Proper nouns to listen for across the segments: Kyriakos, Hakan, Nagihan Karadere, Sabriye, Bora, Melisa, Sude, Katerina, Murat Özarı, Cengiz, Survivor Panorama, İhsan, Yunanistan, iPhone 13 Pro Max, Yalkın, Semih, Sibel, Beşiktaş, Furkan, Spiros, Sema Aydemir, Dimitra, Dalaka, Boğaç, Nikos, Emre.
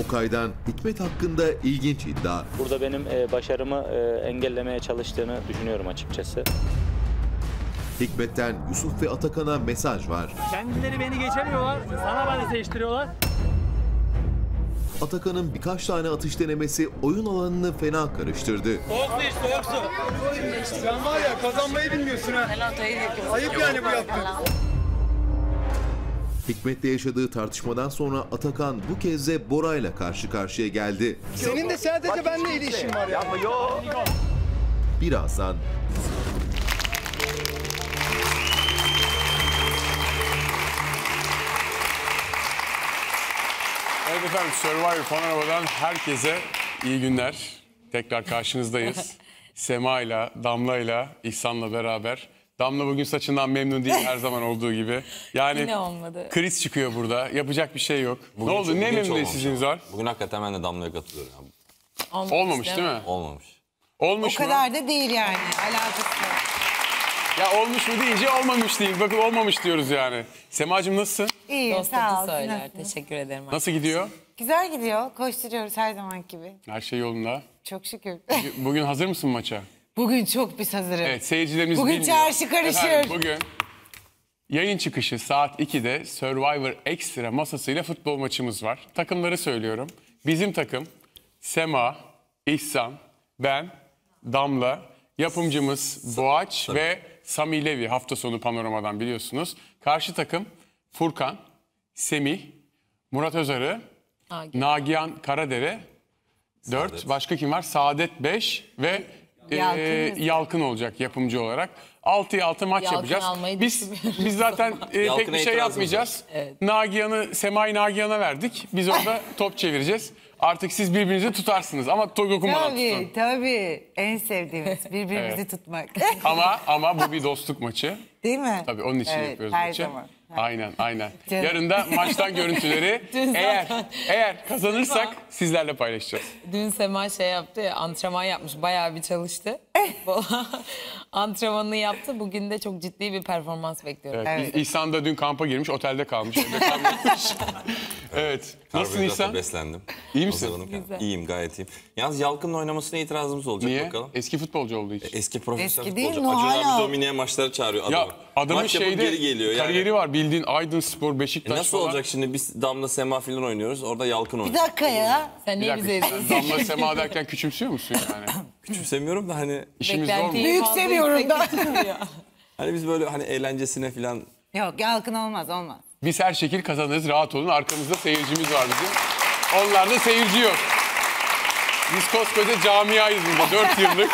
Okay'dan Hikmet hakkında ilginç iddia. Burada benim başarımı engellemeye çalıştığını düşünüyorum açıkçası. Hikmet'ten Yusuf ve Atakan'a mesaj var. Kendileri beni geçemiyorlar, sana bana seçtiriyorlar. Atakan'ın birkaç tane atış denemesi oyun alanını fena karıştırdı. Soğuktu işte, soğuktu. Sen var ya, kazanmayı bilmiyorsun ha. Ayıp yani bu yaptığın. Hikmet'le yaşadığı tartışmadan sonra Atakan bu kez de Bora'yla karşı karşıya geldi. Senin de sadece benimle ilişkin var ya. Birazdan... Evet efendim, Survivor Panorama'dan herkese iyi günler. Tekrar karşınızdayız. Sema'yla, Damla'yla, İhsan'la beraber. Damla bugün saçından memnun değil, her zaman olduğu gibi. Yani kriz çıkıyor burada, yapacak bir şey yok. Bugün ne oldu, ne memnuniyetsizliğiniz var? Bugün hakikaten ben de Damla'ya katılıyorum. Olmamış değil mi? Olmamış. Olmuş mu? O kadar da değil yani, alakası yok. Ya olmuş mu deyince olmamış değil. Bakın olmamış diyoruz yani. Sema'cığım nasılsın? İyiyim, dostum sağ ol. Söyler. Teşekkür ederim. Nasıl gidiyor? Güzel gidiyor. Koşturuyoruz her zaman gibi. Her şey yolunda. Çok şükür. Bugün hazır mısın maça? Bugün çok biz hazırız. Evet, seyircilerimiz bugün bilmiyor. Bugün çarşı karışır. Efendim, bugün yayın çıkışı saat 2'de Survivor Extra masasıyla futbol maçımız var. Takımları söylüyorum. Bizim takım Sema, İhsan, ben, Damla, yapımcımız Boğaç ve Sami Levi, hafta sonu Panorama'dan biliyorsunuz. Karşı takım Furkan, Semih, Murat Özarı, Nagihan Karadere, Saadet. 4, başka kim var? Saadet 5 ve Yalkın olacak yapımcı olarak. 6'ya 6 maç Yalkın yapacağız. Biz zaten pek bir şey yapmayacağız. Evet. Nagihan'ı, Sema'yı Nagihan'a verdik. Biz orada top çevireceğiz. Artık siz birbirinizi tutarsınız ama tok okumadan tutun. Tabii. En sevdiğimiz birbirimizi evet, tutmak. Ama bu bir dostluk maçı. Değil mi? Tabii onun için evet, yapıyoruz her maçı. Zaman. Aynen, aynen. Canım. Yarın da maçtan görüntüleri eğer kazanırsak sizlerle paylaşacağız. Dün Sema şey yaptı ya, antrenman yapmış, bayağı bir çalıştı. Antrenmanını yaptı, bugün de çok ciddi bir performans bekliyorum. Evet, evet. İhsan da dün kampa girmiş, otelde kalmış. Evet. Nasılsın İhsan? Beslendim. İyi misin? İyiyim, gayet iyiyim. Yalnız Yalkın'la oynamasına itirazımız olacak. Niye? Bakalım. Eski futbolcu olduğu için. Eski profesyonel futbolcu. Acun abi domineye maçlara çağırıyor adamı. Ya adamın şeyde geri geliyor kariyeri yani var. Bildiğin Aydınspor, Beşiktaş nasıl falan olacak şimdi? Biz Damla Sema filan oynuyoruz. Orada Yalkın oynuyor. Bir dakika ya. Sen niye bize izliyorsun? Damla Sema derken küçümsüyor musun yani? Küçümsemiyorum da hani. İşimiz zor mu? Büyük seviyorum da. Hani biz böyle hani eğlencesine filan. Yok Yalkın olmaz. Biz her şekil kazanırız, rahat olun. Arkamızda seyircimiz var bizim. Onlarda seyirci yok. Biz koskoca camiayız burada.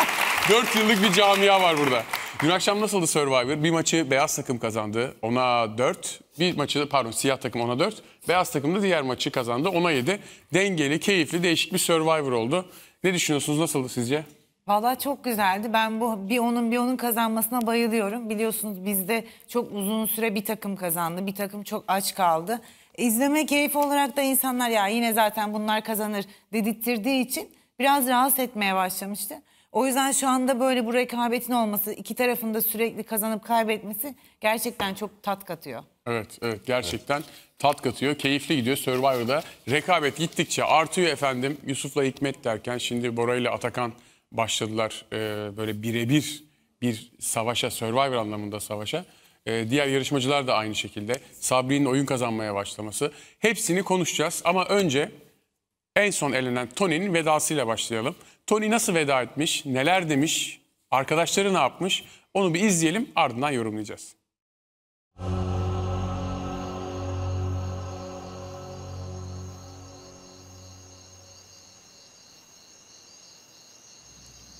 4 yıllık bir camia var burada. Dün akşam nasıldı Survivor? Bir maçı beyaz takım kazandı. Ona 4. Bir maçı pardon siyah takım ona 4. Beyaz takım da diğer maçı kazandı. Ona 7. Dengeli, keyifli, değişik bir Survivor oldu. Ne düşünüyorsunuz? Nasıldı sizce? Vallahi çok güzeldi. Ben bu bir onun kazanmasına bayılıyorum. Biliyorsunuz bizde çok uzun süre bir takım kazandı. Bir takım çok aç kaldı. İzleme keyfi olarak da insanlar ya yine zaten bunlar kazanır dedirttirdiği için biraz rahatsız etmeye başlamıştı. O yüzden şu anda böyle bu rekabetin olması, iki tarafın da sürekli kazanıp kaybetmesi gerçekten çok tat katıyor. Evet gerçekten tat katıyor. Keyifli gidiyor Survivor'da. Rekabet gittikçe artıyor efendim. Yusuf'la Hikmet derken şimdi Bora ile Atakan başladılar böyle birebir bir savaşa, Survivor anlamında savaşa. Diğer yarışmacılar da aynı şekilde. Sabri'nin oyun kazanmaya başlaması. Hepsini konuşacağız ama önce en son elenen Tony'nin vedasıyla başlayalım. Tony nasıl veda etmiş, neler demiş, arkadaşları ne yapmış onu bir izleyelim, ardından yorumlayacağız.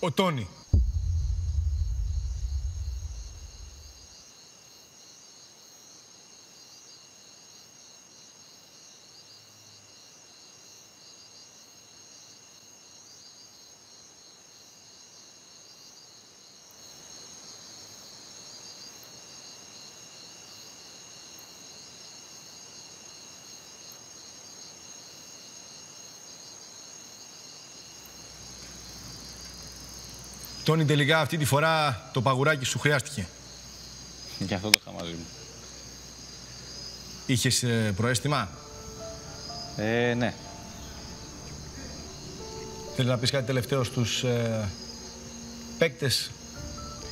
O Tony. Τόνι, τελικά αυτή τη φορά το παγουράκι σου χρειάστηκε. Γι' αυτό το είχα μαζί μου. Είχες προαίσθημα? Ναι. Θέλεις να πεις κάτι τελευταίο στους παίκτες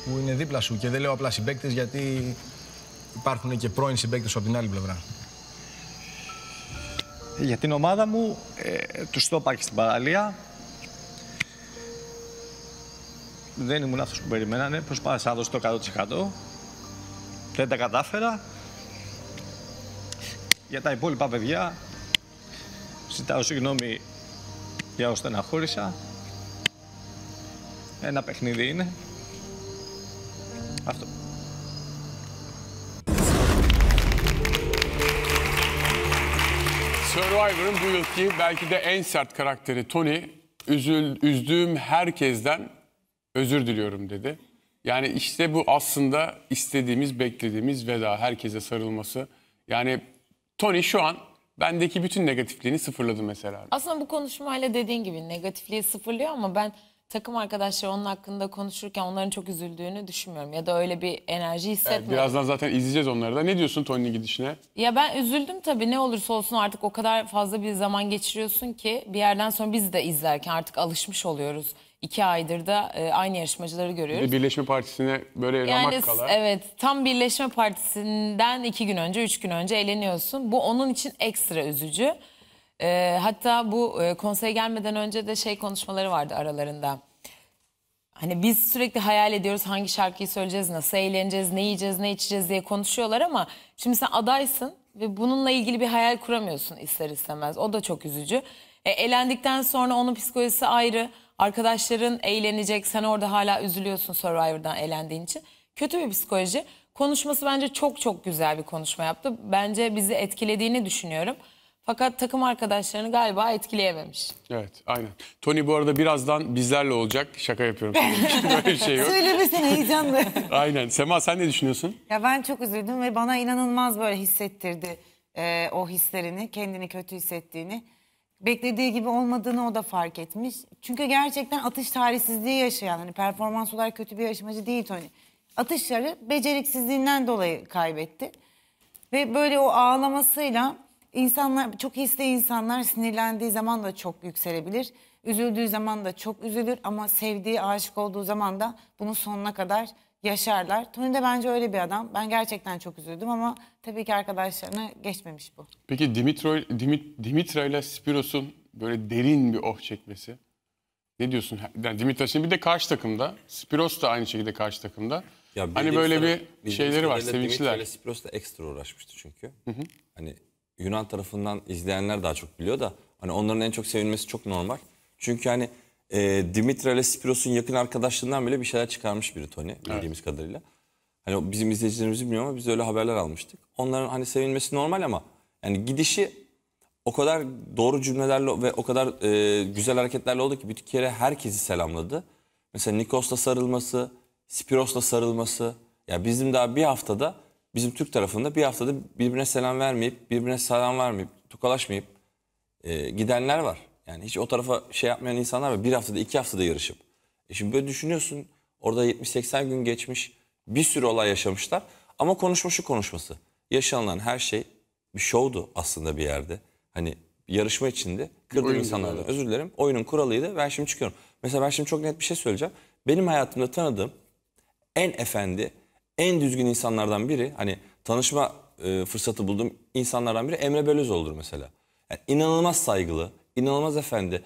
που είναι δίπλα σου? Και δεν λέω απλά συμπαίκτες, γιατί υπάρχουν και πρώην συμπαίκτες από την άλλη πλευρά. Για την ομάδα μου, τους το πάκι στην παραλία. Δεν ήμουν αυτός που περιμένανε. Προσπάθησα να δώσω το 100%. Δεν τα κατάφερα. Για τα υπόλοιπα παιδιά, ζητάω συγγνώμη για όσα στεναχώρησα. Ένα παιχνίδι είναι. Αυτό. Survivor'ın bu yılki belki de en sert karakteri Tony, üzdüğüm herkesten özür diliyorum dedi. Yani işte bu aslında istediğimiz, beklediğimiz veda, herkese sarılması. Yani Tony şu an bendeki bütün negatifliğini sıfırladı mesela. Aslında bu konuşmayla dediğin gibi negatifliği sıfırlıyor ama ben takım arkadaşları onun hakkında konuşurken onların çok üzüldüğünü düşünmüyorum. Ya da öyle bir enerji hissetmiyorum. Evet, birazdan zaten izleyeceğiz onları da. Ne diyorsun Tony'nin gidişine? Ya ben üzüldüm tabii, ne olursa olsun artık o kadar fazla bir zaman geçiriyorsun ki bir yerden sonra biz de izlerken artık alışmış oluyoruz. 2 aydır da aynı yarışmacıları görüyoruz. Birleşme Partisi'ne böyle ramak yani, kala. Evet, tam Birleşme Partisi'nden 2 gün önce, 3 gün önce eğleniyorsun. Bu onun için ekstra üzücü. Hatta bu konseye gelmeden önce de şey konuşmaları vardı aralarında. Hani biz sürekli hayal ediyoruz hangi şarkıyı söyleyeceğiz, nasıl eğleneceğiz, ne yiyeceğiz, ne içeceğiz diye konuşuyorlar ama şimdi sen adaysın ve bununla ilgili bir hayal kuramıyorsun ister istemez. O da çok üzücü. Elendikten sonra onun psikolojisi ayrı. Arkadaşların eğlenecek, sen orada hala üzülüyorsun Survivor'dan eğlendiğin için. Kötü bir psikoloji. Konuşması bence çok çok güzel bir konuşma yaptı. Bence bizi etkilediğini düşünüyorum. Fakat takım arkadaşlarını galiba etkileyememiş. Evet, aynen. Tony bu arada birazdan bizlerle olacak. Şaka yapıyorum. Böyle bir şey yok. Söylemesene, heyecanlı. Aynen. Sema, sen ne düşünüyorsun? Ya ben çok üzüldüm ve bana inanılmaz böyle hissettirdi o hislerini, kendini kötü hissettiğini. Beklediği gibi olmadığını o da fark etmiş. Çünkü gerçekten atış tarihsizliği yaşayan, hani performans olarak kötü bir yarışmacı değil Tony. Atışları beceriksizliğinden dolayı kaybetti. Ve böyle o ağlamasıyla insanlar, çok hisli insanlar sinirlendiği zaman da çok yükselebilir. Üzüldüğü zaman da çok üzülür ama sevdiği, aşık olduğu zaman da bunun sonuna kadar yaşarlar. Tony de bence öyle bir adam. Ben gerçekten çok üzüldüm ama tabii ki arkadaşlarına geçmemiş bu. Peki Dimitra ile Spiros'un böyle derin bir oh çekmesi. Ne diyorsun? Yani Dimitra şimdi bir de karşı takımda. Spiros da aynı şekilde karşı takımda. Ya hani böyle bir şeyleri var, sevinçler. Dimitra ile Spiros da ekstra uğraşmıştı çünkü. Hı hı. Hani Yunan tarafından izleyenler daha çok biliyor da hani onların en çok sevinmesi çok normal. Çünkü hani Dimitra ile Spiros'un yakın arkadaşlığından böyle bir şeyler çıkarmış biri Tony, bildiğimiz kadarıyla. Hani bizim izleyicilerimiz bilmiyor ama biz öyle haberler almıştık. Onların hani sevinmesi normal ama yani gidişi o kadar doğru cümlelerle ve o kadar güzel hareketlerle oldu ki bir kere herkesi selamladı. Mesela Nikos'la sarılması, Spiros'la sarılması. Ya bizim daha bir haftada, bizim Türk tarafında bir haftada birbirine selam vermeyip, tokalaşmayıp gidenler var. Yani hiç o tarafa şey yapmayan insanlar var. Bir haftada, 2 haftada yarışıp. Şimdi böyle düşünüyorsun, orada 70-80 gün geçmiş, bir sürü olay yaşamışlar. Ama konuşması. Yaşanılan her şey bir şovdu aslında bir yerde. Hani yarışma içinde kırdığım insanlardan özür dilerim. Oyunun kuralıydı, ben şimdi çıkıyorum. Mesela ben şimdi çok net bir şey söyleyeceğim. Benim hayatımda tanıdığım en efendi, en düzgün insanlardan biri, hani tanışma fırsatı bulduğum insanlardan biri Emre Belözoğlu'dur mesela. Yani inanılmaz saygılı, inanılmaz efendi.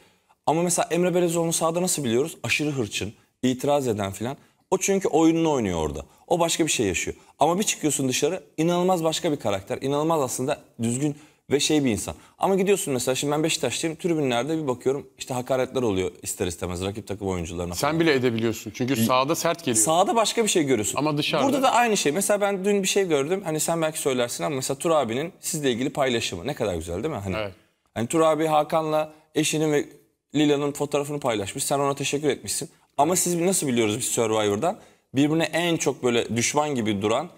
Ama mesela Emre Belözoğlu'nu sahada nasıl biliyoruz? Aşırı hırçın, itiraz eden filan. O çünkü oyununu oynuyor orada. O başka bir şey yaşıyor. Ama bir çıkıyorsun dışarı, inanılmaz başka bir karakter. İnanılmaz aslında düzgün ve şey bir insan. Ama gidiyorsun mesela, şimdi ben Beşiktaş'tayım. Tribünlerde bir bakıyorum işte hakaretler oluyor ister istemez rakip takım oyuncularına. Sen bile edebiliyorsun çünkü sahada sert geliyor. Sahada başka bir şey görüyorsun. Ama dışarıda. Burada da aynı şey. Mesela ben dün bir şey gördüm. Hani sen belki söylersin ama mesela Tur abinin sizle ilgili paylaşımı. Ne kadar güzel değil mi? Hani, evet. Hani Tur abi Hakan'la eşinin ve Lila'nın fotoğrafını paylaşmış. Sen ona teşekkür etmişsin. Ama siz nasıl biliyoruz biz Survivor'dan? Birbirine en çok böyle düşman gibi duran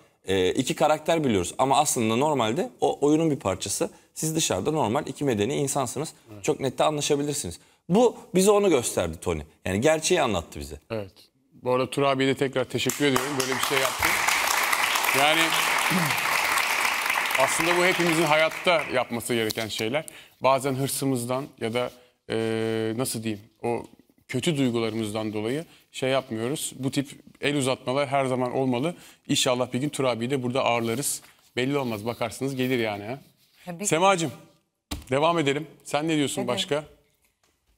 iki karakter biliyoruz. Ama aslında normalde o oyunun bir parçası. Siz dışarıda normal iki medeni insansınız. Evet. Çok net de anlaşabilirsiniz. Bu bize onu gösterdi Tony. Yani gerçeği anlattı bize. Evet. Bu arada Tur abiye de tekrar teşekkür ediyorum. Böyle bir şey yaptı. Yani aslında bu hepimizin hayatta yapması gereken şeyler. Bazen hırsımızdan ya da nasıl diyeyim, o kötü duygularımızdan dolayı şey yapmıyoruz. Bu tip el uzatmalar her zaman olmalı. İnşallah bir gün Tur abiyi de burada ağırlarız. Belli olmaz, bakarsınız gelir yani. Ha. Semacığım, devam edelim. Sen ne diyorsun, evet, başka?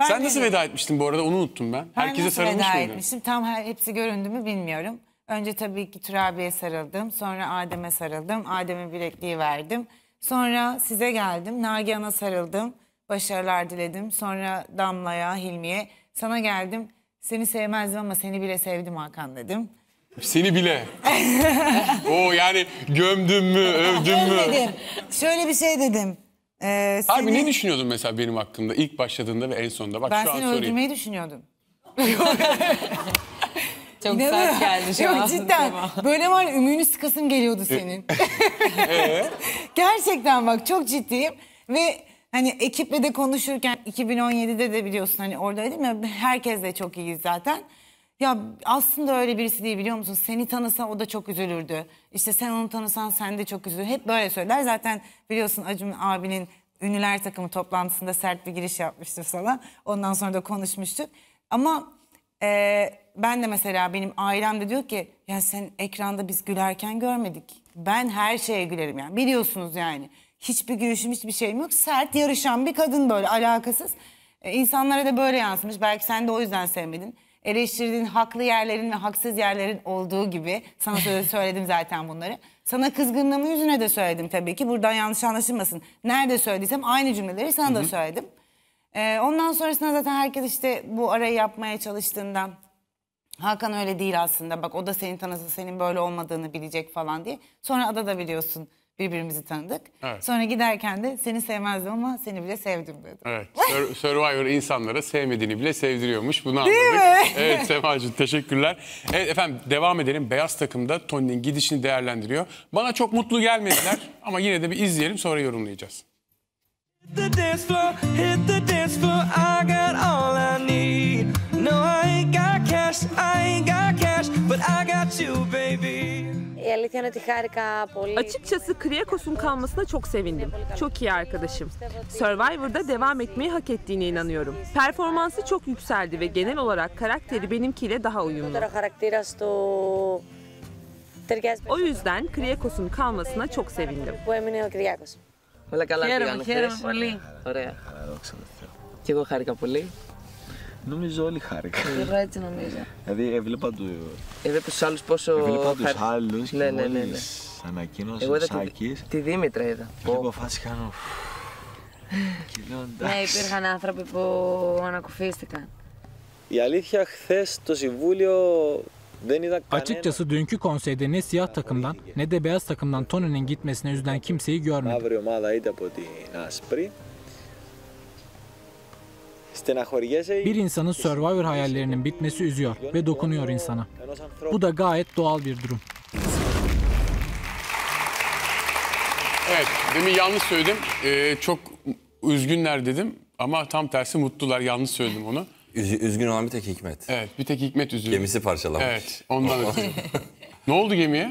Ben sen nasıl veda etmiştin bu arada, onu unuttum ben. Ben herkese sarılmış mıydın? Tam hepsi göründü mü bilmiyorum. Önce tabii ki Tur abiye sarıldım. Sonra Adem'e sarıldım. Adem'e bilekliği verdim. Sonra size geldim. Nagihan'a sarıldım. Başarılar diledim. Sonra Damla'ya, Hilmi'ye. Sana geldim. Seni sevmezdim ama seni bile sevdim Hakan dedim. Seni bile. Oo, yani gömdüm mü, övdüm mü? Ölmedim. Şöyle bir şey dedim. Abi seni... ne düşünüyordun mesela benim hakkımda ilk başladığında ve en sonunda? Bak, ben şu an seni öldürmeyi düşünüyordum. Çok sert geldi şu an. Cidden. Böyle var ya, ümüğünü sıkasın geliyordu senin. Gerçekten bak, çok ciddiyim. Ve hani ekiple de konuşurken 2017'de de biliyorsun hani oradaydım ya, herkesle çok iyiyiz zaten. Ya aslında öyle birisi değil, biliyor musun? Seni tanısa o da çok üzülürdü. İşte sen onu tanısan sen de çok üzülür. Hep böyle söyler. Zaten biliyorsun Acun abinin ünlüler takımı toplantısında sert bir giriş yapmıştı sana. Ondan sonra da konuşmuştuk. Ama ben de mesela, benim ailem de diyor ki ya sen ekranda biz gülerken görmedik. Ben her şeye gülerim yani, biliyorsunuz yani. Hiçbir gülüşüm, hiçbir şeyim yok. Sert, yarışan bir kadın, böyle alakasız. İnsanlara da böyle yansımış. Belki sen de o yüzden sevmedin. Eleştirdiğin haklı yerlerin ve haksız yerlerin olduğu gibi. Sana söyledim zaten bunları. Sana kızgınlığımı yüzüne de söyledim tabii ki. Buradan yanlış anlaşılmasın. Nerede söylediysem aynı cümleleri sana da söyledim. Ondan sonrasında zaten herkes işte bu arayı yapmaya çalıştığında... Hakan öyle değil aslında. Bak o da seni tanısa senin böyle olmadığını bilecek falan diye. Sonra adada biliyorsun... birbirimizi tanıdık. Evet. Sonra giderken de seni sevmezdim ama seni bile sevdim dedim. Evet. Survivor insanlara sevmediğini bile sevdiriyormuş. Bunu anladık. Değil mi? Evet Semacığım, teşekkürler. Evet efendim, devam edelim. Beyaz takımda Tony'nin gidişini değerlendiriyor. Bana çok mutlu gelmediler ama yine de bir izleyelim, sonra yorumlayacağız. Açıkçası Kyriakos'un kalmasına çok sevindim. Çok iyi arkadaşım. Survivor'da devam etmeyi hak ettiğine inanıyorum. Performansı çok yükseldi ve genel olarak karakteri benimkiyle daha uyumlu. O yüzden Kyriakos'un kalmasına çok sevindim. Νομίζω όλοι χάρηκαν. Εγώ έτσι νομίζω. Δηλαδή έβλεπα τους άλλους πόσο... Έβλεπα τους άλλους και μόλις ανακοίνωσε ο Σάκης. Τη Δήμητρα είδα. Λίγο φάση κάνω... Και λέω εντάξει. Ναι, υπήρχαν άνθρωποι που ανακουφίστηκαν. Η αλήθεια χθες το Συμβούλιο... Açıkçası dünkü konseyde ne siyah takımdan ne de beyaz takımdan Tony'nin gitmesine üzülen kimseyi görmedim. Avril ομάδα είτε από την Άσπρη. Bir insanın Survivor hayallerinin bitmesi üzüyor ve dokunuyor insana. Bu da gayet doğal bir durum. Evet, demin yanlış söyledim. Çok üzgünler dedim ama tam tersi mutlular. Yanlış söyledim onu. Üzgün olan bir tek Hikmet. Evet, bir tek Hikmet üzüldü. Gemisi parçalanmış. Evet, ondan ötürü. Ne oldu gemiye?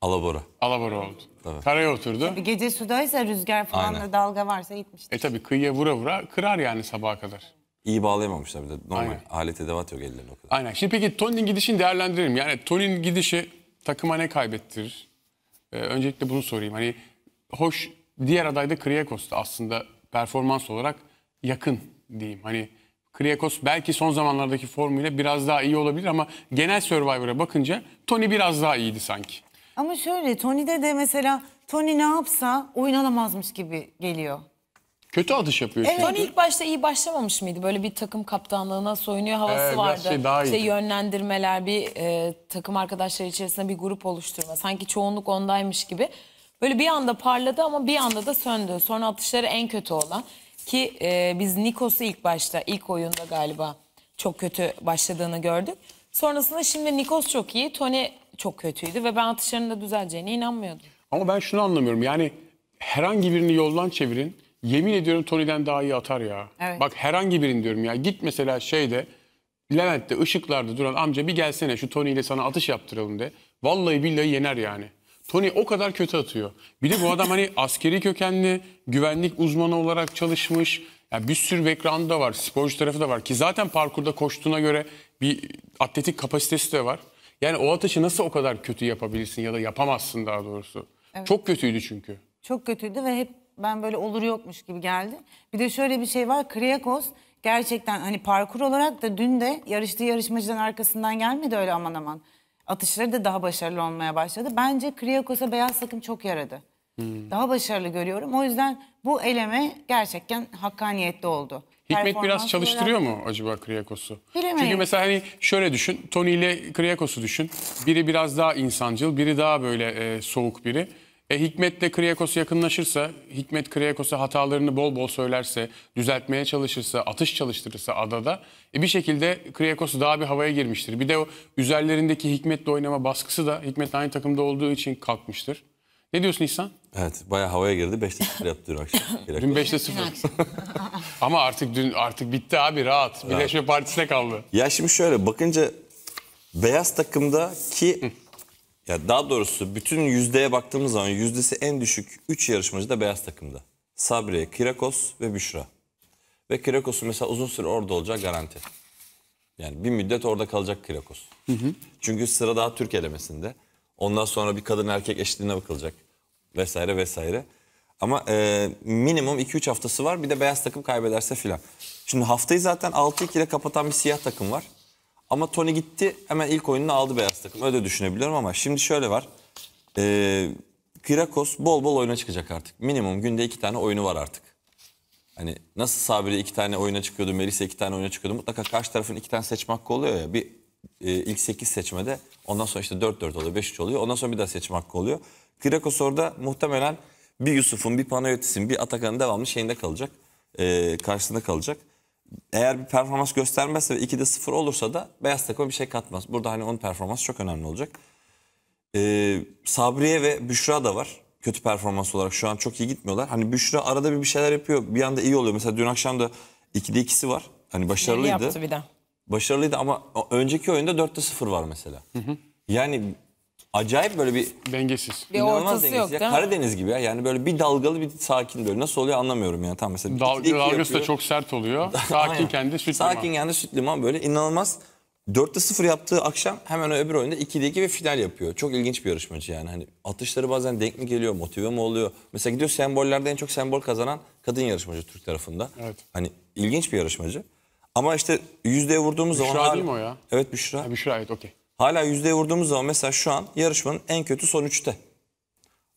Alabora. Alabora oldu. Tabii. Karaya oturdu. Tabii gece sudaysa, rüzgar falan da dalga varsa gitmiştir. Tabii kıyıya vura vura kırar yani sabaha kadar. İyi bağlayamamışlar bir de. Normal. Aynen. Alet edevat yok ellerinde o kadar. Aynen. Şimdi peki Tony'nin gidişini değerlendirelim. Yani Tony'nin gidişi takıma ne kaybettirir? Öncelikle bunu sorayım. Hani hoş, diğer aday da Kyriakos'tu aslında, performans olarak yakın diyeyim. Hani Kyriakos belki son zamanlardaki formuyla biraz daha iyi olabilir ama genel Survivor'a bakınca Tony biraz daha iyiydi sanki. Ama şöyle, Tony'de de mesela Tony ne yapsa oynanamazmış gibi geliyor. Kötü atış yapıyor. Evet, Tony ilk başta iyi başlamamış mıydı? Böyle bir takım kaptanlığına soyunuyor havası vardı. İşte yönlendirmeler, bir takım arkadaşları içerisinde bir grup oluşturma. Sanki çoğunluk ondaymış gibi. Böyle bir anda parladı ama bir anda da söndü. Sonra atışları en kötü olan. Ki biz Nikos'u ilk başta, ilk oyunda galiba çok kötü başladığını gördük. Sonrasında şimdi Nikos çok iyi, Tony... çok kötüydü ve ben atışlarının da düzeleceğine inanmıyordum. Ama ben şunu anlamıyorum. Yani herhangi birini yoldan çevirin. Yemin ediyorum Tony'den daha iyi atar ya. Evet. Bak herhangi birini diyorum ya. Git mesela şeyde, Levent'te ışıklarda duran amca bir gelsene şu Tony ile sana atış yaptıralım de. Vallahi billahi yener yani. Tony o kadar kötü atıyor. Bir de bu adam hani askeri kökenli, güvenlik uzmanı olarak çalışmış. Yani bir sürü background'u da var, sporcu tarafı da var ki zaten parkurda koştuğuna göre bir atletik kapasitesi de var. Yani o atışı nasıl o kadar kötü yapabilirsin ya da yapamazsın daha doğrusu. Evet. Çok kötüydü çünkü. Çok kötüydü ve hep ben böyle olur yokmuş gibi geldi. Bir de şöyle bir şey var. Kyriakos gerçekten hani parkur olarak da dün de yarıştığı yarışmacıdan arkasından gelmedi öyle aman aman. Atışları da daha başarılı olmaya başladı. Bence Kyriakos'a beyaz takım çok yaradı. Hmm. Daha başarılı görüyorum. O yüzden bu eleme gerçekten hakkaniyetli oldu. Hikmet biraz çalıştırıyor mu acaba Kyriakos'u? Bilemeyiz. Çünkü mesela hani şöyle düşün. Tony ile Kyriakos'u düşün. Biri biraz daha insancıl, biri daha böyle soğuk biri. Hikmet'le Kyriakos yakınlaşırsa, Hikmet Kyriakos'a hatalarını bol bol söylerse, düzeltmeye çalışırsa, atış çalıştırırsa adada bir şekilde Kyriakos daha bir havaya girmiştir. Bir de o üzerlerindeki Hikmet'le oynama baskısı da Hikmet'le aynı takımda olduğu için kalkmıştır. Ne diyorsun İhsan? Evet, bayağı havaya girdi. 5'te 0 yaptı dün akşam. Dün 5'te 0. Ama artık dün bitti abi, rahat. Birleşme Partisi'ne kaldı. Ya şimdi şöyle bakınca beyaz takımda ki ya daha doğrusu bütün yüzdeye baktığımız zaman yüzdesi en düşük 3 yarışmacı da beyaz takımda. Sabriye, Kyriakos ve Büşra. Ve Kyriakos'un mesela uzun süre orada olacak garanti. Yani bir müddet orada kalacak Kyriakos. Çünkü sıra daha Türk elemesinde. Ondan sonra bir kadın erkek eşitliğine bakılacak. Vesaire vesaire. Ama minimum 2-3 haftası var. Bir de beyaz takım kaybederse filan. Şimdi haftayı zaten 6-2 ile kapatan bir siyah takım var. Ama Tony gitti, hemen ilk oyununu aldı beyaz takım. Öyle düşünebiliyorum ama şimdi şöyle var. Kyriakos bol bol oyuna çıkacak artık. Minimum günde 2 tane oyunu var artık. Hani nasıl Sabri 2 tane oyuna çıkıyordu, Melisa 2 tane oyuna çıkıyordu. Mutlaka karşı tarafın 2 tane seçme hakkı oluyor ya. Bir ilk 8 seçmede ondan sonra işte 4-4 oluyor, 5-3 oluyor. Ondan sonra bir daha seçme hakkı oluyor. Kyriakos orada muhtemelen bir Yusuf'un, bir Panagiotis'in, bir Atakan'ın devamlı şeyinde kalacak. Karşısında kalacak. Eğer bir performans göstermezse ve 2'de 0 olursa da beyaz takıma bir şey katmaz. Burada hani onun performansı çok önemli olacak. Sabriye ve Büşra da var. Kötü performans olarak şu an çok iyi gitmiyorlar. Hani Büşra arada bir şeyler yapıyor. Bir anda iyi oluyor. Mesela dün akşam da 2'de 2'si var. Hani başarılıydı. Yaptı bir daha. Başarılıydı ama önceki oyunda 4'te 0 var mesela. Yani acayip böyle bir dengesiz. Bir ortası yok, değil mi? Karadeniz gibi ya. Yani böyle bir dalgalı bir sakin böyle. Nasıl oluyor anlamıyorum yani. Tam mesela dalgası da çok sert oluyor. Sakin kendi süt liman. Sakin kendi süt liman böyle inanılmaz. 4'te 0 yaptığı akşam hemen öbür oyunda 2'de 2 ve final yapıyor. Çok ilginç bir yarışmacı yani. Hani atışları bazen denk mi geliyor, motive mi oluyor? Mesela gidiyor sembollerde en çok sembol kazanan kadın yarışmacı Türk tarafında. Evet. Hani ilginç bir yarışmacı. Ama işte yüzdeye vurduğumuz zaman... Büşra değil mi o ya? Evet Büşra. Ha, Büşra evet okey. Hala yüzdeye vurduğumuz zaman mesela şu an yarışmanın en kötü son 3'te.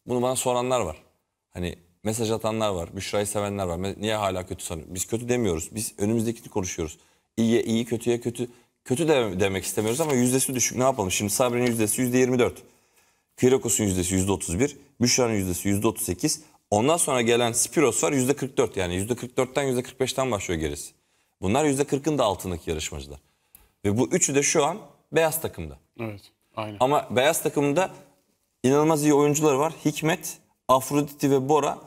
Bunu bana soranlar var. Hani mesaj atanlar var, Büşra'yı sevenler var. Niye hala kötü sanıyorsun? Biz kötü demiyoruz. Biz önümüzdekini konuşuyoruz. İyiye iyi, kötüye kötü. Kötü de demek istemiyoruz ama yüzdesi düşük. Ne yapalım? Şimdi Sabri'nin yüzdesi %24. Kyriakos'un yüzdesi %31. Büşra'nın yüzdesi %38. Ondan sonra gelen Spiros var %44. Yani %44'ten %45'ten başlıyor gerisi. Bunlar %40'ın da altındaki yarışmacılar. Ve bu üçü de şu an beyaz takımda. Evet, aynen. Ama beyaz takımda inanılmaz iyi oyuncular var. Hikmet, Afrodit ve Bora.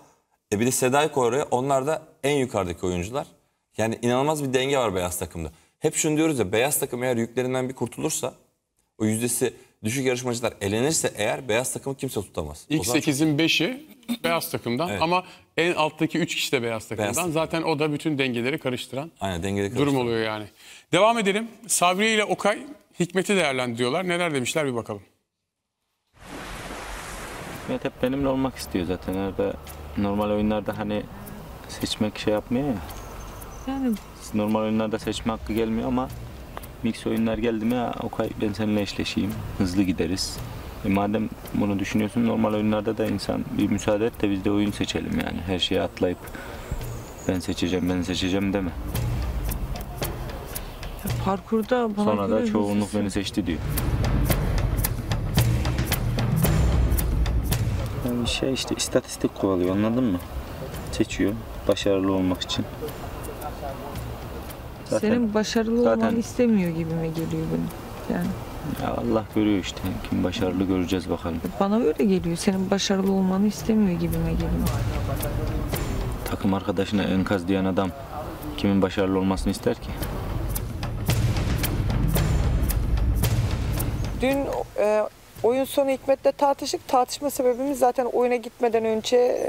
Bir de Seda'yı koy oraya. Onlar da en yukarıdaki oyuncular. Yani inanılmaz bir denge var beyaz takımda. Hep şunu diyoruz ya, beyaz takım eğer yüklerinden bir kurtulursa, o yüzdesi düşük yarışmacılar elenirse eğer beyaz takımı kimse tutamaz. İlk 8'in 5'i beyaz takımdan evet. Ama en alttaki 3 kişi de beyaz takımdan. Beyaz takım. Zaten o da bütün dengeleri karıştıran, aynen, dengeleri karıştıran durum oluyor yani. Devam edelim. Sabriye ile Okay Hikmet'i değerlendiriyorlar. Neler demişler bir bakalım. Hikmet hep benimle olmak istiyor zaten. Arada normal oyunlarda hani seçmek şey yapmıyor ya. Yani normal oyunlarda seçme hakkı gelmiyor ama mix oyunlar geldi mi ya Okay ben seninle eşleşeyim. Hızlı gideriz. Madem bunu düşünüyorsun normal oyunlarda da insan bir müsaade et de biz de oyun seçelim yani. Her şeye atlayıp ben seçeceğim, ben seçeceğim deme. Parkurda bana sonra da çoğunluk beni seçti diyor. Yani şey işte istatistik kovalıyor anladın mı? Seçiyor başarılı olmak için. Zaten, senin başarılı olmanı istemiyor gibime geliyor benim yani. Ya Allah görüyor işte kim başarılı göreceğiz bakalım. Bana öyle geliyor senin başarılı olmanı istemiyor gibime geliyor. Takım arkadaşına enkaz diyen adam kimin başarılı olmasını ister ki? Dün oyun sonu Hikmet'le tartıştık. Tartışma sebebimiz zaten oyuna gitmeden önce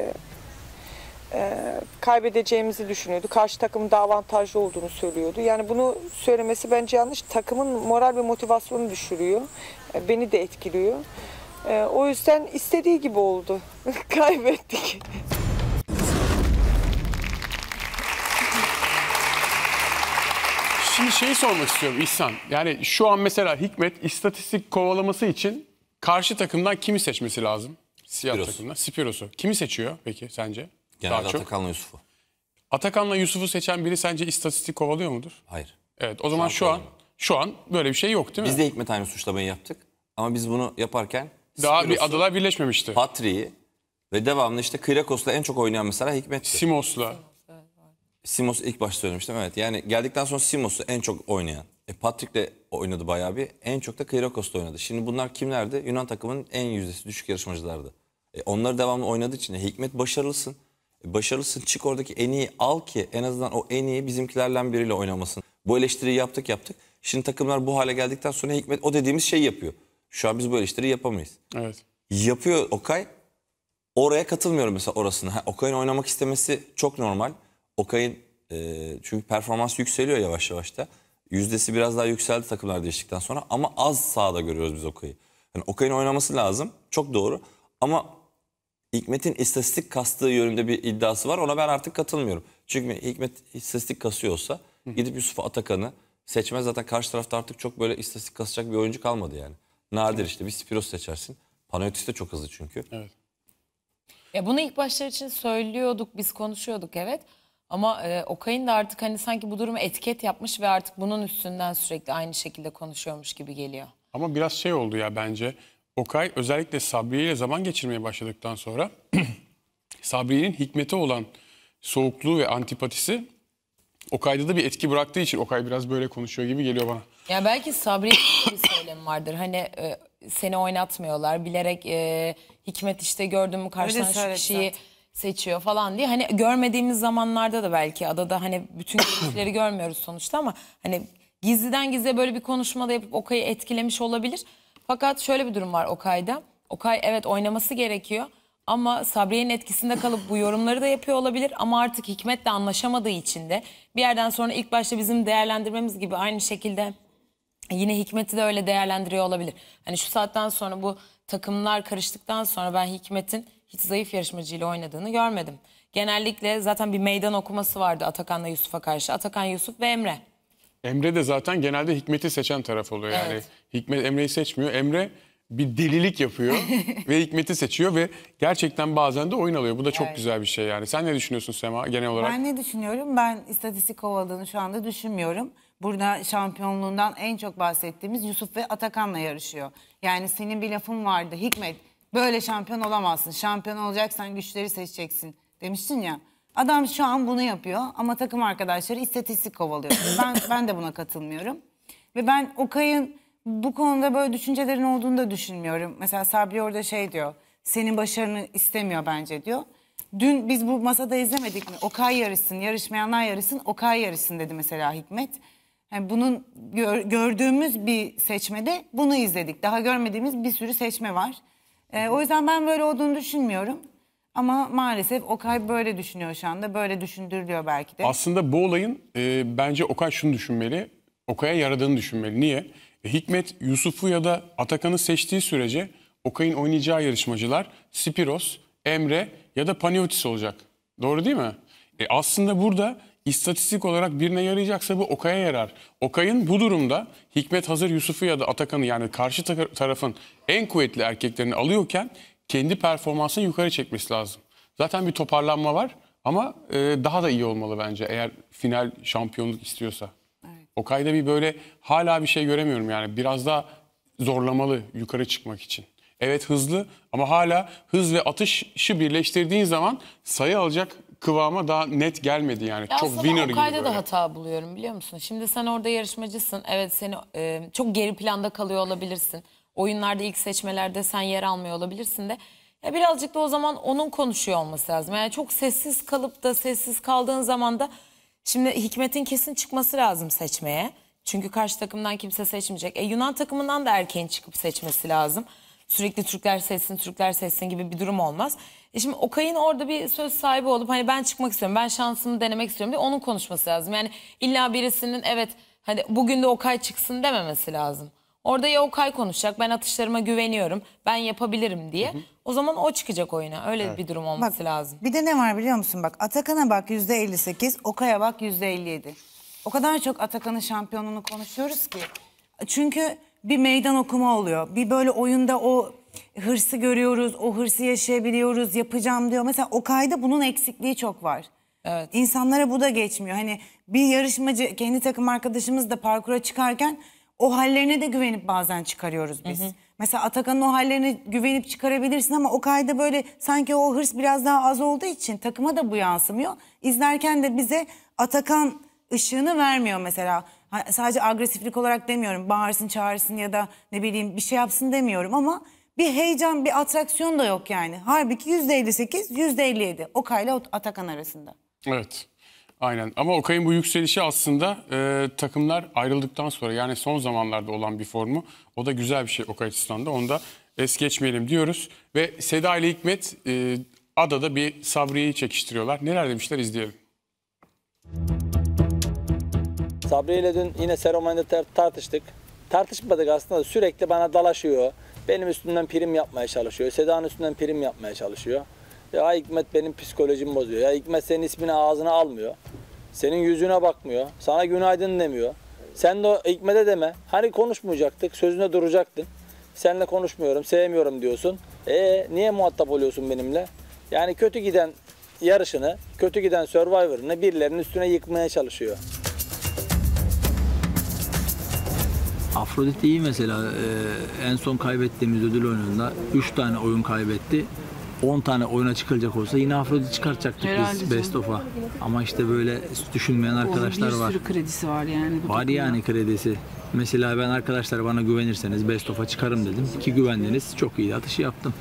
kaybedeceğimizi düşünüyordu. Karşı takımın da avantajlı olduğunu söylüyordu. Yani bunu söylemesi bence yanlış. Takımın moral ve motivasyonunu düşürüyor. Beni de etkiliyor. O yüzden istediği gibi oldu. Kaybettik. Şimdi şeyi sormak istiyorum İhsan. Yani şu an mesela Hikmet istatistik kovalaması için karşı takımdan kimi seçmesi lazım? Siyah Spiros. Takımdan. Spiros'u. Kimi seçiyor peki sence? Genelde Atakan'la Yusuf'u. Atakan'la Yusuf'u seçen biri sence istatistik kovalıyor mudur? Hayır. Evet, o zaman şu an böyle bir şey yok değil mi? Biz de Hikmet aynı suçlamayı yaptık. Ama biz bunu yaparken daha bir adalar birleşmemişti. Patri'yi ve devamlı işte Kyriakos'la en çok oynayan mesela Hikmet'ti. Simos'la. Simos'u ilk başta söylemiştim, evet. Yani geldikten sonra Simos'u en çok oynayan. Patrick'le oynadı bayağı bir. En çok da Kyriakos'la oynadı. Şimdi bunlar kimlerdi? Yunan takımının en yüzdesi düşük yarışmacılardı. Onları devamlı oynadığı için Hikmet başarılısın. Başarılısın, çık oradaki en iyi al ki en azından o en iyi bizimkilerden biriyle oynamasın. Bu eleştiriyi yaptık. Şimdi takımlar bu hale geldikten sonra Hikmet o dediğimiz şeyi yapıyor. Şu an biz bu eleştiriyi yapamayız. Evet. Yapıyor Okay. Oraya katılmıyorum mesela orasına. Okay'ın oynamak istemesi çok normal. Okay'ın çünkü performans yükseliyor yavaş yavaş da. Yüzdesi biraz daha yükseldi takımlar değiştikten sonra ama az sahada görüyoruz biz Okay'ı. Yani Okay'ın oynaması lazım. Çok doğru. Ama Hikmet'in istatistik kastığı yönünde bir iddiası var. Ona ben artık katılmıyorum. Çünkü Hikmet istatistik kasıyorsa gidip Yusuf Atakan'ı seçmez. Zaten karşı tarafta artık çok böyle istatistik kasacak bir oyuncu kalmadı yani. Nadir işte bir Spiros seçersin. Panagiotis de çok hızlı çünkü. Evet. Ya bunu ilk başlar için söylüyorduk, biz konuşuyorduk evet. Ama Okay'ın da artık hani sanki bu durumu etiket yapmış ve artık bunun üstünden sürekli aynı şekilde konuşuyormuş gibi geliyor. Ama biraz şey oldu ya bence. Okay özellikle Sabriye ile zaman geçirmeye başladıktan sonra Sabriye'nin Hikmet'e olan soğukluğu ve antipatisi Okay'da da bir etki bıraktığı için Okay biraz böyle konuşuyor gibi geliyor bana. Ya belki Sabriye'nin bir söylemi vardır. Hani seni oynatmıyorlar bilerek Hikmet işte gördün mü karşıdan şu kişiyi seçiyor falan diye. Hani görmediğimiz zamanlarda da belki adada hani bütün kişileri görmüyoruz sonuçta ama hani gizliden gizliye böyle bir konuşma da yapıp Okay'ı etkilemiş olabilir. Fakat şöyle bir durum var Okay'da. Okay evet oynaması gerekiyor ama Sabriye'nin etkisinde kalıp bu yorumları da yapıyor olabilir. Ama artık Hikmet'le anlaşamadığı için de bir yerden sonra ilk başta bizim değerlendirmemiz gibi aynı şekilde yine Hikmet'i de öyle değerlendiriyor olabilir. Hani şu saatten sonra bu takımlar karıştıktan sonra ben Hikmet'in hiç zayıf yarışmacıyla oynadığını görmedim. Genellikle zaten bir meydan okuması vardı Atakan'la Yusuf'a karşı. Atakan, Yusuf ve Emre. Emre de zaten genelde Hikmet'i seçen taraf oluyor yani. Evet. Hikmet Emre'yi seçmiyor. Emre bir delilik yapıyor ve Hikmet'i seçiyor ve gerçekten bazen de oyun alıyor. Bu da çok güzel bir şey yani. Sen ne düşünüyorsun Sema genel olarak? Ben ne düşünüyorum? Ben istatistik kovaladığını şu anda düşünmüyorum. Burada şampiyonluğundan en çok bahsettiğimiz Yusuf ve Atakan'la yarışıyor. Yani senin bir lafın vardı. Hikmet böyle şampiyon olamazsın. Şampiyon olacaksan güçleri seçeceksin demiştin ya. Adam şu an bunu yapıyor ama takım arkadaşları istatistik kovalıyor. Ben de buna katılmıyorum. Ve ben Okay'ın bu konuda böyle düşüncelerin olduğunu da düşünmüyorum. Mesela Sabri orada şey diyor, senin başarını istemiyor bence diyor. Dün biz bu masada izlemedik mi? Okay yarışsın, yarışmayanlar yarışsın, Okay yarışsın dedi mesela Hikmet. Yani bunun gördüğümüz bir seçmede bunu izledik. Daha görmediğimiz bir sürü seçme var. O yüzden ben böyle olduğunu düşünmüyorum. Ama maalesef Okay böyle düşünüyor şu anda. Böyle düşündürüyor belki de. Aslında bu olayın bence Okay şunu düşünmeli. Okay'a yaradığını düşünmeli. Niye? Hikmet, Yusuf'u ya da Atakan'ı seçtiği sürece Okay'ın oynayacağı yarışmacılar Spiros, Emre ya da Panagiotis olacak. Doğru değil mi? Aslında burada istatistik olarak birine yarayacaksa bu Okay'a yarar. Okay'ın bu durumda Hikmet hazır Yusuf'u ya da Atakan'ı yani karşı tarafın en kuvvetli erkeklerini alıyorken kendi performansını yukarı çekmesi lazım. Zaten bir toparlanma var ama daha da iyi olmalı bence eğer final şampiyonluk istiyorsa. Evet. Okay'da bir böyle hala bir şey göremiyorum yani biraz daha zorlamalı yukarı çıkmak için. Evet hızlı ama hala hız ve atışı birleştirdiğin zaman sayı alacak kıvama daha net gelmedi yani. Ya çok winner gibi. Okay'da da hata buluyorum biliyor musun? Şimdi sen orada yarışmacısın. Evet seni çok geri planda kalıyor olabilirsin. Oyunlarda ilk seçmelerde sen yer almıyor olabilirsin de ya birazcık da o zaman onun konuşuyor olması lazım. Yani çok sessiz kalıp da sessiz kaldığın zaman da şimdi Hikmet'in kesin çıkması lazım seçmeye. Çünkü karşı takımdan kimse seçmeyecek. Yunan takımından da erkeğin çıkıp seçmesi lazım. sürekli Türkler sessin, Türkler sessin gibi bir durum olmaz. Şimdi Okay'ın orada bir söz sahibi olup hani ben çıkmak istiyorum, ben şansımı denemek istiyorum diye onun konuşması lazım. Yani illa birisinin evet hani bugün de Okay çıksın dememesi lazım. Orada ya Okay konuşacak, ben atışlarıma güveniyorum, ben yapabilirim diye. Hı hı. O zaman o çıkacak oyuna. Öyle evet, bir durum olması bak, lazım. Bir de ne var biliyor musun? Bak Atakan'a bak %58, Okay'a bak %57. O kadar çok Atakan'ın şampiyonluğunu konuşuyoruz ki. Çünkü bir meydan okuma oluyor. Bir böyle oyunda o hırsı görüyoruz, o hırsı yaşayabiliyoruz, yapacağım diyor. Mesela Okay'da bunun eksikliği çok var. Evet. İnsanlara bu da geçmiyor. Hani bir yarışmacı, kendi takım arkadaşımız da parkura çıkarken o hallerine de güvenip bazen çıkarıyoruz biz. Hı hı. Mesela Atakan'ın o hallerine güvenip çıkarabilirsin ama Okay'da böyle sanki o hırs biraz daha az olduğu için takıma da bu yansımıyor. İzlerken de bize Atakan ışığını vermiyor mesela. Sadece agresiflik olarak demiyorum, bağırsın çağırsın ya da ne bileyim bir şey yapsın demiyorum ama bir heyecan, bir atraksiyon da yok yani. Halbuki %58, %57 Okay'la Atakan arasında. Evet. Aynen ama Okay'ın bu yükselişi aslında takımlar ayrıldıktan sonra yani son zamanlarda olan bir formu. O da güzel bir şey Okay açısından da, onu da es geçmeyelim diyoruz. Ve Seda ile Hikmet adada bir Sabriye'yi çekiştiriyorlar. Neler demişler izleyelim. Sabriye ile dün yine seremonide tartıştık. Tartışmadık aslında, sürekli bana dalaşıyor. Benim üstümden prim yapmaya çalışıyor. Seda'nın üstünden prim yapmaya çalışıyor. Ya Hikmet benim psikolojimi bozuyor. Ya Hikmet senin ismini ağzına almıyor. Senin yüzüne bakmıyor. Sana günaydın demiyor. Sen de Hikmet'e deme. Hani konuşmayacaktık, sözüne duracaktın. Seninle konuşmuyorum, sevmiyorum diyorsun. Niye muhatap oluyorsun benimle? Yani kötü giden yarışını, kötü giden Survivor'ını birilerinin üstüne yıkmaya çalışıyor. Afrodit iyi mesela. En son kaybettiğimiz ödül oyununda 3 tane oyun kaybetti. 10 tane oyuna çıkılacak olsa yine Afrodit çıkartacaktık biz Best of'a. Ama işte böyle düşünmeyen arkadaşlar var. Bir sürü kredisi var yani. Var yani kredisi. Mesela ben arkadaşlar bana güvenirseniz Best of'a çıkarım dedim ki güvendiniz, çok iyi atışı yaptım.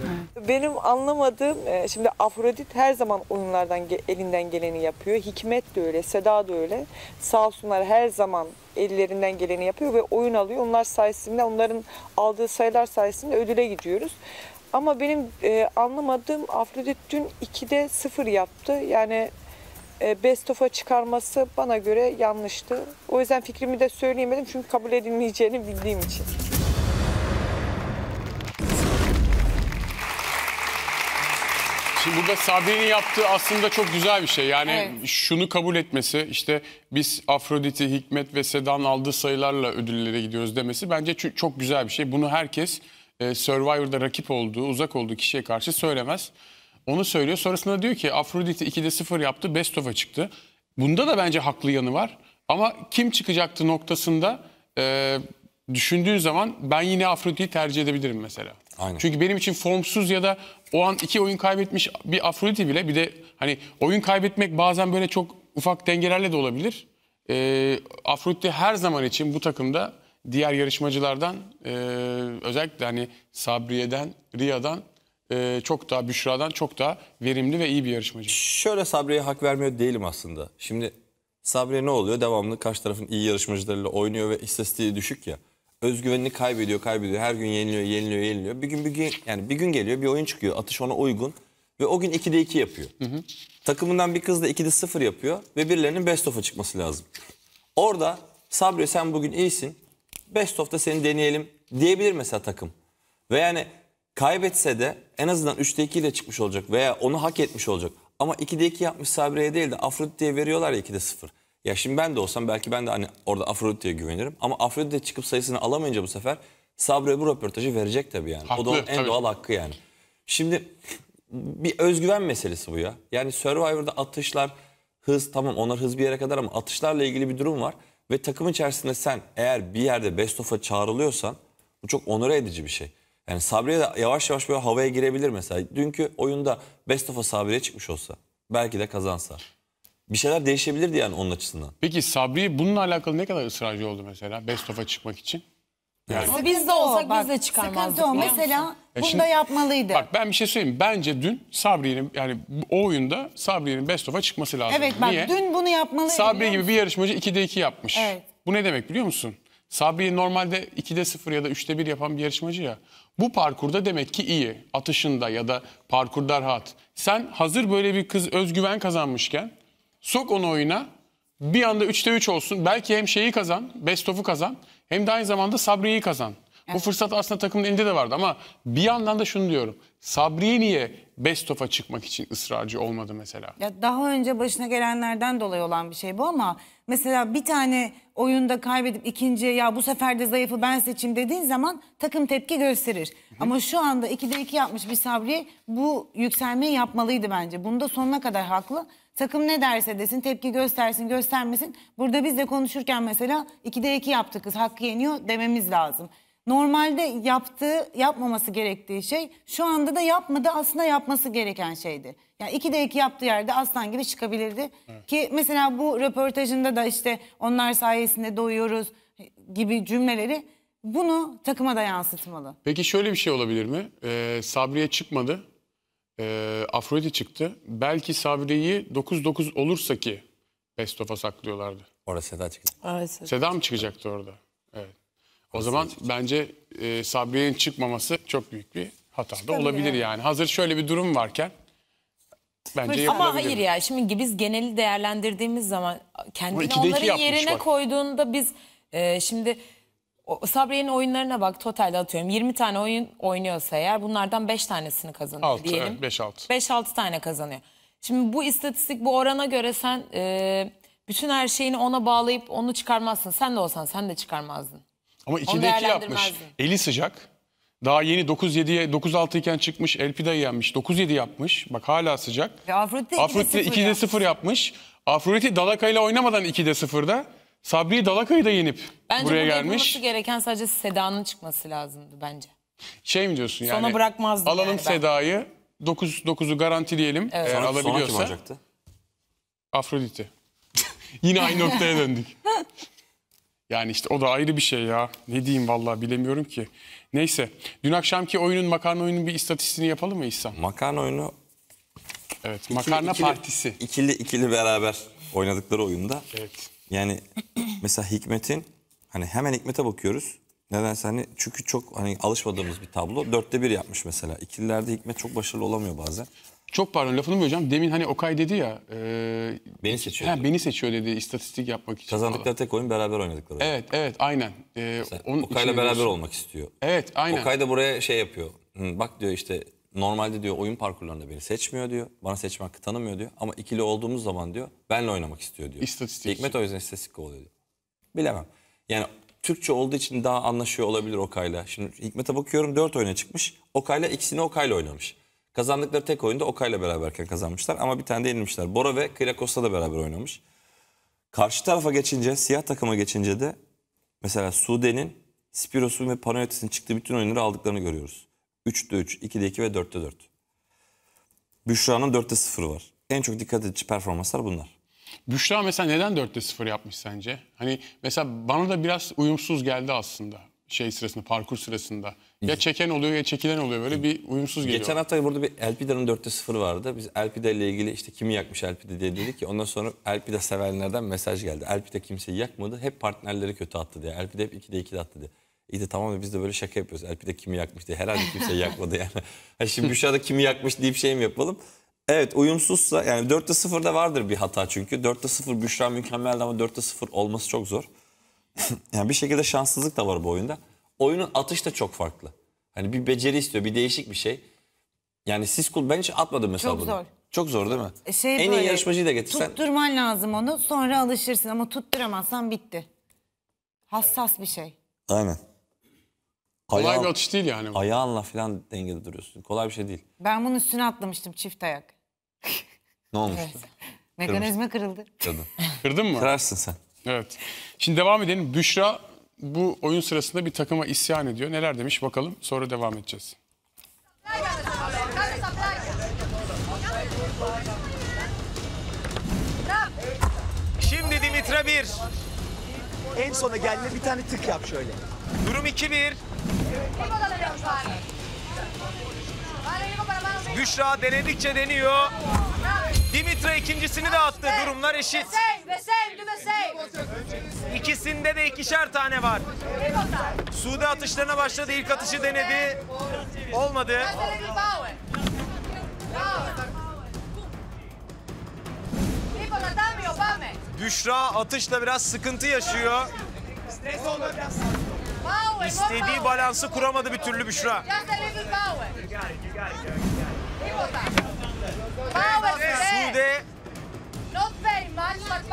Benim anlamadığım şimdi Afrodit her zaman oyunlardan elinden geleni yapıyor. Hikmet de öyle, Seda da öyle. Sağ olsunlar her zaman ellerinden geleni yapıyor ve oyun alıyor. Onlar sayesinde, onların aldığı sayılar sayesinde ödüle gidiyoruz. Ama benim anlamadığım Afrodit dün 2'de 0 yaptı. Yani Best of'a çıkarması bana göre yanlıştı. O yüzden fikrimi de söyleyemedim çünkü kabul edilmeyeceğini bildiğim için. Şimdi burada Sabri'nin yaptığı aslında çok güzel bir şey. Yani evet, şunu kabul etmesi, işte biz Afrodit'i, Hikmet ve Seda'nın aldığı sayılarla ödüllere gidiyoruz demesi bence çok güzel bir şey. Bunu herkes Survivor'da rakip olduğu, uzak olduğu kişiye karşı söylemez. Onu söylüyor. Sonrasında diyor ki Afrodit'i 2'de 0 yaptı, Best of'a çıktı. Bunda da bence haklı yanı var. Ama kim çıkacaktı noktasında düşündüğün zaman ben yine Afrodit'i tercih edebilirim mesela. Aynen. Çünkü benim için formsuz ya da o an 2 oyun kaybetmiş bir Afrodit'i bile, bir de hani oyun kaybetmek bazen böyle çok ufak dengelerle de olabilir. Afrodit'i her zaman için bu takımda diğer yarışmacılardan özellikle hani Sabriye'den, Riya'dan çok daha, Büşra'dan çok daha verimli ve iyi bir yarışmacı. Şöyle Sabriye'ye hak vermiyor değilim aslında. Şimdi Sabriye ne oluyor? Devamlı karşı tarafın iyi yarışmacılarıyla oynuyor ve istatistiği düşük ya. Özgüvenini kaybediyor. Her gün yeniliyor. Bir gün geliyor, bir oyun çıkıyor. Atış ona uygun ve o gün 2'de 2 yapıyor. Hı hı. Takımından bir kız da 2'de 0 yapıyor ve birilerinin Best of'a çıkması lazım. Orada Sabriye sen bugün iyisin, Best of'ta seni deneyelim diyebilir mesela takım. Ve yani kaybetse de en azından 3'te 2 ile çıkmış olacak veya onu hak etmiş olacak. Ama 2'de 2 yapmış Sabri'ye değil de Afrodit'e veriyorlar ya 2'de 0. Ya şimdi ben de olsam belki ben de hani orada Afrodit'e güvenirim. Ama Afrodit'e çıkıp sayısını alamayınca bu sefer Sabri'ye bu röportajı verecek tabii yani. Haklı, o da onun en doğal hakkı yani. Şimdi bir özgüven meselesi bu ya. Yani Survivor'da atışlar, hız, tamam onlar hız bir yere kadar ama atışlarla ilgili bir durum var. Ve takım içerisinde sen eğer bir yerde Best of'a çağrılıyorsan bu çok onore edici bir şey. Yani Sabriye de yavaş yavaş böyle havaya girebilir mesela. Dünkü oyunda Best of'a Sabriye çıkmış olsa belki de kazansa. Bir şeyler değişebilirdi yani onun açısından. Peki Sabriye bununla alakalı ne kadar ısrarcı oldu mesela Best of'a çıkmak için? Yani biz de olsak biz de çıkarmazdık. Sıkıntı o mesela. Bunu da yapmalıydı. Bak ben bir şey söyleyeyim. Bence dün Sabriye'nin, yani o oyunda Sabriye'nin Best of'a çıkması lazım. Evet bak, niye? Dün bunu yapmalıydı. Sabriye gibi bir yarışmacı 2'de 2 yapmış. Evet. Bu ne demek biliyor musun? Sabri normalde 2'de 0 ya da 3'te 1 yapan bir yarışmacı ya. Bu parkurda demek ki iyi. Atışında ya da parkurda rahat. Sen hazır böyle bir kız özgüven kazanmışken sok onu oyuna. Bir anda 3'te 3 olsun. Belki hem şeyi kazan, best of'u kazan. Hem de aynı zamanda Sabriye'yi kazan. Evet. Bu fırsat aslında takımın elinde de vardı ama bir yandan da şunu diyorum. Sabriye niye best of'a çıkmak için ısrarcı olmadı mesela? Ya daha önce başına gelenlerden dolayı olan bir şey bu ama mesela bir tane oyunda kaybedip ikinci ya bu sefer de zayıfı ben seçeyim dediğin zaman takım tepki gösterir. Hı-hı. Ama şu anda 2'de 2 yapmış bir Sabriye bu yükselmeyi yapmalıydı bence. Bunda sonuna kadar haklı. Takım ne derse desin, tepki göstersin, göstermesin. Burada biz de konuşurken mesela 2'de 2 yaptı kız, hakkı yeniyor dememiz lazım. Normalde yaptığı, yapmaması gerektiği şey şu anda da yapmadı, aslında yapması gereken şeydi. Yani 2'de 2 yaptığı yerde aslan gibi çıkabilirdi. Evet. Ki mesela bu röportajında da işte onlar sayesinde doyuyoruz gibi cümleleri bunu takıma da yansıtmalı. Peki şöyle bir şey olabilir mi? Sabriye çıkmadı. Afrodit çıktı. Belki Sabri'yi 9-9 olursa ki best of'a saklıyorlardı. Orada Seda çıkacak. Ay, Seda mı çıkacaktı orada? Evet. O zaman bence Sabriye'nin çıkmaması çok büyük bir hata da olabilir yani. Hazır şöyle bir durum varken bence yapılabilir. Ama hayır ya şimdi biz geneli değerlendirdiğimiz zaman kendini onların yerine koyduğunda biz şimdi... Sabriye'nin oyunlarına bak totalde atıyorum 20 tane oyun oynuyorsa eğer bunlardan 5 tanesini kazanıyor 6, diyelim. 5-6 evet, tane kazanıyor. Şimdi bu istatistik bu orana göre sen bütün her şeyini ona bağlayıp onu çıkarmazsın. Sen de olsan sen de çıkarmazdın. Ama 2'de 2 yapmış. Eli sıcak. Daha yeni 9-7'ye 9-6 iken çıkmış Elpida'yı yenmiş. 9-7 yapmış. Bak hala sıcak. Afrodit'e 2'de 0 yapmış. Afrodit'i Dalaka ile oynamadan 2'de 0'da. Sabri Dalaka'yı da yenip bence buraya gelmiş. Bence bulması gereken sadece Seda'nın çıkması lazımdı bence. Şey mi diyorsun yani? Sona bırakmazdı. Alalım yani Seda'yı 9-9'u garantileyelim. Evet. Eğer alabiliyorsa. Sonra kim olacaktı? Afrodit'i. Yine aynı noktaya döndük. Yani işte o da ayrı bir şey ya. Ne diyeyim vallahi bilemiyorum ki. Neyse. Dün akşamki oyunun makarna oyunun bir istatistiğini yapalım mı İhsan? Makarna oyunu. Evet. İkili, makarna ikili, partisi. İkili beraber oynadıkları oyunda. Evet. Yani mesela Hikmet'in hani hemen Hikmet'e bakıyoruz. Nedense hani çünkü çok hani alışmadığımız bir tablo. 4'te 1 yapmış mesela. İkililerde Hikmet çok başarılı olamıyor bazen. Çok pardon lafını böleceğim. Demin hani Okay dedi ya. Beni seçiyor. He, beni seçiyor dedi istatistik yapmak için. Kazandıkları tek oyun beraber oynadıkları. Evet evet aynen. Okay'la beraber olmak istiyor. Evet aynen. Okay da buraya şey yapıyor. Bak diyor işte normalde diyor oyun parkurlarında beni seçmiyor diyor. Bana seçme hakkı tanımıyor diyor. Ama ikili olduğumuz zaman diyor benle oynamak istiyor diyor. İstatistik. Hikmet o yüzden istatistik kovalıyor diyor. Bilemem. Yani Türkçe olduğu için daha anlaşıyor olabilir Okay'la. Şimdi Hikmet'e bakıyorum 4 oyuna çıkmış. Okay'la ikisini Okay'la oynamış. Kazandıkları tek oyunda Okay'la beraberken kazanmışlar ama bir tane de yenilmişler. Bora ve Kyriakos'la da beraber oynamış. Karşı tarafa geçince, siyah takıma geçince de mesela Sude'nin, Spiros'un ve Panagiotis'in çıktığı bütün oyunları aldıklarını görüyoruz. 3'te 3, 2'de 2 ve 4'te 4. Büşra'nın 4'te 0 var. En çok dikkat edici performanslar bunlar. Büşra mesela neden 4'te 0 yapmış sence? Hani mesela bana da biraz uyumsuz geldi aslında. Şey sırasında, parkur sırasında. Ya çeken oluyor ya çekilen oluyor. Böyle bir uyumsuz geliyor. Geçen hafta burada bir Elpida'nın 4'te 0 vardı. Biz Elpida ile ilgili işte kimi yakmış Elpida diye dedik ki ondan sonra Elpida sevenlerden mesaj geldi. Elpida kimseyi yakmadı. Hep partnerleri kötü attı diye. Elpida hep 2'de 2'de attı diye. İyi de tamam biz de böyle şaka yapıyoruz. Elpida kimi yakmış diye. Herhalde kimseyi yakmadı yani. Yani şimdi Büşra da kimi yakmış deyip şey mi yapalım? Evet uyumsuzsa yani 4'te 0'da vardır bir hata çünkü. 4'te 0 Büşra mükemmeldi ama 4'te 0 olması çok zor. Yani bir şekilde şanssızlık da var bu oyunda. Oyunun atış da çok farklı. Hani bir beceri istiyor, bir değişik bir şey. Yani Siskul ben hiç atmadım mesela çok bunu. Çok zor. Çok zor değil mi? En iyi yarışmacıyı da getirsen. Tutturman lazım onu sonra alışırsın ama tutturamazsan bitti. Hassas bir şey. Aynen. Kolay bir atış değil yani. Ayağınla falan dengede duruyorsun. Kolay bir şey değil. Ben bunun üstüne atlamıştım çift ayak. Ne olmuştu? Evet. Mekanizma kırıldı. Kırdın mı? Kırarsın sen. Evet. Şimdi devam edelim. Büşra bu oyun sırasında bir takıma isyan ediyor. Neler demiş bakalım. Sonra devam edeceğiz. Şimdi Dimitra 1. En sona geldiğinde bir tane tık yap şöyle. Durum 2-1. Büşra denedikçe deniyor. Dimitra ikincisini de attı. Durumlar eşit. İkisinde İkisinde de ikişer tane var. Sude atışlarına başladı. İlk atışı denedi. Olmadı. Büşra atışla biraz sıkıntı yaşıyor. İstediği balansı kuramadı bir türlü Büşra. Sude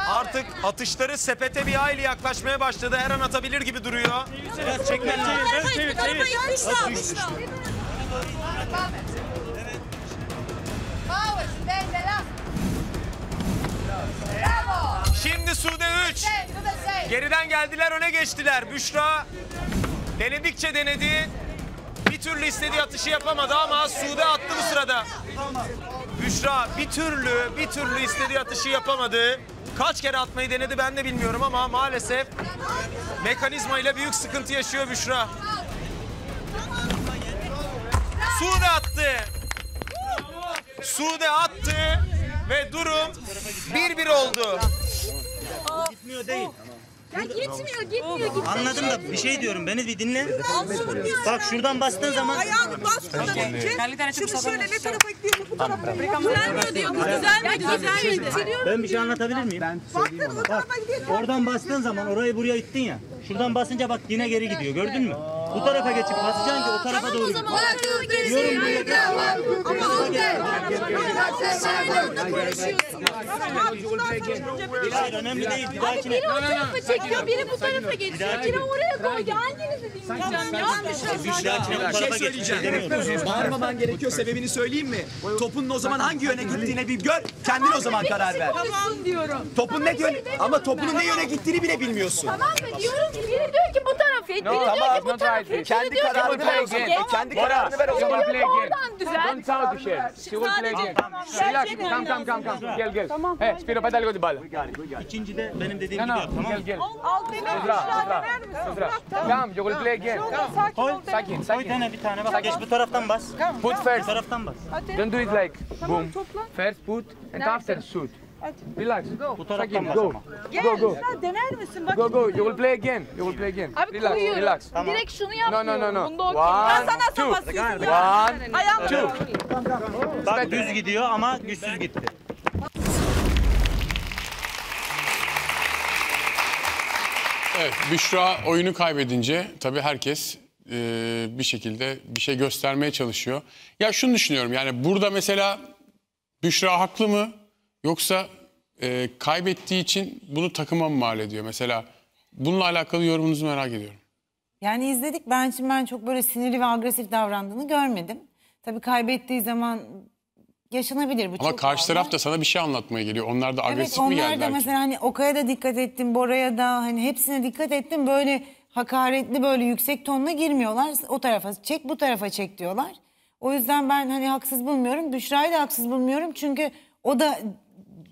artık atışları sepete bir hayli yaklaşmaya başladı. Her an atabilir gibi duruyor. Şimdi Sude 3. Geriden geldiler, öne geçtiler. Büşra denedikçe denedi. Bir türlü istediği atışı yapamadı ama Sude attı bu sırada. Büşra bir türlü istediği atışı yapamadı. Kaç kere atmayı denedi ben de bilmiyorum ama maalesef mekanizmayla büyük sıkıntı yaşıyor Büşra. Sude attı. Sude attı ve durum 1-1 oldu. Gitmiyor değil. Ya gitmiyor. Anladım da bir şey diyorum, beni bir dinle. Bak şuradan bastığın zaman... Ayağını bastığında şimdi şöyle ne tarafa gidiyor, bu tarafa gidiyor. Düzelmiyor diyor, düzelmedi. Ben bir şey anlatabilir miyim? Bak oradan bastığın zaman orayı buraya ittin ya. Şuradan basınca bak yine geri gidiyor, gördün mü? Bu tarafa geçip basacaksın ki o tarafa doğru. Tamam, o zaman gerisi buraya devam. Ama o gel. Biraz önemli değil. Abi biri o tarafa çekiyor, biri bu tarafa geçiyor. Kira oraya koy. Hanginizi dinleyeceğim ya? Bir şey söyleyeceğim. Bağırmaman gerekiyor, sebebini söyleyeyim mi? Topunun o zaman hangi yöne gittiğine bir gör. Kendin o zaman karar ver. Tamam diyorum. Topun ne yöne? Ama topunun ne yöne gittiğini bile bilmiyorsun. Tamam mı? Diyorum ki biri diyor ki bu tarafa, biri diyor ki bu tarafa. Kendi kararını ver o zaman. Kendi kararını ver o zaman. Oradan düzelt. Tamam. Gel. He, Spiro pedal go di balla. İkinci de benim dediğim gibi yap, tamam? Gel. Al beni. Tamam, you will play again. Sakin. Dene bir tane bak. Geç bu taraftan bas. Put first. Taraftan bas. Don't do it like boom. First put and after shoot. Relax. Bu taraftan bas ama. Go. Dener misin? Bak. Go. You will play again. Relax. Direkt şunu yap. No. Bunda okey. Ben sana sapasıyım ya. Ayağım. Bak düz gidiyor ama güçsüz gitti. Evet, Büşra oyunu kaybedince tabii herkes bir şekilde bir şey göstermeye çalışıyor. Ya şunu düşünüyorum, yani burada mesela Büşra haklı mı yoksa kaybettiği için bunu takıma mı mal ediyor? Mesela bununla alakalı yorumunuzu merak ediyorum. Yani izledik, ben çok böyle sinirli ve agresif davrandığını görmedim. Tabii kaybettiği zaman... yaşanabilir bu. Ama karşı taraf da sana bir şey anlatmaya geliyor. Onlar da agresif mi geldiler? Evet, onlar da mesela hani Okay'a da dikkat ettim, Bora'ya da, hani hepsine dikkat ettim. Böyle hakaretli, böyle yüksek tonla girmiyorlar. O tarafa çek, bu tarafa çek diyorlar. O yüzden ben hani haksız bulmuyorum. Büşra'yı da haksız bulmuyorum. Çünkü o da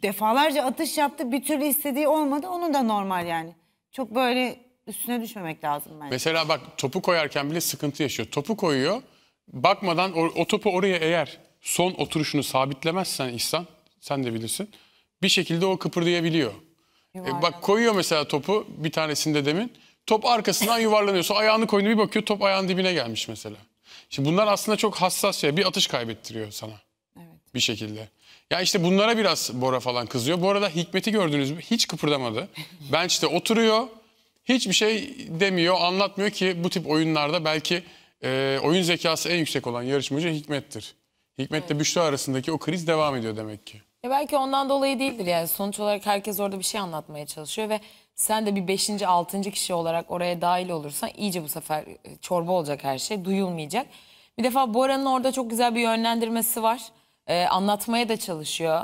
defalarca atış yaptı. Bir türlü istediği olmadı. Onun da normal yani. Çok böyle üstüne düşmemek lazım bence. Mesela bak topu koyarken bile sıkıntı yaşıyor. Topu koyuyor. Bakmadan o topu oraya eğer... son oturuşunu sabitlemezsen İhsan, sen de bilirsin, bir şekilde o kıpırdayabiliyor. Bak koyuyor mesela topu bir tanesinde demin, top arkasından yuvarlanıyorsa ayağını koydu, bir bakıyor top ayağın dibine gelmiş mesela. Şimdi bunlar aslında çok hassas ya, bir atış kaybettiriyor sana bir şekilde. Ya işte bunlara biraz Bora falan kızıyor. Bu arada Hikmet'i gördünüz mü? Hiç kıpırdamadı. Bench'te oturuyor, hiçbir şey demiyor, anlatmıyor ki bu tip oyunlarda belki oyun zekası en yüksek olan yarışmacı Hikmet'tir. Hikmet'le Büşra arasındaki o kriz devam ediyor demek ki. Belki ondan dolayı değildir yani. Sonuç olarak herkes orada bir şey anlatmaya çalışıyor ve sen de bir 5. 6. kişi olarak oraya dahil olursan iyice bu sefer çorba olacak, her şey duyulmayacak. Bir defa Bora'nın orada çok güzel bir yönlendirmesi var. Anlatmaya da çalışıyor.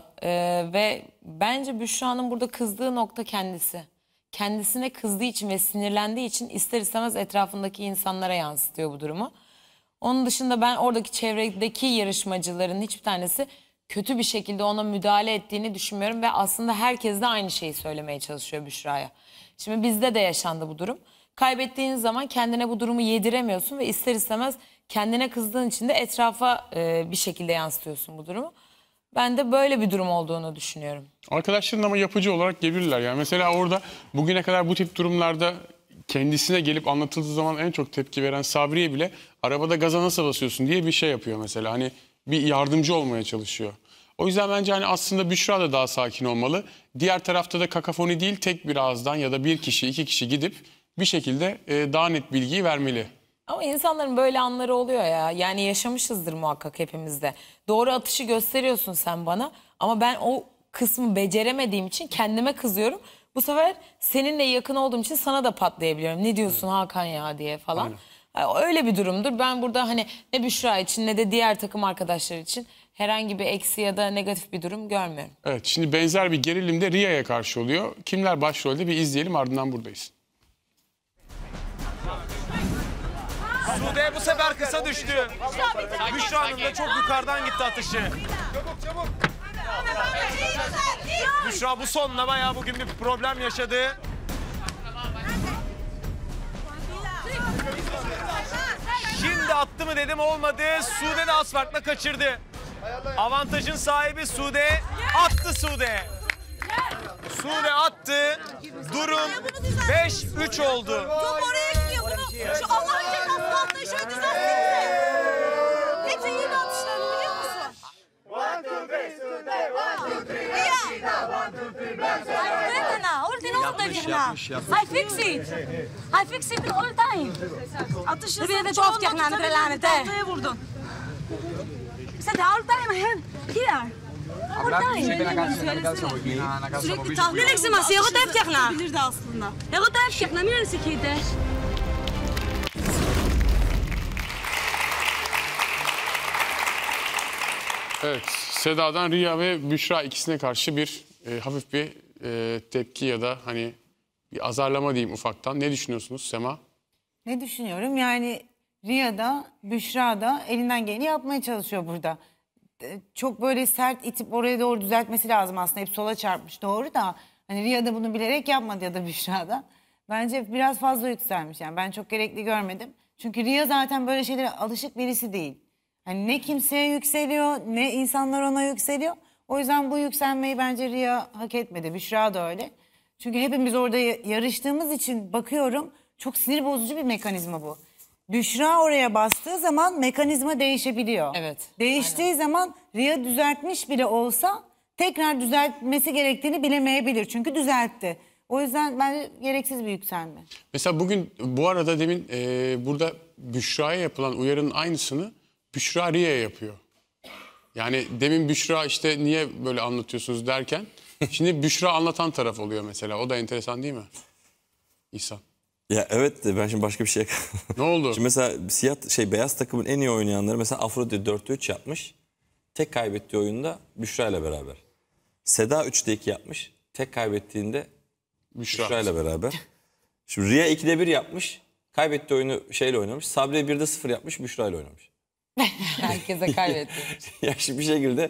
Ve bence Büşra'nın burada kızdığı nokta kendisi. Kendisine kızdığı için ve sinirlendiği için ister istemez etrafındaki insanlara yansıtıyor bu durumu. Onun dışında ben oradaki çevredeki yarışmacıların hiçbir tanesi kötü bir şekilde ona müdahale ettiğini düşünmüyorum. Ve aslında herkes de aynı şeyi söylemeye çalışıyor Büşra'ya. Şimdi bizde de yaşandı bu durum. Kaybettiğin zaman kendine bu durumu yediremiyorsun ve ister istemez kendine kızdığın için de etrafa bir şekilde yansıtıyorsun bu durumu. Ben de böyle bir durum olduğunu düşünüyorum. Arkadaşların ama yapıcı olarak gelirler. Yani mesela orada bugüne kadar bu tip durumlarda kendisine gelip anlatıldığı zaman en çok tepki veren Sabriye bile arabada gaza nasıl basıyorsun diye bir şey yapıyor mesela. Hani bir yardımcı olmaya çalışıyor. O yüzden bence hani aslında Büşra da daha sakin olmalı. Diğer tarafta da kakafoni değil, tek bir ağızdan ya da bir kişi, iki kişi gidip bir şekilde daha net bilgiyi vermeli. Ama insanların böyle anları oluyor ya. Yani yaşamışızdır muhakkak hepimizde. Doğru atışı gösteriyorsun sen bana. Ama ben o kısmı beceremediğim için kendime kızıyorum. Bu sefer seninle yakın olduğum için sana da patlayabiliyorum. Ne diyorsun Hakan ya diye falan. Aynen. Öyle bir durumdur. Ben burada hani ne Büşra için ne de diğer takım arkadaşları için herhangi bir eksi ya da negatif bir durum görmüyorum. Evet, şimdi benzer bir gerilim de Riya'ya karşı oluyor. Kimler başrolde bir izleyelim, ardından buradayız. Sude bu sefer kısa düştü. Büşra'nın da çok yukarıdan gitti atışı. Çabuk çabuk. Büşra bu sonla bayağı bugün bir problem yaşadı. Şimdi attı mı dedim, olmadı. Sude de asfaltla kaçırdı. Avantajın sahibi Sude. Attı Sude. Sude attı. Durum 5-3 oldu. Şu Allah'ın cezası altında şöyle düzeltsin. Hepsi yeni atışlarını biliyor musun? 1, 2, 3, 1, 2, 3. Yeah. Fırtına, ordinal da cihna. I fix it. I fix it all time. Atışın bir de tuhaf cihna ne lanete. Tahtaya vurdun. Sen de all time hem here. Sürekli ne eksimasi? Yahut hep cihna. Bilirdi aslında. Yahut hep cihna. Miren sikide. Evet, Seda'dan Riya ve Büşra ikisine karşı bir hafif bir tepki ya da hani bir azarlama diyeyim ufaktan. Ne düşünüyorsunuz Sema? Ne düşünüyorum? Yani Riya da Büşra da elinden geleni yapmaya çalışıyor burada. Çok böyle sert itip oraya doğru düzeltmesi lazım aslında. Hep sola çarpmış, doğru da hani Riya da bunu bilerek yapmadı ya da Büşra da. Bence biraz fazla yükselmiş, yani ben çok gerekli görmedim. Çünkü Riya zaten böyle şeylere alışık birisi değil. Yani ne kimseye yükseliyor, ne insanlar ona yükseliyor. O yüzden bu yükselmeyi bence Riya hak etmedi. Büşra da öyle. Çünkü hepimiz orada yarıştığımız için bakıyorum, çok sinir bozucu bir mekanizma bu. Büşra oraya bastığı zaman mekanizma değişebiliyor. Evet. Değiştiği zaman Riya düzeltmiş bile olsa tekrar düzeltmesi gerektiğini bilemeyebilir. Çünkü düzeltti. O yüzden bence gereksiz bir yükselme. Mesela bugün bu arada demin burada Büşra'ya yapılan uyarının aynısını Büşra Riya'ya yapıyor. Yani demin Büşra işte niye böyle anlatıyorsunuz derken şimdi Büşra anlatan taraf oluyor mesela. O da enteresan değil mi İhsan? Ya evet, ben şimdi başka bir şey... Ne oldu? Şimdi mesela beyaz takımın en iyi oynayanları mesela Afrodit 4'te 3 yapmış. Tek kaybettiği oyunda Büşra ile beraber. Seda 3'te 2 yapmış. Tek kaybettiğinde Büşra ile beraber. Şimdi Riya 2'de 1 yapmış. Kaybettiği oyunu şeyle oynamış. Sabri 1'de 0 yapmış. Büşra ile oynamış. Herkese kaybetti. Ya şimdi bir şekilde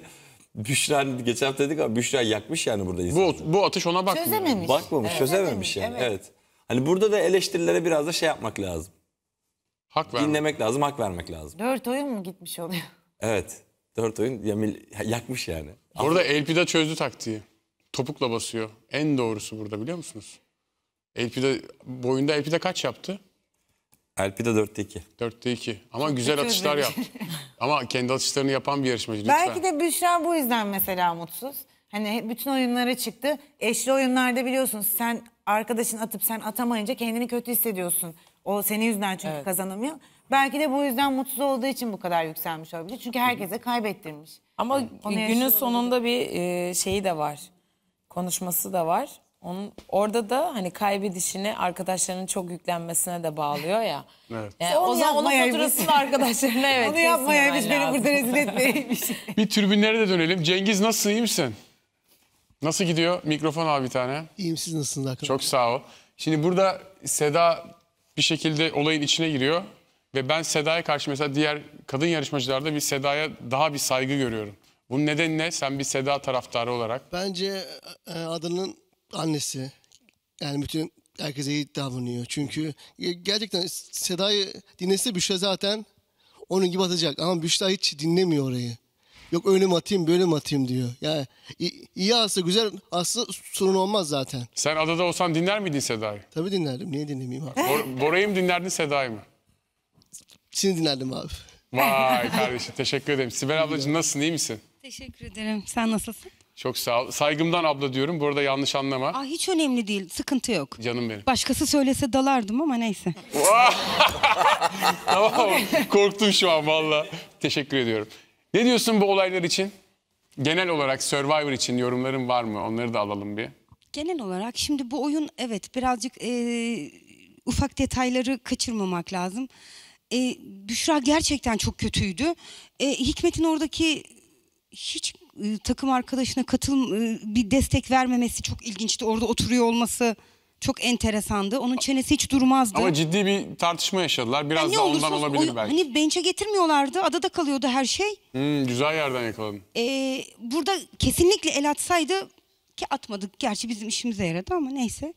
Büşra, geçen hafta dedik ama Büşra yakmış yani burada insanı. Bu atış ona bakmıyor. Çözememiş. Bakmamış, evet, çözememiş yani. Evet. Hani burada da eleştirilere biraz da şey yapmak lazım. Hak vermek. Dinlemek lazım, hak vermek lazım. 4 oyun mu gitmiş oluyor? Evet. 4 oyun yakmış yani. Orada Elpida çözdü taktiği. Topukla basıyor. En doğrusu burada, biliyor musunuz? Elpida boyunda Elpida kaç yaptı? Elpida 4'te 2. 4'te 2. Ama çok güzel atışlar yaptı. Ama kendi atışlarını yapan bir yarışmacı lütfen. Belki de Büşra bu yüzden mesela mutsuz. Hani bütün oyunlara çıktı. Eşli oyunlarda biliyorsunuz sen arkadaşın atıp sen atamayınca kendini kötü hissediyorsun. O senin yüzünden çünkü kazanamıyor. Belki de bu yüzden mutsuz olduğu için bu kadar yükselmiş olabilir. Çünkü herkese kaybettirmiş. Ama günün sonunda bir şeyi de var. Konuşması da var. Orada da hani kaybedişini arkadaşlarının çok yüklenmesine de bağlıyor ya. Evet. Yani o zaman onun faturasını arkadaşlarına onu yapmaya biz beni burada rezil etmeymiş. Bir tribünlere de dönelim. Cengiz nasılsın, iyi misin? Nasıl gidiyor? Mikrofon al bir tane. İyiyim, siz nasılsınız arkadaşlar? Çok sağ ol. Şimdi burada Seda bir şekilde olayın içine giriyor. Ve ben Seda'ya karşı mesela diğer kadın yarışmacılarda bir Seda'ya daha bir saygı görüyorum. Bunun nedeni ne? Sen bir Seda taraftarı olarak. Bence adının annesi, yani bütün herkese iyi davranıyor. Çünkü gerçekten Seda'yı dinlese Büşra zaten onun gibi atacak. Ama Büşra hiç dinlemiyor orayı. Yok öyle mi atayım, böyle mi atayım diyor. Yani iyi aslı, güzel aslı sorun olmaz zaten. Sen adada olsan dinler miydin Seda'yı? Tabii dinlerdim. Niye dinlemeyeyim abi? Bora'yı mı dinlerdin, Seda'yı mı? Seni dinlerdim abi. Vay kardeşim, teşekkür ederim. Sibel ablacığım, nasılsın, iyi misin? Teşekkür ederim. Sen nasılsın? Çok sağ ol. Saygımdan abla diyorum. Bu arada yanlış anlama. Aa, hiç önemli değil. Sıkıntı yok. Canım benim. Başkası söylese dalardım ama neyse. Tamam. Korktum şu an valla. Teşekkür ediyorum. Ne diyorsun bu olaylar için? Genel olarak Survivor için yorumların var mı? Onları da alalım bir. Genel olarak şimdi bu oyun, evet, birazcık ufak detayları kaçırmamak lazım. Büşra gerçekten çok kötüydü. Hikmet'in oradaki hiç takım arkadaşına bir destek vermemesi çok ilginçti. Orada oturuyor olması çok enteresandı. Onun çenesi hiç durmazdı. Ama ciddi bir tartışma yaşadılar. Biraz yani da ondan olabilir belki. Hani bench'e getirmiyorlardı. Adada kalıyordu her şey. Güzel yerden yakaladım. Burada kesinlikle el atsaydı, ki atmadık. Gerçi bizim işimize yaradı ama neyse.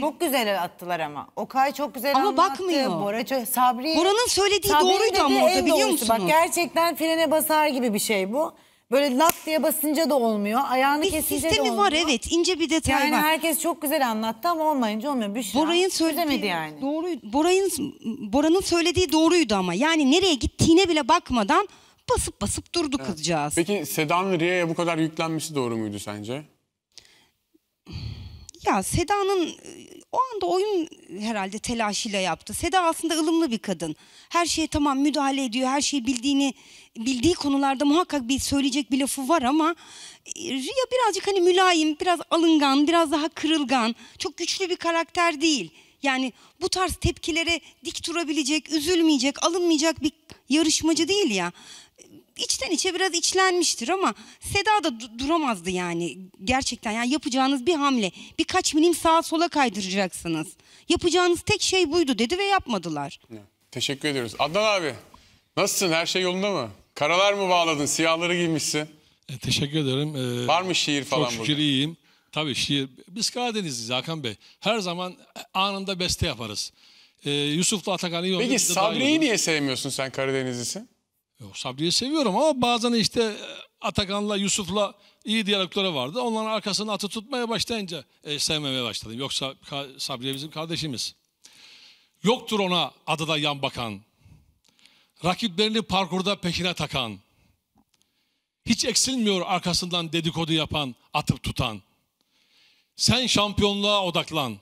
Çok güzel attılar ama. Okay çok güzel ama anlattı. Bakmıyor. Bora'nın söylediği doğruydu ama orada, biliyor musunuz? Bak, gerçekten frene basar gibi bir şey bu. Böyle laf diye basınca da olmuyor. Ayağını kesince de olmuyor. Var, evet, ince bir detay yani var. Yani herkes çok güzel anlattı ama olmayınca olmuyor. Büşra söylemedi yani. Bora'nın söylediği doğruydu ama. Yani nereye gittiğine bile bakmadan basıp durdu, evet, kızcağız. Peki Seda'nın Riya'ya bu kadar yüklenmesi doğru muydu sence? Ya Seda'nın o anda oyun herhalde telaşıyla yaptı. Seda aslında ılımlı bir kadın. Her şeye tamam müdahale ediyor. Her şeyi bildiği konularda muhakkak bir söyleyecek bir lafı var ama Riya birazcık hani mülayim, biraz alıngan, biraz daha kırılgan. Çok güçlü bir karakter değil. Yani bu tarz tepkilere dik durabilecek, üzülmeyecek, alınmayacak bir yarışmacı değil ya. İçten içe biraz içlenmiştir ama Seda da duramazdı yani gerçekten. Yani yapacağınız bir hamle, birkaç milim sağa sola kaydıracaksınız. Yapacağınız tek şey buydu dedi ve yapmadılar. Teşekkür ediyoruz. Adnan abi, nasılsın? Her şey yolunda mı? Karalar mı bağladın? Siyahları giymişsin. Teşekkür ederim. Var mı şiir falan burada? Çok şükür iyiyim. Tabii şiir. Biz Karadenizliyiz Hakan Bey. Her zaman anında beste yaparız. Yusuf'la Atakan iyi oldu. Peki Sabri'yi niye sevmiyorsun, sen Karadenizlisin? Sabri'yi seviyorum ama bazen işte Atakan'la Yusuf'la iyi diyalogları vardı. Onların arkasını atı tutmaya başlayınca sevmemeye başladım. Yoksa Sabriye bizim kardeşimiz. Yoktur ona adada yan bakan, rakiplerini parkurda peşine takan, hiç eksilmiyor arkasından dedikodu yapan, atıp tutan. Sen şampiyonluğa odaklan.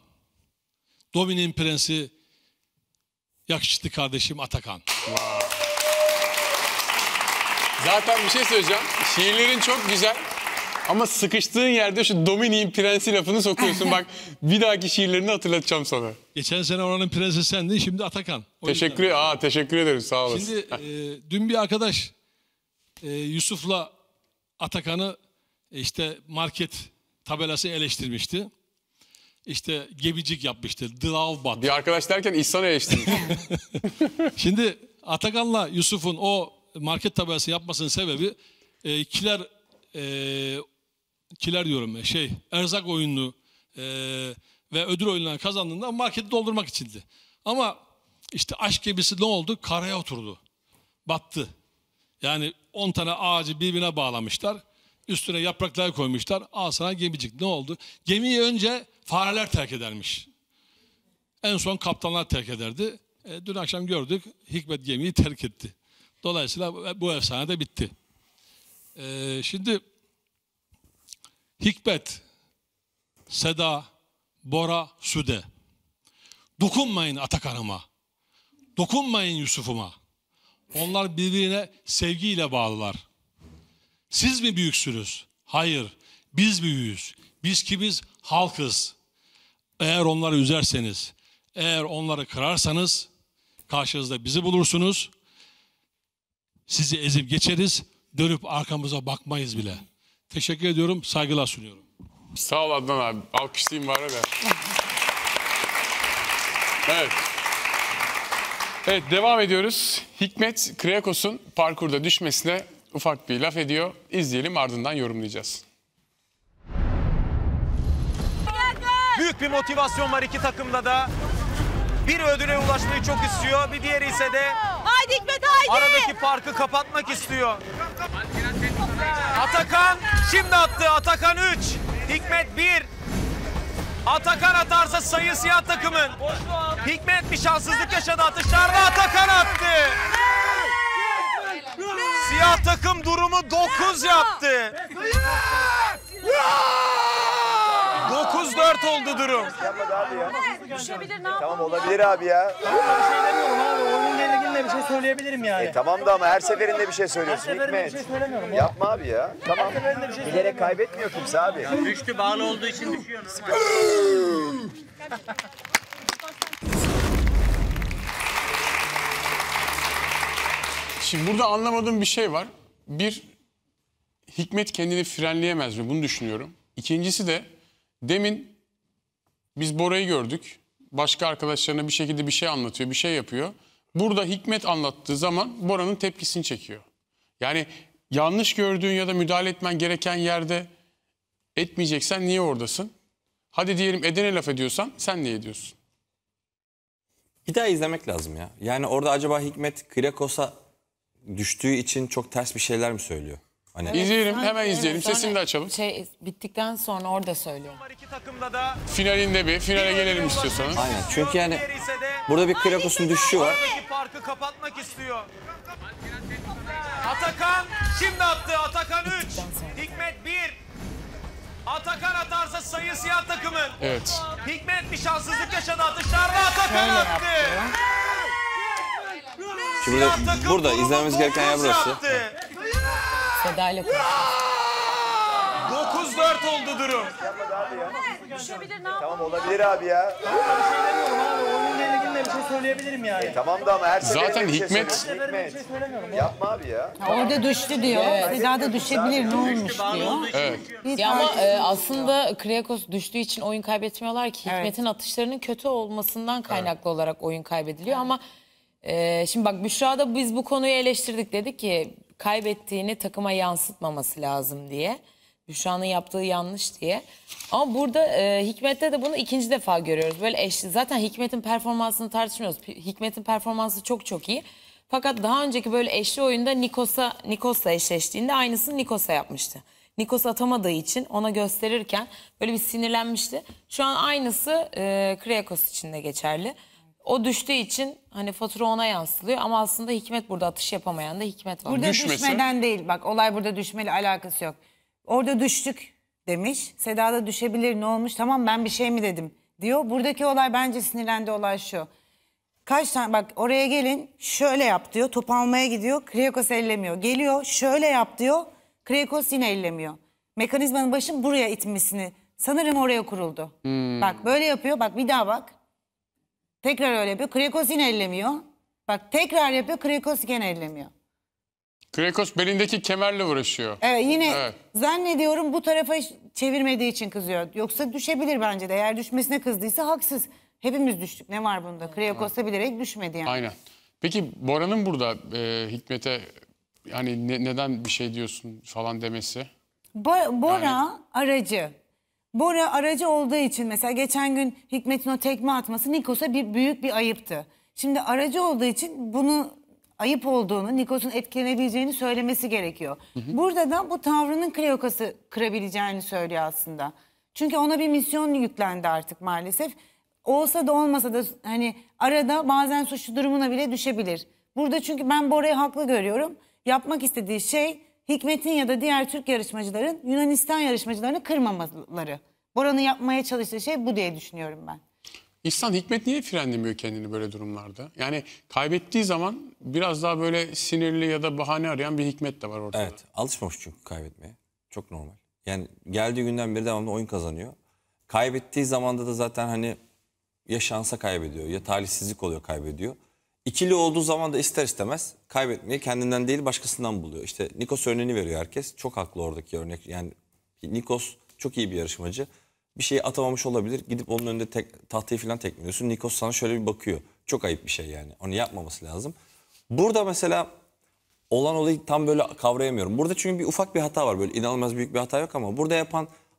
Dominin prensi yakışıklı kardeşim Atakan. Wow. Zaten bir şey söyleyeceğim. Şiirlerin çok güzel ama sıkıştığın yerde şu Domini'nin prensi lafını sokuyorsun. Bak, bir dahaki şiirlerini hatırlatacağım sana. Geçen sene oranın prensi sendin, şimdi Atakan. Teşekkür ederim, sağ olasın. Şimdi dün bir arkadaş Yusuf'la Atakan'ı işte market tabelası eleştirmişti. İşte gebicik yapmıştı. Dlavbat. Bir arkadaş derken İhsan eleştirmiş. Şimdi Atakan'la Yusuf'un o market tabelası yapmasının sebebi erzak oyununu ve ödül oyunlarını kazandığında marketi doldurmak içindi. Ama işte aşk gemisi ne oldu? Karaya oturdu. Battı. Yani 10 tane ağacı birbirine bağlamışlar. Üstüne yaprakları koymuşlar. Al sana gemicik. Ne oldu? Gemiyi önce fareler terk edermiş. En son kaptanlar terk ederdi. Dün akşam gördük, Hikmet gemiyi terk etti. Dolayısıyla bu efsane de bitti. Şimdi Hikmet, Seda, Bora, Sude. Dokunmayın Atakan'ıma. Dokunmayın Yusuf'uma. Onlar birbirine sevgiyle bağlılar. Siz mi büyüksünüz? Hayır. Biz büyüğüz. Biz kimiz? Halkız. Eğer onları üzerseniz, eğer onları kırarsanız karşınızda bizi bulursunuz. Sizi ezip geçeriz, dönüp arkamıza bakmayız bile. Teşekkür ediyorum, saygılar sunuyorum. Sağ ol Adnan abi, alkışlayayım bari de. Evet. Evet, devam ediyoruz. Hikmet, Kyriakos'un parkurda düşmesine ufak bir laf ediyor. İzleyelim, ardından yorumlayacağız. Büyük bir motivasyon var iki takımda da. Bir ödüle ulaşmayı çok istiyor, bir diğeri ise de... Hikmet, haydi. Aradaki farkı kapatmak istiyor. Atakan şimdi attı. Atakan 3. Hikmet 1. Atakan atarsa sayı siyah takımın. Hikmet bir şanssızlık yaşadı atışlarda. Atakan attı. Siyah takım durumu 9 yaptı. 9-4 oldu durum. Düşebilir, ne yapalım? Tamam olabilir abi ya. Ben şey demiyorum abi. Oyunun gerildiğinde bir şey söyleyebilirim yani. Tamam da ama her seferinde bir şey söylüyorsun Hikmet. Her seferinde bir şey söylemiyorum. Yapma abi ya. Tamam. Bilerek kaybetmiyor kimse abi. Düştü bağlı olduğu için düşüyor. Şimdi burada anlamadığım bir şey var. Bir, Hikmet kendini frenleyemez mi? Bunu düşünüyorum. İkincisi de demin biz Bora'yı gördük. Başka arkadaşlarına bir şekilde bir şey anlatıyor, bir şey yapıyor. Burada Hikmet anlattığı zaman Bora'nın tepkisini çekiyor. Yani yanlış gördüğün ya da müdahale etmen gereken yerde etmeyeceksen niye oradasın? Hadi diyelim edene laf ediyorsan sen niye ediyorsun? Bir daha izlemek lazım ya. Yani orada acaba Hikmet Kyriakos'a düştüğü için çok ters bir şeyler mi söylüyor? Hani evet, izleyelim, hemen izleyelim. Sesini de açalım. Şey, bittikten sonra orada söylüyorum. Finalinde bir, finale gelelim istiyorsanız. Aynen, çünkü yani burada bir Kyriakos'un düşüşü var. Parkı kapatmak istiyor. Atakan şimdi attı, Atakan 3. Hikmet 1. Atakan atarsa sayı siyah takımın. Evet. Hikmet bir şanssızlık yaşadı atışlarda, Atakan attı. Şimdi burada izlememiz gereken yer burası. Seda ile konuşuyor. 9-4 oldu durum. Düşebilir, ne yapalım? Tamam olabilir abi ya. Ben bir şey demiyorum abi. Oyunun gerildiğinde bir şey söyleyebilirim yani. Tamam da ama her seferinde zaten Hikmet... Yapma abi ya. Orada düştü diyor. Seda da düşebilir, ne olmuş diyor. Evet. Ya ama aslında Kyriakos düştüğü için oyun kaybetmiyorlar ki. Hikmet'in atışlarının kötü olmasından kaynaklı olarak oyun kaybediliyor ama... şimdi bak Büşra'da biz bu konuyu eleştirdik, dedi ki kaybettiğini takıma yansıtmaması lazım diye. Büşra'nın yaptığı yanlış diye. Ama burada Hikmet'te de bunu ikinci defa görüyoruz. Böyle zaten Hikmet'in performansını tartışmıyoruz. Hikmet'in performansı çok iyi. Fakat daha önceki böyle eşli oyunda Nikos'la eşleştiğinde aynısını Nikos'a yapmıştı. Nikos atamadığı için ona gösterirken böyle bir sinirlenmişti. Şu an aynısı Kyriakos için de geçerli. O düştüğü için hani fatura ona yansılıyor ama aslında Hikmet burada atış yapamayan da Hikmet var. Burada düşmeden değil bak, olay burada düşmeyle alakası yok. Orada düştük demiş. Seda da düşebilir, ne olmuş, tamam ben bir şey mi dedim diyor. Buradaki olay, bence sinirlendi olay şu. Kaç tane bak oraya gelin şöyle yap diyor, top almaya gidiyor. Kyriakos ellemiyor. Geliyor şöyle yap diyor. Kyriakos yine ellemiyor. Mekanizmanın başın buraya itmesini sanırım oraya kuruldu. Bak böyle yapıyor, bak bir daha bak. Tekrar öyle yapıyor. Kyriakos yine ellemiyor. Bak tekrar yapıyor. Kyriakos yine ellemiyor. Kyriakos belindeki kemerle uğraşıyor. Evet yine zannediyorum bu tarafa çevirmediği için kızıyor. Yoksa düşebilir bence de. Eğer düşmesine kızdıysa haksız. Hepimiz düştük. Ne var bunda? Kyriakos da bilerek düşmedi yani. Aynen. Peki Bora'nın burada Hikmet'e hani neden bir şey diyorsun falan demesi? Bora yani... aracı. Bora aracı olduğu için mesela geçen gün Hikmet'in o tekme atması Nikos'a büyük bir ayıptı. Şimdi aracı olduğu için bunu ayıp olduğunu, Nikos'un etkilenebileceğini söylemesi gerekiyor. Burada da bu tavrının Kyriakos'u kırabileceğini söylüyor aslında. Çünkü ona bir misyon yüklendi artık maalesef. Olsa da olmasa da hani arada bazen suçlu durumuna bile düşebilir. Burada çünkü ben Bora'yı haklı görüyorum. Yapmak istediği şey... Hikmet'in ya da diğer Türk yarışmacıların Yunanistan yarışmacılarını kırmamaları. Bora'nın yapmaya çalıştığı şey bu diye düşünüyorum ben. İhsan, Hikmet niye frenlemiyor kendini böyle durumlarda? Yani kaybettiği zaman biraz daha böyle sinirli ya da bahane arayan bir Hikmet de var ortada. Evet, alışmamış çünkü kaybetmeye. Çok normal. Yani geldiği günden beri devamlı oyun kazanıyor. Kaybettiği zamanda da zaten hani ya şansa kaybediyor ya talihsizlik oluyor, kaybediyor. İkili olduğu zaman da ister istemez kaybetmeyi kendinden değil başkasından buluyor. İşte Nikos örneğini veriyor herkes. Çok haklı oradaki örnek. Yani Nikos çok iyi bir yarışmacı. Bir şeyi atamamış olabilir. Gidip onun önünde tahtayı falan tekmeliyorsun. Nikos sana şöyle bir bakıyor. Çok ayıp bir şey yani. Onu yapmaması lazım. Burada mesela olan olayı tam böyle kavrayamıyorum. Burada çünkü bir ufak bir hata var. Böyle inanılmaz büyük bir hata yok ama burada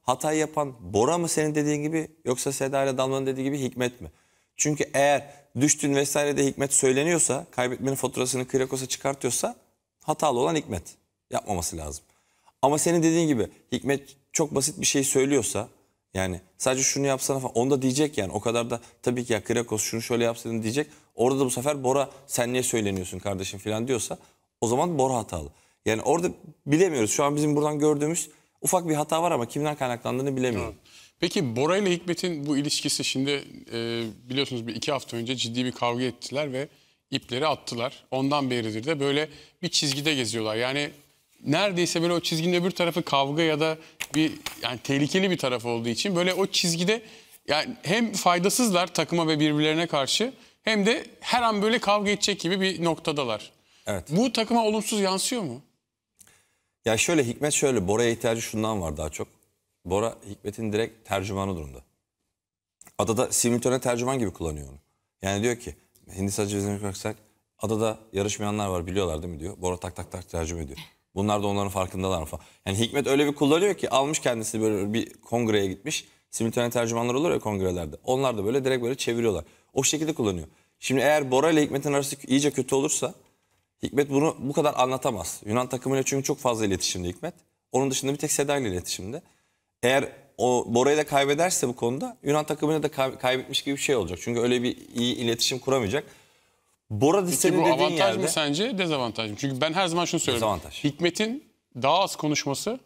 hatayı yapan Bora mı senin dediğin gibi, yoksa Seda ile Damla'nın dediği gibi Hikmet mi? Çünkü eğer düştün vesaire de Hikmet söyleniyorsa, kaybetmenin faturasını Kyriakos'a çıkartıyorsa hatalı olan Hikmet, yapmaması lazım. Ama senin dediğin gibi Hikmet çok basit bir şey söylüyorsa, yani sadece şunu yapsana falan, onu da diyecek yani. O kadar da tabii ki ya Kyriakos şunu şöyle yapsaydın diyecek. Orada da bu sefer Bora sen niye söyleniyorsun kardeşim falan diyorsa, o zaman Bora hatalı. Yani orada bilemiyoruz. Şu an bizim buradan gördüğümüz ufak bir hata var ama kimden kaynaklandığını bilemiyorum. Peki Bora ile Hikmet'in bu ilişkisi şimdi biliyorsunuz bir 2 hafta önce ciddi bir kavga ettiler ve ipleri attılar. Ondan beridir de böyle bir çizgide geziyorlar. Yani neredeyse böyle o çizginin öbür tarafı kavga ya da bir yani tehlikeli bir taraf olduğu için böyle o çizgide yani hem faydasızlar takıma ve birbirlerine karşı, hem de her an böyle kavga edecek gibi bir noktadalar. Evet. Bu takıma olumsuz yansıyor mu? Ya şöyle, Hikmet şöyle, Bora'ya ihtiyacı şundan var daha çok. Bora Hikmet'in direkt tercümanı durumda. Adada simultane tercüman gibi kullanıyor onu. Yani diyor ki Hindistan cevizini bıraksak adada yarışmayanlar var biliyorlar değil mi diyor. Bora tak tak tak tercüme ediyor. Bunlar da onların farkındalar falan. Yani Hikmet öyle bir kullanıyor ki almış kendisi, böyle bir kongreye gitmiş. Simultane tercümanlar olur ya kongrelerde. Onlar da böyle direkt böyle çeviriyorlar. O şekilde kullanıyor. Şimdi eğer Bora ile Hikmet'in arası iyice kötü olursa Hikmet bunu bu kadar anlatamaz. Yunan takımıyla çünkü çok fazla iletişimde Hikmet. Onun dışında bir tek Seda ile iletişimde. Eğer o Bora'yı da kaybederse bu konuda Yunan takımıyla da kaybetmiş gibi bir şey olacak. Çünkü öyle bir iyi iletişim kuramayacak. Bora da senin dediğin yerde... Peki bu avantaj mı sence, dezavantaj mı? Çünkü ben her zaman şunu söylüyorum. Hikmet'in daha az konuşması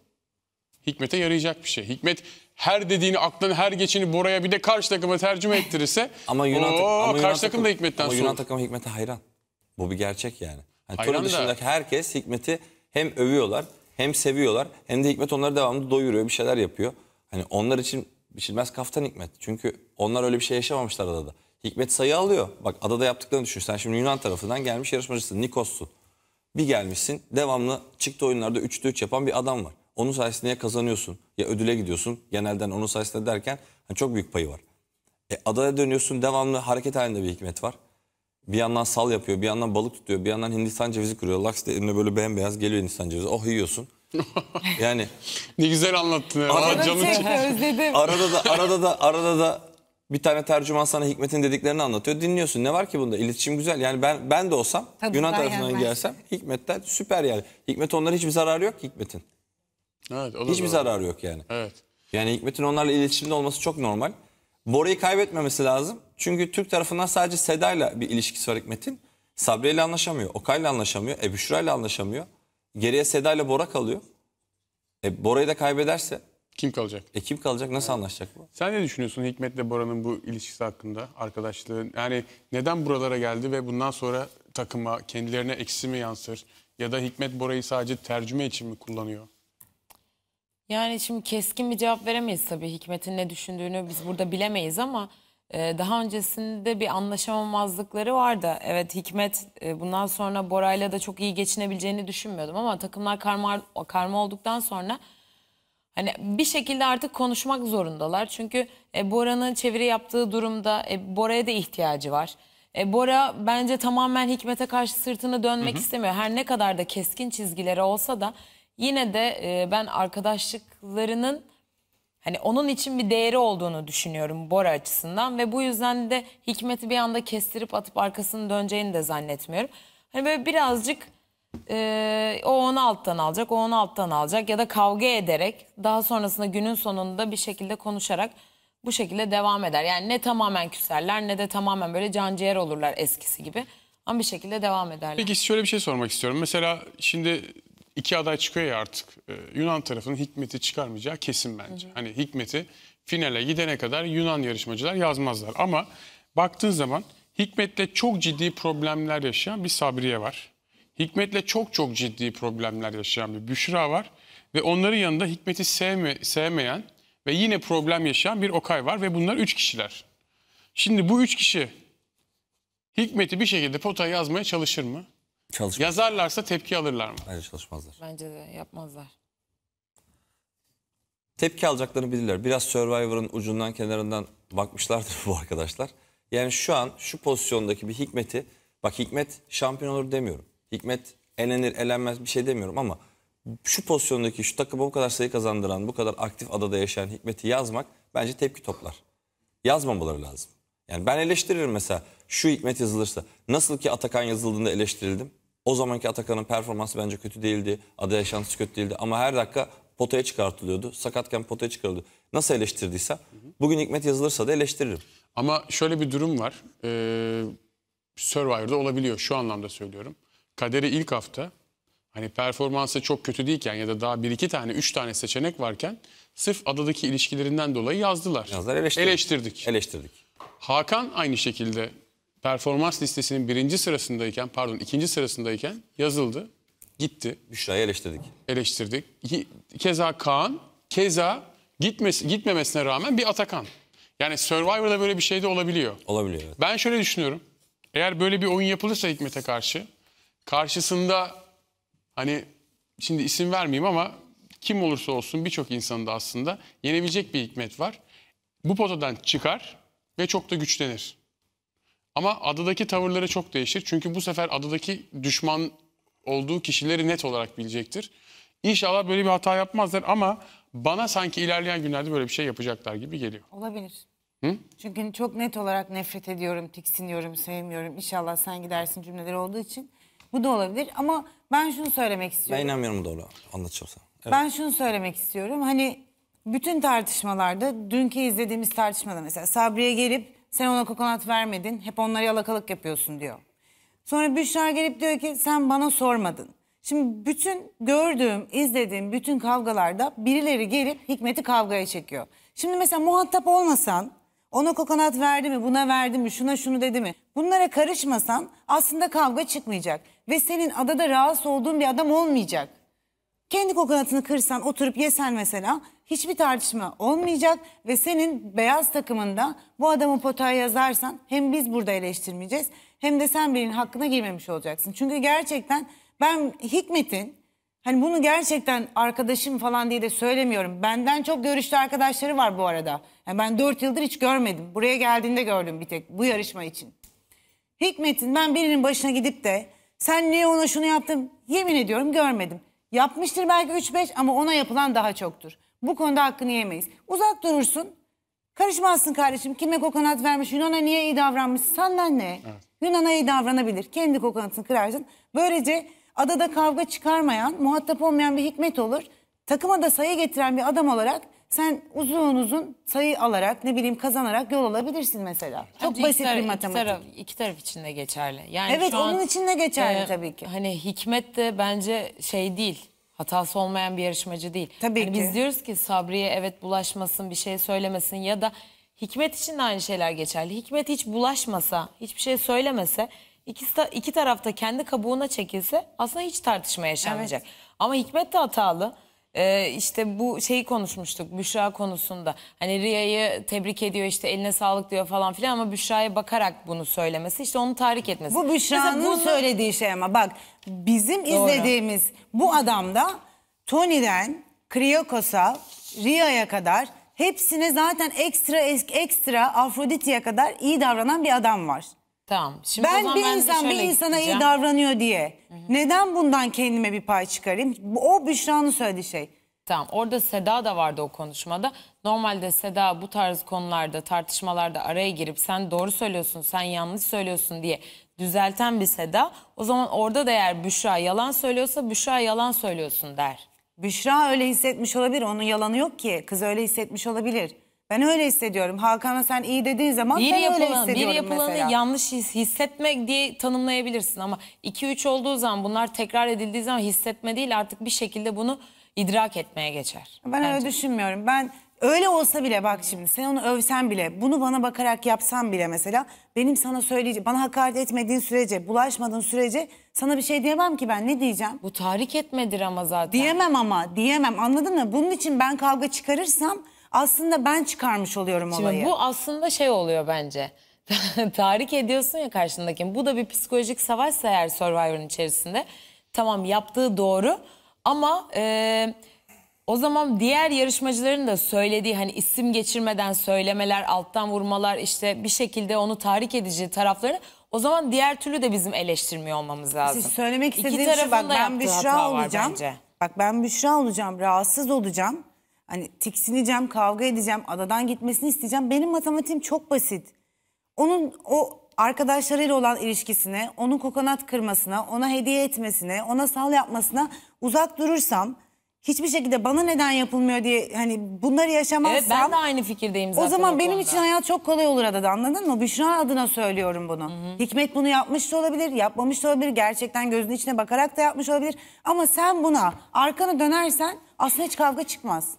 Hikmet'e yarayacak bir şey. Hikmet her dediğini, aklının her geçini Bora'ya bir de karşı takıma tercüme ettirirse... Ama karşı takım da Hikmet'ten sonra. Ama Yunan takımı Hikmet'e hayran. Bu bir gerçek yani. Yani Tony dışındaki herkes Hikmet'i hem övüyorlar, hem seviyorlar, hem de Hikmet onları devamlı doyuruyor, bir şeyler yapıyor. Hani onlar için biçilmez kaftan Hikmet. Çünkü onlar öyle bir şey yaşamamışlar adada. Hikmet sayı alıyor. Bak adada yaptıklarını düşün. Sen şimdi Yunan tarafından gelmiş yarışmacısın. Nikos'sun. Bir gelmişsin, devamlı çıktı oyunlarda 3'te 3 yapan bir adam var. Onun sayesinde ya kazanıyorsun, ya ödüle gidiyorsun. Genelden onun sayesinde derken hani çok büyük payı var. Adaya dönüyorsun, devamlı hareket halinde bir Hikmet var. Bir yandan sal yapıyor, bir yandan balık tutuyor, bir yandan Hindistan cevizi kırıyor. Laks da eline böyle bembeyaz geliyor Hindistan cevizi. Oh yiyorsun. Yani ne güzel anlattın. Arada da bir tane tercüman sana Hikmet'in dediklerini anlatıyor. Dinliyorsun. Ne var ki bunda? İletişim güzel. Yani ben de olsam, tabii Yunan tarafından gelsem Hikmet'ten süper yani. Hikmet onlara hiçbir zararı yok Hikmet'in. Evet, hiçbir zararı yok yani. Evet. Yani Hikmet'in onlarla iletişimde olması çok normal. Bora'yı kaybetmemesi lazım. Çünkü Türk tarafından sadece Seda'yla bir ilişkisi var Hikmet'in. Sabri'yle anlaşamıyor, Okay'la anlaşamıyor, Büşra'yla anlaşamıyor. Geriye Seda'yla Bora kalıyor. Bora'yı da kaybederse... Kim kalacak? Kim kalacak? Nasıl anlaşacak bu? Sen ne düşünüyorsun Hikmet'le Bora'nın bu ilişkisi hakkında? Arkadaşlığı, yani neden buralara geldi ve bundan sonra takıma, kendilerine eksi mi yansır? Ya da Hikmet Bora'yı sadece tercüme için mi kullanıyor? Yani şimdi keskin bir cevap veremeyiz tabii. Hikmet'in ne düşündüğünü biz burada bilemeyiz ama... Daha öncesinde bir anlaşamamazlıkları vardı. Evet, Hikmet bundan sonra Bora'yla da çok iyi geçinebileceğini düşünmüyordum. Ama takımlar karma olduktan sonra hani bir şekilde artık konuşmak zorundalar. Çünkü Bora'nın çeviri yaptığı durumda Bora'ya da ihtiyacı var. Bora bence tamamen Hikmet'e karşı sırtını dönmek istemiyor. Her ne kadar da keskin çizgileri olsa da yine de ben arkadaşlıklarının... Hani onun için bir değeri olduğunu düşünüyorum Bora açısından ve bu yüzden de Hikmet'i bir anda kestirip atıp arkasını döneceğini de zannetmiyorum. Hani böyle birazcık o onu alttan alacak, o onu alttan alacak ya da kavga ederek daha sonrasında günün sonunda bir şekilde konuşarak bu şekilde devam eder. Yani ne tamamen küserler ne de tamamen böyle canciğer olurlar eskisi gibi ama bir şekilde devam ederler. Peki şöyle bir şey sormak istiyorum. Mesela şimdi... 2 aday çıkıyor ya artık. Yunan tarafının Hikmet'i çıkarmayacağı kesin bence. Hani Hikmet'i finale gidene kadar Yunan yarışmacılar yazmazlar. Ama baktığın zaman Hikmet'le çok ciddi problemler yaşayan bir Sabriye var. Hikmet'le çok ciddi problemler yaşayan bir Büşra var. Ve onların yanında Hikmet'i sevmeyen ve yine problem yaşayan bir Okay var. Ve bunlar 3 kişiler. Şimdi bu 3 kişi Hikmet'i bir şekilde potaya yazmaya çalışır mı? Çalışmaz. Yazarlarsa tepki alırlar mı? Bence çalışmazlar. Bence de yapmazlar. Tepki alacaklarını bilirler. Biraz Survivor'ın ucundan kenarından bakmışlardır bu arkadaşlar. Yani şu an şu pozisyondaki bir Hikmet'i... Bak Hikmet şampiyon olur demiyorum. Hikmet elenir elenmez bir şey demiyorum ama... Şu pozisyondaki şu takıma bu kadar sayı kazandıran... Bu kadar aktif adada yaşayan Hikmet'i yazmak bence tepki toplar. Yazmamaları lazım. Yani ben eleştiririm mesela şu Hikmet yazılırsa. Nasıl ki Atakan yazıldığında eleştirildim. O zamanki Atakan'ın performansı bence kötü değildi. Adaya şansı kötü değildi. Ama her dakika potaya çıkartılıyordu. Sakatken potaya çıkarıldı. Nasıl eleştirdiyse bugün Hikmet yazılırsa da eleştiririm. Ama şöyle bir durum var. Survivor'da olabiliyor. Şu anlamda söylüyorum. Kaderi ilk hafta hani performansı çok kötü değilken ya da daha bir iki tane, üç tane seçenek varken sırf adadaki ilişkilerinden dolayı yazdılar. Eleştirdik. Hakan aynı şekilde performans listesinin ikinci sırasındayken yazıldı. Gitti. Büşra'yı eleştirdik. Keza Kaan, gitmemesine rağmen bir Atakan. Yani Survivor'da böyle bir şey de olabiliyor. Olabiliyor, evet. Ben şöyle düşünüyorum. Eğer böyle bir oyun yapılırsa Hikmet'e karşı, karşısında hani şimdi isim vermeyeyim ama kim olursa olsun birçok insanın da aslında yenebilecek bir Hikmet var. Bu potadan çıkar ve çok da güçlenir. Ama adadaki tavırları çok değişir. Çünkü bu sefer adadaki düşman olduğu kişileri net olarak bilecektir. İnşallah böyle bir hata yapmazlar ama bana sanki ilerleyen günlerde böyle bir şey yapacaklar gibi geliyor. Olabilir. Hı? Çünkü çok net olarak nefret ediyorum, tiksiniyorum, sevmiyorum. İnşallah sen gidersin cümleleri olduğu için. Bu da olabilir ama ben şunu söylemek istiyorum. Ben inanmıyorum doğru anlatacaksan. Evet. Ben şunu söylemek istiyorum. Hani bütün tartışmalarda, dünkü izlediğimiz tartışmada mesela Sabri'ye gelip sen ona kokonat vermedin, hep onlara yalakalık yapıyorsun diyor. Sonra Büşra gelip diyor ki sen bana sormadın. Şimdi bütün gördüğüm, izlediğim bütün kavgalarda birileri gelip Hikmet'i kavgaya çekiyor. Şimdi mesela muhatap olmasan, ona kokonat verdi mi, buna verdi mi, şuna şunu dedi mi? Bunlara karışmasan aslında kavga çıkmayacak. Ve senin adada rahatsız olduğun bir adam olmayacak. Kendi kokonatını kırsan, oturup yesen mesela hiçbir tartışma olmayacak ve senin beyaz takımında bu adamı potaya yazarsan hem biz burada eleştirmeyeceğiz hem de sen birinin hakkına girmemiş olacaksın. Çünkü gerçekten ben Hikmet'in hani bunu gerçekten arkadaşım falan diye de söylemiyorum. Benden çok görüşlü arkadaşları var bu arada. Yani ben 4 yıldır hiç görmedim. Buraya geldiğinde gördüm bir tek bu yarışma için. Hikmet'in ben birinin başına gidip de sen niye ona şunu yaptın? Yemin ediyorum görmedim. Yapmıştır belki 3-5 ama ona yapılan daha çoktur. Bu konuda hakkını yemeyiz. Uzak durursun, karışmazsın kardeşim. Kime kokonat vermiş, Yunan'a niye iyi davranmış, senden ne? Evet. Yunan'a iyi davranabilir, kendi kokonatını kırarsın. Böylece adada kavga çıkarmayan, muhatap olmayan bir Hikmet olur. Takıma da sayı getiren bir adam olarak sen uzun uzun sayı alarak, ne bileyim kazanarak yol alabilirsin mesela. Çok bence basit bir matematik. İki taraf için de geçerli. Yani evet, onun için de geçerli tabii ki. Hani Hikmet de bence şey değil, hatası olmayan bir yarışmacı değil. Tabii yani ki. Biz diyoruz ki Sabri'ye evet bulaşmasın, bir şey söylemesin ya da Hikmet için de aynı şeyler geçerli. Hikmet hiç bulaşmasa, hiçbir şey söylemese, iki tarafta kendi kabuğuna çekilse aslında hiç tartışma yaşanmayacak. Evet. Ama Hikmet de hatalı. İşte bu şeyi konuşmuştuk Büşra konusunda. Hani Riya'yı tebrik ediyor işte eline sağlık diyor falan filan ama Büşra'ya bakarak bunu söylemesi işte onu tahrik etmesi. Bu Büşra'nın söylediği şey ama bak bizim izlediğimiz bu adamda Tony'den Kyriakos'a, Riya'ya kadar hepsine zaten ekstra Afrodit'e kadar iyi davranan bir adam var. Tamam. Şimdi bir insana iyi davranıyor diye. Hı hı. Neden bundan kendime bir pay çıkarayım? O Büşra'nın söylediği şey. Tamam. Orada Seda da vardı o konuşmada. Normalde Seda bu tarz konularda, tartışmalarda araya girip sen doğru söylüyorsun, sen yanlış söylüyorsun diye düzelten bir Seda. O zaman orada da eğer Büşra yalan söylüyorsa Büşra yalan söylüyorsun der. Büşra öyle hissetmiş olabilir. Onun yalanı yok ki. Kız öyle hissetmiş olabilir. Ben öyle hissediyorum. Hakan'a sen iyi dediğin zaman bir yapılanı yanlış hissetmek diye tanımlayabilirsin ama 2-3 olduğu zaman bunlar tekrar edildiği zaman hissetme değil artık bir şekilde bunu idrak etmeye geçer. Ben öyle düşünmüyorum. Ben öyle olsa bile bak şimdi sen onu övsen bile bunu bana bakarak yapsan bile mesela benim sana söyleyeceğim bana hakaret etmediğin sürece bulaşmadığın sürece sana bir şey diyemem ki ben ne diyeceğim? Bu tahrik etmedir ama zaten. Diyemem anladın mı? Bunun için ben kavga çıkarırsam aslında ben çıkarmış oluyorum olayı. Şimdi bu aslında şey oluyor bence. Tahrik ediyorsun ya karşındakini. Bu da bir psikolojik savaşsa eğer Survivor'ın içerisinde. Tamam yaptığı doğru ama o zaman diğer yarışmacıların da söylediği hani isim geçirmeden söylemeler, alttan vurmalar işte bir şekilde onu tahrik edici taraflarını o zaman diğer türlü de bizim eleştirmiyor olmamız lazım. Siz söylemek istediğiniz şey bak ben Büşra olacağım. Bak ben Büşra olacağım, rahatsız olacağım. Hani tiksineceğim, kavga edeceğim, adadan gitmesini isteyeceğim. Benim matematiğim çok basit. Onun o arkadaşlarıyla olan ilişkisine, onun kokonat kırmasına, ona hediye etmesine, ona sal yapmasına uzak durursam, hiçbir şekilde bana neden yapılmıyor diye hani bunları yaşamazsam... Evet, ben de aynı fikirdeyim zaten. O zaman benim için hayat çok kolay olur adada, anladın mı? Büşra adına söylüyorum bunu. Hı-hı. Hikmet bunu yapmış da olabilir, yapmamış da olabilir. Gerçekten gözünün içine bakarak da yapmış olabilir. Ama sen buna arkana dönersen aslında hiç kavga çıkmaz.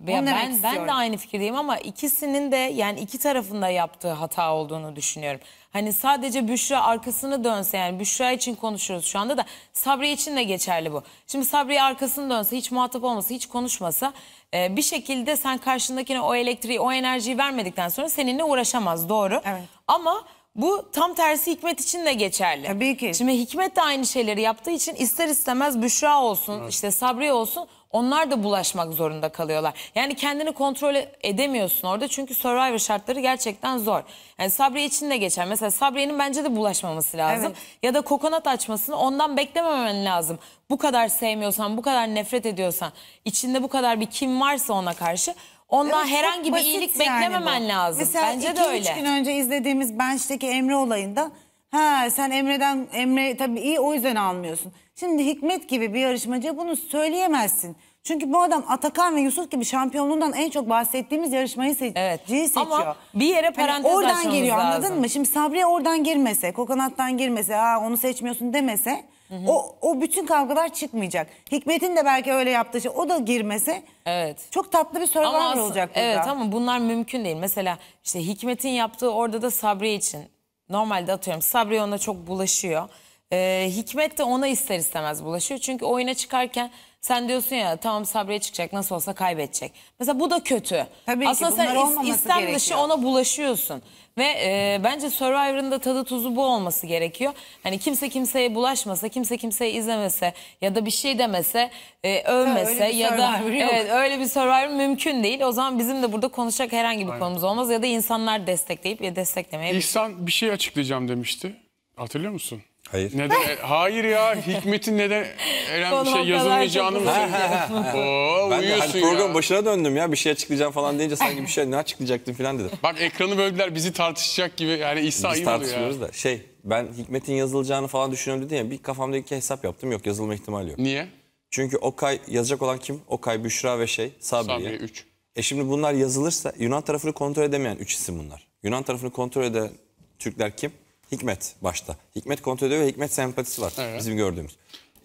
Ben de aynı fikirdeyim ama ikisinin de yani iki tarafında yaptığı hata olduğunu düşünüyorum. Hani sadece Büşra arkasını dönse, yani Büşra için konuşuyoruz şu anda da Sabri için de geçerli bu. Şimdi Sabri arkasını dönse, hiç muhatap olmasa, hiç konuşmasa bir şekilde sen karşındakine o elektriği, o enerjiyi vermedikten sonra seninle uğraşamaz, doğru. Evet. Ama bu tam tersi Hikmet için de geçerli. Tabii ki. Şimdi Hikmet de aynı şeyleri yaptığı için ister istemez Büşra olsun, evet, işte Sabri olsun, onlar da bulaşmak zorunda kalıyorlar. Yani kendini kontrol edemiyorsun orada. Çünkü Survivor şartları gerçekten zor. Yani Sabriye için de geçer. Mesela Sabriye'nin bence de bulaşmaması lazım. Evet. Ya da kokonat açmasını ondan beklememen lazım. Bu kadar sevmiyorsan, bu kadar nefret ediyorsan, içinde bu kadar bir kim varsa ona karşı... Ondan evet, herhangi bir iyilik yani beklememen bu lazım. Mesela bence de öyle. Mesela 2-3 gün önce izlediğimiz Benç'teki Emre olayında... Ha sen Emre tabii iyi, o yüzden almıyorsun. Şimdi Hikmet gibi bir yarışmacıya bunu söyleyemezsin. Çünkü bu adam Atakan ve Yusuf gibi şampiyonluğundan en çok bahsettiğimiz yarışmayı seçiyor. Ama bir yere parantez yani oradan giriyor, anladın lazım mı? Şimdi Sabriye oradan girmese, kokonattan girmese, ha onu seçmiyorsun demese... Hı hı. O bütün kavgalar çıkmayacak. Hikmet'in de belki öyle yaptığı şey, o da girmese evet, çok tatlı bir Survivor olacak burada. Evet ama bunlar mümkün değil. Mesela işte Hikmet'in yaptığı orada da Sabri için. Normalde atıyorum Sabri ona çok bulaşıyor. Hikmet de ona ister istemez bulaşıyor. Çünkü oyuna çıkarken sen diyorsun ya tamam Sabri'ye çıkacak, nasıl olsa kaybedecek. Mesela bu da kötü. Tabii aslında ki, sen istem dışı ona bulaşıyorsun. Ve bence Survivor'ın da tadı tuzu bu olması gerekiyor. Hani kimse kimseye bulaşmasa, kimse kimseyi izlemese ya da bir şey demese, övmese ya da evet, öyle bir Survivor mümkün değil. O zaman bizim de burada konuşacak herhangi bir aynen konumuz olmaz ya da insanlar destekleyip ya desteklemeye. İhsan bir şey açıklayacağım demişti. Hatırlıyor musun? Hayır. Neden? Hayır ya, Hikmet'in neden önemli bir şey yazılmayacağını mı söylüyorsun? Ben de hani program başına döndüm ya, bir şey açıklayacağım falan deyince sanki bir şey ne açıklayacaktım falan dedim. Bak ekranı böldüler, bizi tartışacak gibi yani İsa iyi oluyor. Biz tartışıyoruz da ben Hikmet'in yazılacağını falan düşünüyorum dedim ya, bir kafamdaki hesap yaptım, yok yazılma ihtimali yok. Niye? Çünkü Okay yazacak olan kim? Okay, Büşra ve Sabriye. 3. Şimdi bunlar yazılırsa Yunan tarafını kontrol edemeyen 3 isim bunlar. Yunan tarafını kontrol eden Türkler kim? Hikmet başta. Hikmet kontrol ediyor ve Hikmet sempatisi var, evet, bizim gördüğümüz.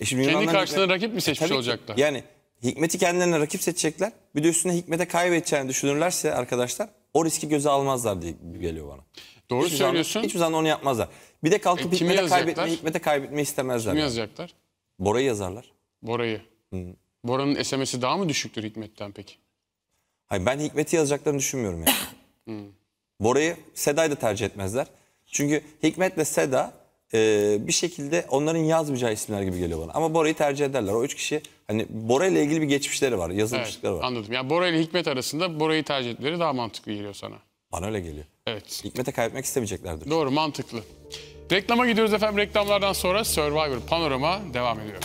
Şimdi kendi karşısına rakip mi seçmiş olacaklar? Yani Hikmet'i kendilerine rakip seçecekler. Bir de üstüne Hikmet'e kaybedeceğini düşünürlerse arkadaşlar o riski göze almazlar diye geliyor bana. Doğru söylüyorsun. Hiçbir zaman onu yapmazlar. Bir de kalkıp Hikmet'e kaybetmeyi istemezler. Kimi yazacaklar? Bora'yı yazarlar. Bora'yı. Bora'nın SMS'i daha mı düşüktür Hikmet'ten peki? Hayır, ben Hikmet'i yazacaklarını düşünmüyorum yani. Bora'yı, Seda'yı da tercih etmezler. Çünkü Hikmet'le Seda bir şekilde onların yazmayacağı isimler gibi geliyor bana. Ama Bora'yı tercih ederler. O 3 kişi hani Bora ile ilgili bir geçmişleri var, yazılmışlıkları var. Anladım. Yani Bora ile Hikmet arasında Bora'yı tercih etmeleri daha mantıklı geliyor sana. Bana öyle geliyor. Evet. Hikmet'e kaybetmek istemeyeceklerdir. Doğru, mantıklı. Reklama gidiyoruz efendim. Reklamlardan sonra Survivor Panorama devam ediyor.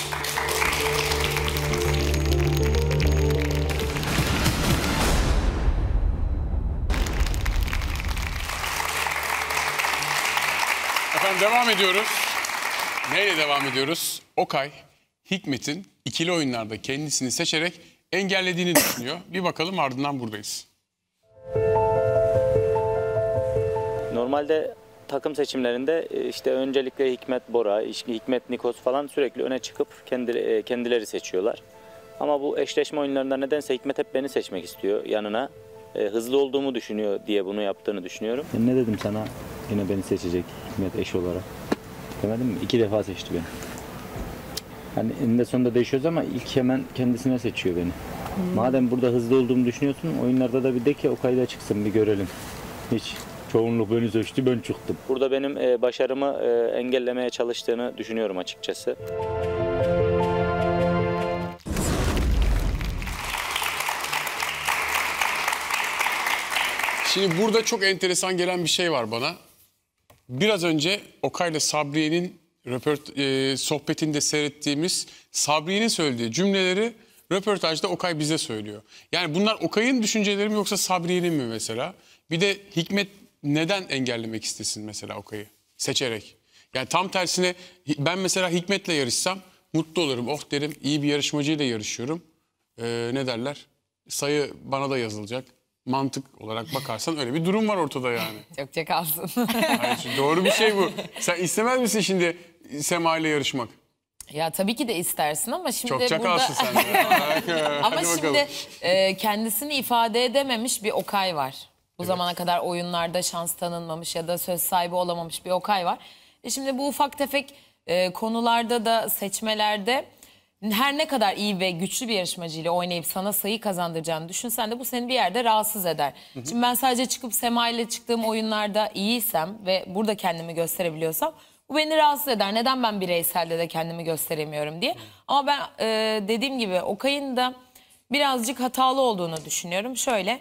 Devam ediyoruz. Neyle devam ediyoruz? Okay, Hikmet'in ikili oyunlarda kendisini seçerek engellediğini düşünüyor. Bir bakalım, ardından buradayız. Normalde takım seçimlerinde işte öncelikle Hikmet Bora, Hikmet Nikos falan sürekli öne çıkıp kendileri seçiyorlar. Ama bu eşleşme oyunlarında nedense Hikmet hep beni seçmek istiyor yanına. Hızlı olduğumu düşünüyor diye bunu yaptığını düşünüyorum. Ne dedim sana? Yine beni seçecek Hikmet eş olarak. Demedim mi? 2 defa seçti beni. Hani eninde sonunda değişiyoruz ama ilk hemen kendisine seçiyor beni. Madem burada hızlı olduğumu düşünüyorsun, oyunlarda da bir de ki o kayda çıksın bir görelim. Hiç çoğunluk beni seçti, ben çıktım. Burada benim başarımı engellemeye çalıştığını düşünüyorum açıkçası. Şimdi burada çok enteresan gelen bir şey var bana. Biraz önce Okay ile Sabriye'nin sohbetinde seyrettiğimiz Sabriye'nin söylediği cümleleri röportajda Okay bize söylüyor. Yani bunlar Okay'ın düşünceleri mi yoksa Sabriye'nin mi mesela? Bir de Hikmet neden engellemek istesin mesela Okay'ı seçerek? Yani tam tersine ben mesela Hikmet'le yarışsam mutlu olurum. Oh derim, iyi bir yarışmacıyla yarışıyorum. Ne derler? Sayı bana da yazılacak. Mantık olarak bakarsan öyle bir durum var ortada yani. Çokça kalsın. Hayır, doğru bir şey bu. Sen istemez misin şimdi Sema ile yarışmak? Ya tabii ki de istersin ama şimdi çokça burada... kalsın sen de. Ama şimdi kendisini ifade edememiş bir Okay var. Bu evet. zamana kadar oyunlarda şans tanınmamış ya da söz sahibi olamamış bir Okay var. Şimdi bu ufak tefek konularda da seçmelerde her ne kadar iyi ve güçlü bir yarışmacıyla oynayıp sana sayı kazandıracağını düşünsen de bu seni bir yerde rahatsız eder. Hı hı. Şimdi ben sadece çıkıp Sema ile çıktığım oyunlarda iyiysem ve burada kendimi gösterebiliyorsam bu beni rahatsız eder. Neden ben bireyselde de kendimi gösteremiyorum diye. Hı. Ama ben dediğim gibi Okay'ın da birazcık hatalı olduğunu düşünüyorum. Şöyle...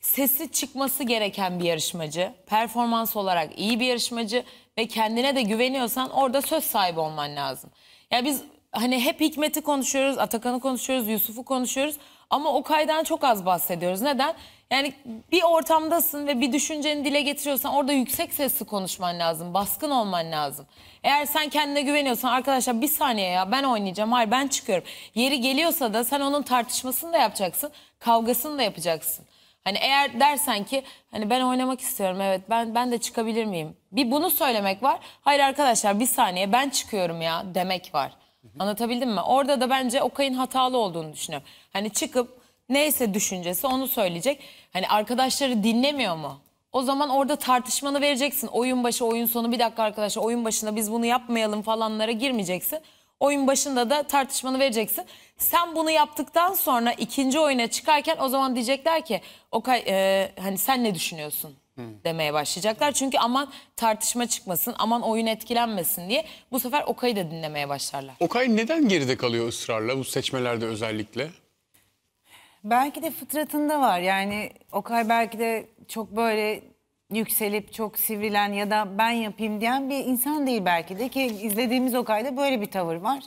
Sesi çıkması gereken bir yarışmacı, performans olarak iyi bir yarışmacı ve kendine de güveniyorsan orada söz sahibi olman lazım. Yani biz hani hep Hikmet'i konuşuyoruz, Atakan'ı konuşuyoruz, Yusuf'u konuşuyoruz ama Okay'dan çok az bahsediyoruz. Neden? Yani bir ortamdasın ve bir düşünceni dile getiriyorsan orada yüksek sesli konuşman lazım, baskın olman lazım. Eğer sen kendine güveniyorsan arkadaşlar bir saniye ya ben oynayacağım, hayır ben çıkıyorum. Yeri geliyorsa da sen onun tartışmasını da yapacaksın, kavgasını da yapacaksın. Hani eğer dersen ki hani ben oynamak istiyorum evet ben de çıkabilir miyim? Bir bunu söylemek var. Hayır arkadaşlar bir saniye ben çıkıyorum ya demek var. Hı hı. Anlatabildim mi? Orada da bence Okay'ın hatalı olduğunu düşünüyorum. Hani çıkıp neyse düşüncesi onu söyleyecek. Hani arkadaşları dinlemiyor mu? O zaman orada tartışmanı vereceksin. Oyun başı oyun sonu bir dakika arkadaşlar oyun başında biz bunu yapmayalım falanlara girmeyeceksin. Oyun başında da tartışmanı vereceksin. Sen bunu yaptıktan sonra ikinci oyuna çıkarken o zaman diyecekler ki Okay hani sen ne düşünüyorsun demeye başlayacaklar. Çünkü aman tartışma çıkmasın, aman oyun etkilenmesin diye bu sefer Okay'ı da dinlemeye başlarlar. Okay neden geride kalıyor ısrarla bu seçmelerde özellikle? Belki de fıtratında var yani Okay belki de çok böyle... yükselip çok sivrilen ya da ben yapayım diyen bir insan değil belki de ki izlediğimiz Okay'da böyle bir tavır var.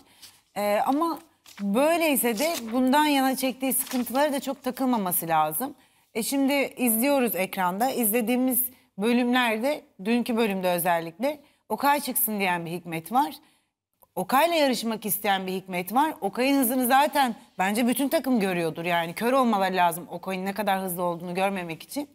Ama böyleyse de bundan yana çektiği sıkıntılara da çok takılmaması lazım. Şimdi izliyoruz ekranda, izlediğimiz bölümlerde, dünkü bölümde özellikle Okay çıksın diyen bir Hikmet var. Okay'la yarışmak isteyen bir Hikmet var. Okay'ın hızını zaten bence bütün takım görüyordur yani kör olmaları lazım Okay'ın ne kadar hızlı olduğunu görmemek için.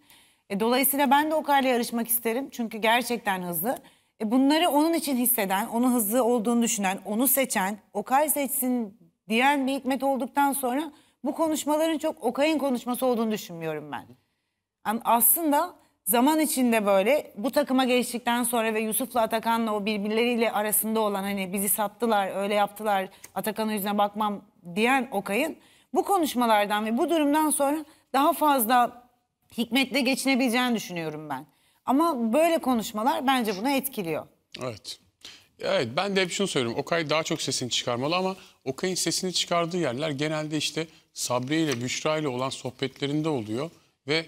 Dolayısıyla ben de Okay'la yarışmak isterim. Çünkü gerçekten hızlı. Bunları onun için hisseden, onun hızlı olduğunu düşünen, onu seçen, Okay seçsin diyen bir Hikmet olduktan sonra bu konuşmaların çok Okay'ın konuşması olduğunu düşünmüyorum ben. Yani aslında zaman içinde böyle bu takıma geçtikten sonra ve Yusuf'la Atakan'la o birbirleriyle arasında olan hani bizi sattılar, öyle yaptılar, Atakan'ın yüzüne bakmam diyen Okay'ın bu konuşmalardan ve bu durumdan sonra daha fazla... Hikmet'le geçinebileceğini düşünüyorum ben. Ama böyle konuşmalar bence buna etkiliyor. Evet. Evet ben de hep şunu söylüyorum. Okay daha çok sesini çıkarmalı ama Okay'ın sesini çıkardığı yerler genelde işte Sabriye ile Büşra ile olan sohbetlerinde oluyor. Ve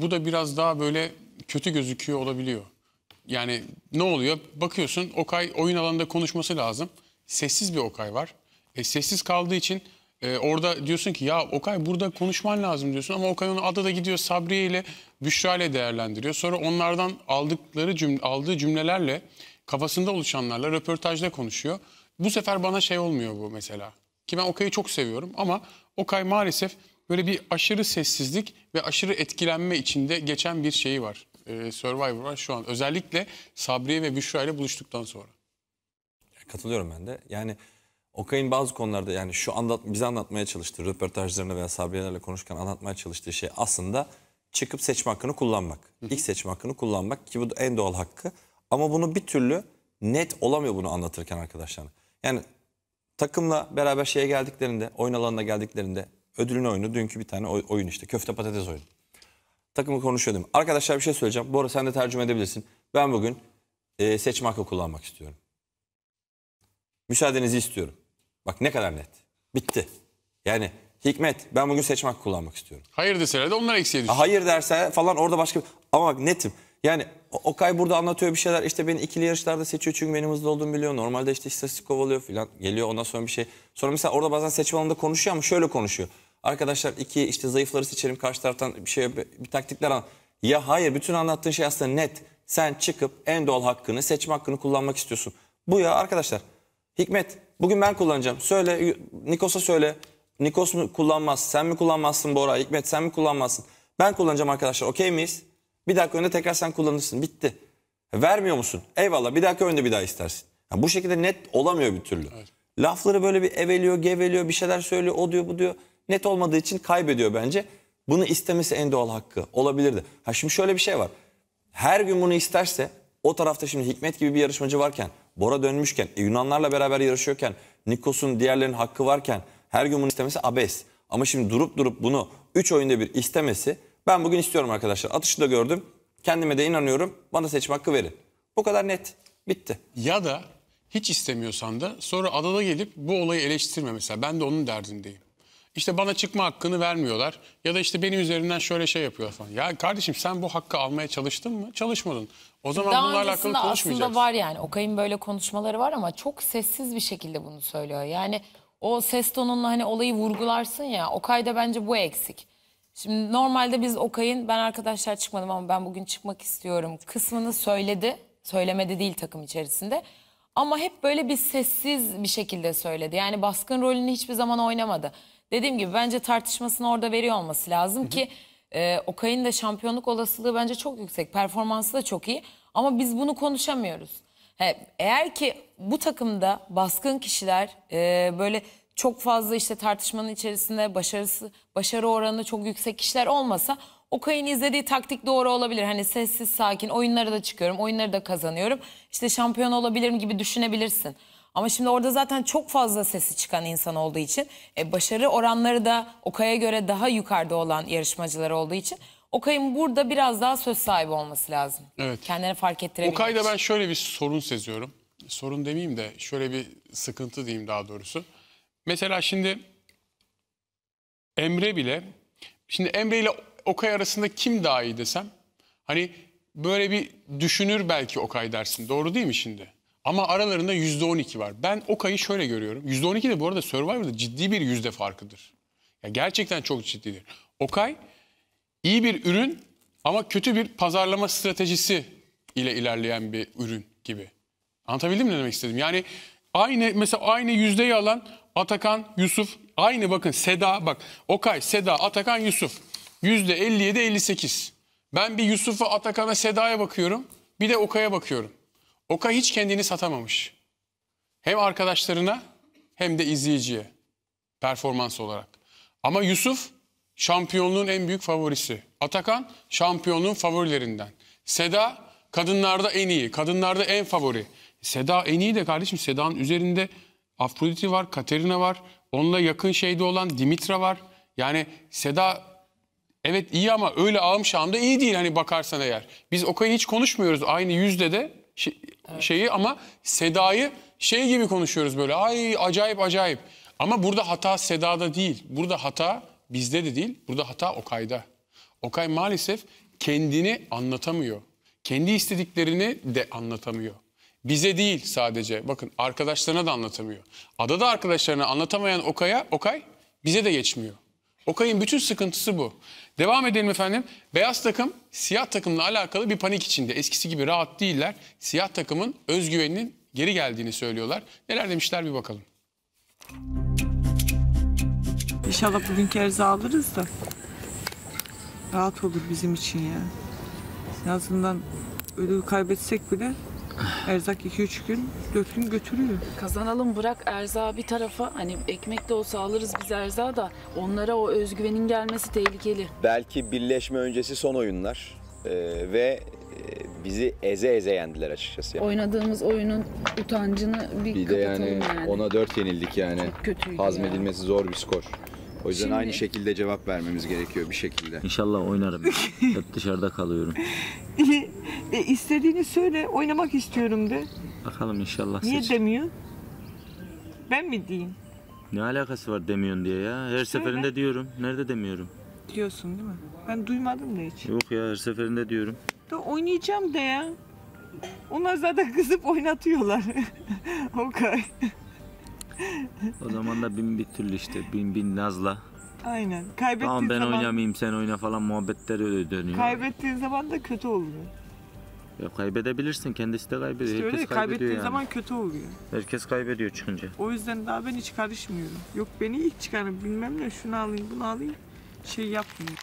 bu da biraz daha böyle kötü gözüküyor olabiliyor. Yani ne oluyor? Bakıyorsun Okay oyun alanında konuşması lazım. Sessiz bir Okay var. Sessiz kaldığı için... orada diyorsun ki ya Okay burada konuşman lazım diyorsun ama Okay onu adada gidiyor Sabriye ile Büşra ile değerlendiriyor. Sonra onlardan aldığı cümlelerle kafasında oluşanlarla röportajda konuşuyor. Bu sefer bana şey olmuyor bu mesela ki ben Okay'ı çok seviyorum ama Okay maalesef böyle bir aşırı sessizlik ve aşırı etkilenme içinde geçen bir şeyi var. Survivor var şu an özellikle Sabriye ve Büşra ile buluştuktan sonra. Katılıyorum ben de yani. Okay'ın bazı konularda yani şu bize anlatmaya çalıştığı röportajlarında veya Sabriye'lerle konuşurken anlatmaya çalıştığı şey aslında çıkıp seçme hakkını kullanmak. İlk seçme hakkını kullanmak ki bu en doğal hakkı ama bunu bir türlü net olamıyor bunu anlatırken arkadaşlarına. Yani takımla beraber şeye geldiklerinde, oyun alanına geldiklerinde ödülün oyunu dünkü bir tane oyun işte köfte patates oyunu. Takımı konuşuyordum. Arkadaşlar bir şey söyleyeceğim. Bora sen de tercüme edebilirsin. Ben bugün seçme hakkı kullanmak istiyorum. Müsaadenizi istiyorum. Bak ne kadar net. Bitti. Yani Hikmet ben bugün seçme hakkı kullanmak istiyorum. Hayır deseler de onlar eksiye düşüyor. Hayır derse falan orada başka bir... Ama bak netim. Yani Okay burada anlatıyor bir şeyler. İşte beni ikili yarışlarda seçiyor çünkü benim hızlı olduğumu biliyor. Normalde işte istatistik kovalıyor falan. Geliyor ondan sonra bir şey. Sonra mesela orada bazen seçme alanında konuşuyor ama şöyle konuşuyor. Arkadaşlar iki işte zayıfları seçelim karşı taraftan bir taktikler an. Ya hayır, bütün anlattığın şey aslında net. Sen çıkıp en doğal hakkını, seçme hakkını kullanmak istiyorsun. Bu ya arkadaşlar. Hikmet, bugün ben kullanacağım. Söyle, Nikos'a söyle. Nikos mu kullanmaz? Sen mi kullanmazsın Bora? Hikmet sen mi kullanmazsın? Ben kullanacağım arkadaşlar. Okey miyiz? Bir dakika önde tekrar sen kullanırsın. Bitti. Vermiyor musun? Eyvallah. Bir dakika önde bir daha istersin. Yani bu şekilde net olamıyor bir türlü. Evet. Lafları böyle bir eveliyor, geveliyor, bir şeyler söylüyor, o diyor, bu diyor. Net olmadığı için kaybediyor bence. Bunu istemesi en doğal hakkı olabilirdi. Ha şimdi şöyle bir şey var. Her gün bunu isterse o tarafta şimdi Hikmet gibi bir yarışmacı varken, Bora dönmüşken, Yunanlarla beraber yarışıyorken, Nikos'un diğerlerinin hakkı varken her gün bunu istemesi abes. Ama şimdi durup bunu 3 oyunda bir istemesi, ben bugün istiyorum arkadaşlar. Atışı da gördüm. Kendime de inanıyorum. Bana seçme hakkı verin. Bu kadar net. Bitti. Ya da hiç istemiyorsan da sonra adada gelip bu olayı eleştirme mesela. Ben de onun derdindeyim. İşte bana çıkma hakkını vermiyorlar. Ya da işte benim üzerimden şöyle şey yapıyorlar falan. Ya kardeşim sen bu hakkı almaya çalıştın mı? Çalışmadın. O zaman daha bunlarla alakalı konuşmayacaksın. Aslında var yani. Okay'ın böyle konuşmaları var ama çok sessiz bir şekilde bunu söylüyor. Yani o ses tonunla hani olayı vurgularsın ya. Okay'da bence bu eksik. Şimdi normalde biz Okay'ın ben arkadaşlar çıkmadım ama ben bugün çıkmak istiyorum kısmını söyledi. Söylemedi değil takım içerisinde. Ama hep böyle bir sessiz bir şekilde söyledi. Yani baskın rolünü hiçbir zaman oynamadı. Dediğim gibi bence tartışmasını orada veriyor olması lazım ki Okay'ın da şampiyonluk olasılığı bence çok yüksek. Performansı da çok iyi ama biz bunu konuşamıyoruz. Eğer ki bu takımda baskın kişiler böyle çok fazla işte tartışmanın içerisinde başarı oranı çok yüksek kişiler olmasa Okay'ın izlediği taktik doğru olabilir. Hani sessiz sakin oyunlara da çıkıyorum, oyunları da kazanıyorum. İşte şampiyon olabilirim gibi düşünebilirsin. Ama şimdi orada zaten çok fazla sesi çıkan insan olduğu için başarı oranları da Okay'a göre daha yukarıda olan yarışmacılar olduğu için Okay'ın burada biraz daha söz sahibi olması lazım. Evet. Kendini fark ettirebilmek. Okay'da ben şöyle bir sorun seziyorum. Sorun demeyeyim de şöyle bir sıkıntı diyeyim daha doğrusu. Mesela şimdi Emre bile, şimdi Emre ile Okay arasında kim daha iyi desem, hani böyle bir düşünür belki Okay dersin. Doğru değil mi şimdi? Ama aralarında %12 var. Ben Okay'ı şöyle görüyorum. %12 de bu arada Survivor'da ciddi bir yüzde farkıdır. Yani gerçekten çok ciddidir. Okay iyi bir ürün ama kötü bir pazarlama stratejisi ile ilerleyen bir ürün gibi. Anlatabildim mi ne demek istedim? Yani aynı mesela aynı yüzdeyi alan Atakan, Yusuf, aynı bakın Seda bak. Okay, Seda, Atakan, Yusuf. %57-58. Ben bir Yusuf'a, Atakan'a, Seda'ya bakıyorum. Bir de Okay'a bakıyorum. Okay hiç kendini satamamış. Hem arkadaşlarına hem de izleyiciye. Performans olarak. Ama Yusuf şampiyonluğun en büyük favorisi. Atakan şampiyonluğun favorilerinden. Seda kadınlarda en iyi. Kadınlarda en favori. Seda en iyi de kardeşim Seda'nın üzerinde Afrodit'i var, Katerina var. Onunla yakın şeyde olan Dimitra var. Yani Seda evet iyi ama öyle ağım şağımda iyi değil hani bakarsan eğer. Biz Okay'ı hiç konuşmuyoruz aynı yüzde de. Şeyi ama Seda'yı şey gibi konuşuyoruz böyle ay acayip ama burada hata Seda'da değil, burada hata bizde de değil, burada hata Okay'da. Okay maalesef kendini anlatamıyor, kendi istediklerini de anlatamıyor. Bize değil sadece bakın arkadaşlarına da anlatamıyor. Adada arkadaşlarına anlatamayan Okay'a Okay bize de geçmiyor. Okay'ın bütün sıkıntısı bu. Devam edelim efendim. Beyaz takım siyah takımla alakalı bir panik içinde. Eskisi gibi rahat değiller. Siyah takımın özgüveninin geri geldiğini söylüyorlar. Neler demişler bir bakalım. İnşallah bugünkü erzi alırız da rahat olur bizim için ya. En azından ödül kaybetsek bile erzak 2-3 gün, 4 gün götürüyor. Kazanalım bırak erzağı bir tarafa. Hani ekmek de olsa alırız biz erzağı da onlara o özgüvenin gelmesi tehlikeli. Belki birleşme öncesi son oyunlar ve bizi eze yendiler açıkçası. Yani. Oynadığımız oyunun utancını bir kapatalım yani. Ona 4 yenildik yani. Çok kötüydü. Hazmedilmesi zor bir skor. O yüzden şimdi aynı şekilde cevap vermemiz gerekiyor bir şekilde. İnşallah oynarım. Hep dışarıda kalıyorum. İstediğini söyle, oynamak istiyorum de. Bakalım inşallah seç. Niye demiyor? Ben mi diyeyim? Ne alakası var demiyorsun diye ya. Her seferinde diyorum. Nerede demiyorum? Diyorsun değil mi? Ben duymadım da hiç. Yok ya her seferinde diyorum. Da oynayacağım de ya. Onlar zaten kızıp oynatıyorlar. Okay. O zaman da bin bir türlü işte bin nazla Aynen. Kaybettiğin zaman... Tamam ben oynamayayım sen oyna falan muhabbetler öyle dönüyor. Kaybettiğin zaman da kötü oluyor. Ya kaybedebilirsin, kendisi de kaybediyor. İşte herkes öyle, kaybediyor yani. Zaman kötü oluyor. Herkes kaybediyor çıkınca. O yüzden daha ben hiç karışmıyorum. Yok beni ilk çıkarım bilmem ne, şunu alayım bunu alayım şey yapmıyorum.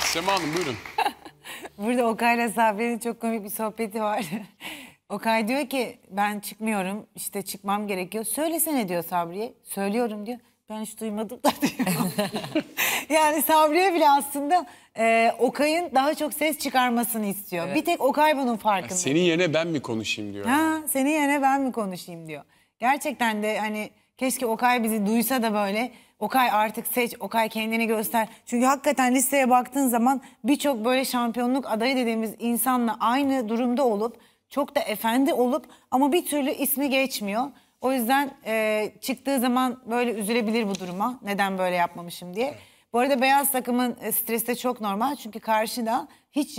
Sema Hanım buyurun. Burada Okay'la Sabri'nin çok komik bir sohbeti var. Okay diyor ki ben çıkmıyorum, işte çıkmam gerekiyor. Söylesene diyor Sabri'ye. Söylüyorum diyor. Ben hiç duymadım da diyor. Yani Sabriye bile aslında Okay'ın daha çok ses çıkarmasını istiyor. Evet. Bir tek Okay bunun farkında. Ya senin yerine ben mi konuşayım diyor. Ha, senin yerine ben mi konuşayım diyor. Gerçekten de hani keşke Okay bizi duysa da böyle. Okay artık seç, Okay kendini göster. Çünkü hakikaten listeye baktığın zaman birçok böyle şampiyonluk adayı dediğimiz insanla aynı durumda olup çok da efendi olup ama bir türlü ismi geçmiyor. O yüzden çıktığı zaman böyle üzülebilir bu duruma. Neden böyle yapmamışım diye. Bu arada beyaz takımın stresi de çok normal. Çünkü karşıda hiç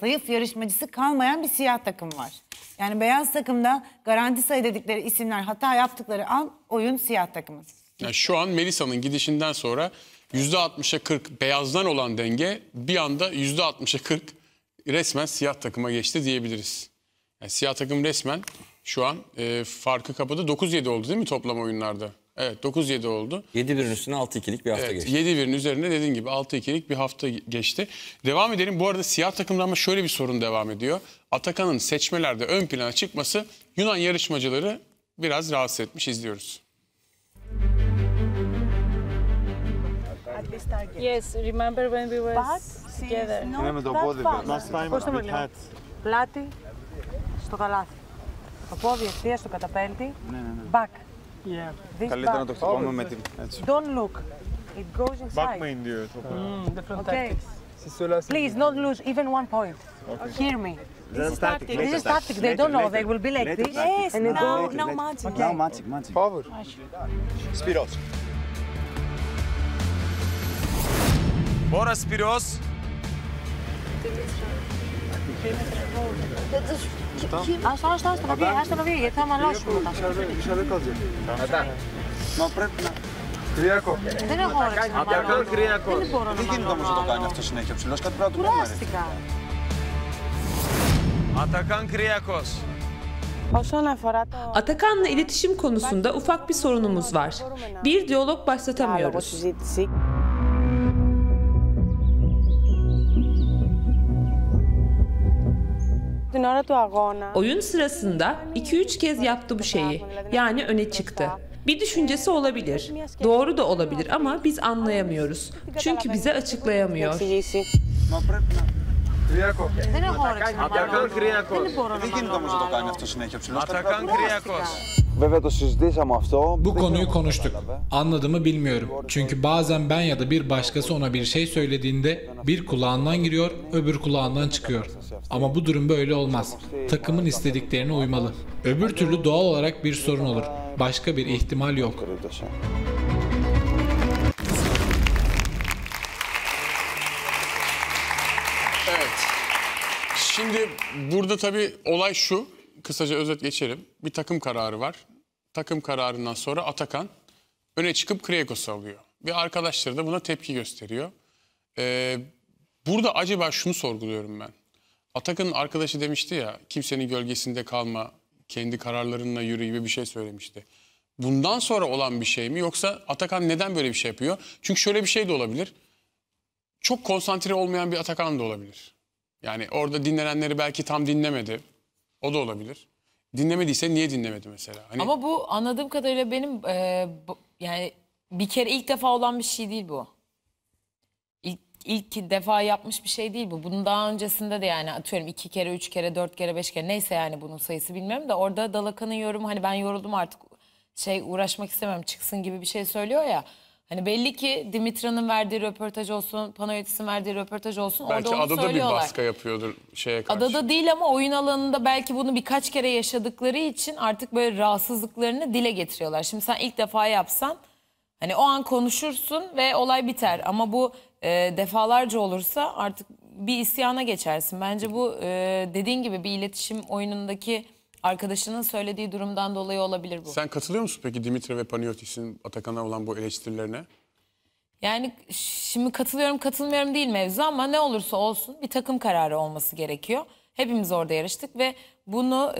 zayıf yarışmacısı kalmayan bir siyah takım var. Yani beyaz takımda garanti sayı dedikleri isimler hata yaptıkları an oyun siyah takımın. Yani şu an Melisa'nın gidişinden sonra %60'a 40 beyazdan olan denge bir anda %60'a 40 resmen siyah takıma geçti diyebiliriz. Yani siyah takım resmen... Şu an farkı kapadı. 9-7 oldu değil mi toplam oyunlarda? Evet 9-7 oldu. 7-1'in üstüne 6-2'lik bir hafta evet, geçti. 7-1'in üzerine dediğin gibi 6-2'lik bir hafta geçti. Devam edelim. Bu arada siyah takımda ama şöyle bir sorun devam ediyor. Atakan'ın seçmelerde ön plana çıkması Yunan yarışmacıları biraz rahatsız etmiş. İzliyoruz. Yes, remember when we were together. Πλάτη στο καλάθι. Το πόδι ευθεία στο καταπέλτη. Back. Καλύτερα να το χτυπάμε με την. Don't look. It goes inside. Back main diyor. Okay. Please not lose even one point. Hear me. This is tactic. This is tactic. They don't know. They will be like this. Yes. No magic. No magic. Magic. Power. Spiros. Bora Spiros. Ας το προβεί, ας το προβεί, γιατί θα μαλώσουμε μετά. Μα πρέπει να... Κρυακό. Δεν έχω όρεξη να μαλώσω. Δεν μπορώ να μαλώσω. Δεν γίνεται όμως να το κάνει αυτό συνέχεια ψηλός, κάτι πρέπει να το κάνουμε. Κουράστηκα. Atakan Kyriakos. Atakan'la iletişim konusunda ufak bir sorunumuz var. Bir diyalog başlatamıyoruz. Oyun sırasında 2-3 kez yaptı bu şeyi. Yani öne çıktı. Bir düşüncesi olabilir. Doğru da olabilir ama biz anlayamıyoruz. Çünkü bize açıklayamıyor. Bu konuyu konuştuk. Anladığımı bilmiyorum. Çünkü bazen ben ya da bir başkası ona bir şey söylediğinde bir kulağından giriyor, öbür kulağından çıkıyor. Ama bu durum böyle olmaz. Takımın istediklerine uymalı. Öbür türlü doğal olarak bir sorun olur. Başka bir ihtimal yok. Evet. Şimdi burada tabii olay şu. Kısaca özet geçelim. Bir takım kararı var. Takım kararından sonra Atakan öne çıkıp Kyriakos'u alıyor. Ve arkadaşları da buna tepki gösteriyor. Burada acaba şunu sorguluyorum ben. Atakan'ın arkadaşı demişti ya, kimsenin gölgesinde kalma, kendi kararlarınla yürü gibi bir şey söylemişti. Bundan sonra olan bir şey mi yoksa Atakan neden böyle bir şey yapıyor? Çünkü şöyle bir şey de olabilir. Çok konsantre olmayan bir Atakan da olabilir. Yani orada dinlenenleri belki tam dinlemedi. O da olabilir. Dinlemediyse niye dinlemedi mesela? Hani... Ama bu anladığım kadarıyla benim yani bir kere ilk defa olan bir şey değil bu. İlk defa yapmış bir şey değil bu. Bunun daha öncesinde de yani atıyorum 2 kere, 3 kere, 4 kere, 5 kere neyse yani bunun sayısı bilmiyorum da orada Dalaka'nın yorumu hani ben yoruldum artık uğraşmak istemem çıksın gibi bir şey söylüyor ya. Hani belli ki Dimitra'nın verdiği röportaj olsun, Panagiotis'in verdiği röportaj olsun. Belki orada onu adada bir baskı yapıyordur şeye karşı. Adada değil ama oyun alanında belki bunu birkaç kere yaşadıkları için artık böyle rahatsızlıklarını dile getiriyorlar. Şimdi sen ilk defa yapsan hani o an konuşursun ve olay biter ama bu... defalarca olursa artık bir isyana geçersin. Bence bu dediğin gibi bir iletişim oyunundaki Arkadaşının söylediği durumdan dolayı olabilir bu. Sen katılıyor musun peki Dimitra ve Panagiotis'in Atakan'a olan bu eleştirilerine? Yani şimdi katılıyorum katılmıyorum değil mevzu ama ne olursa olsun bir takım kararı olması gerekiyor. Hepimiz orada yarıştık ve bunu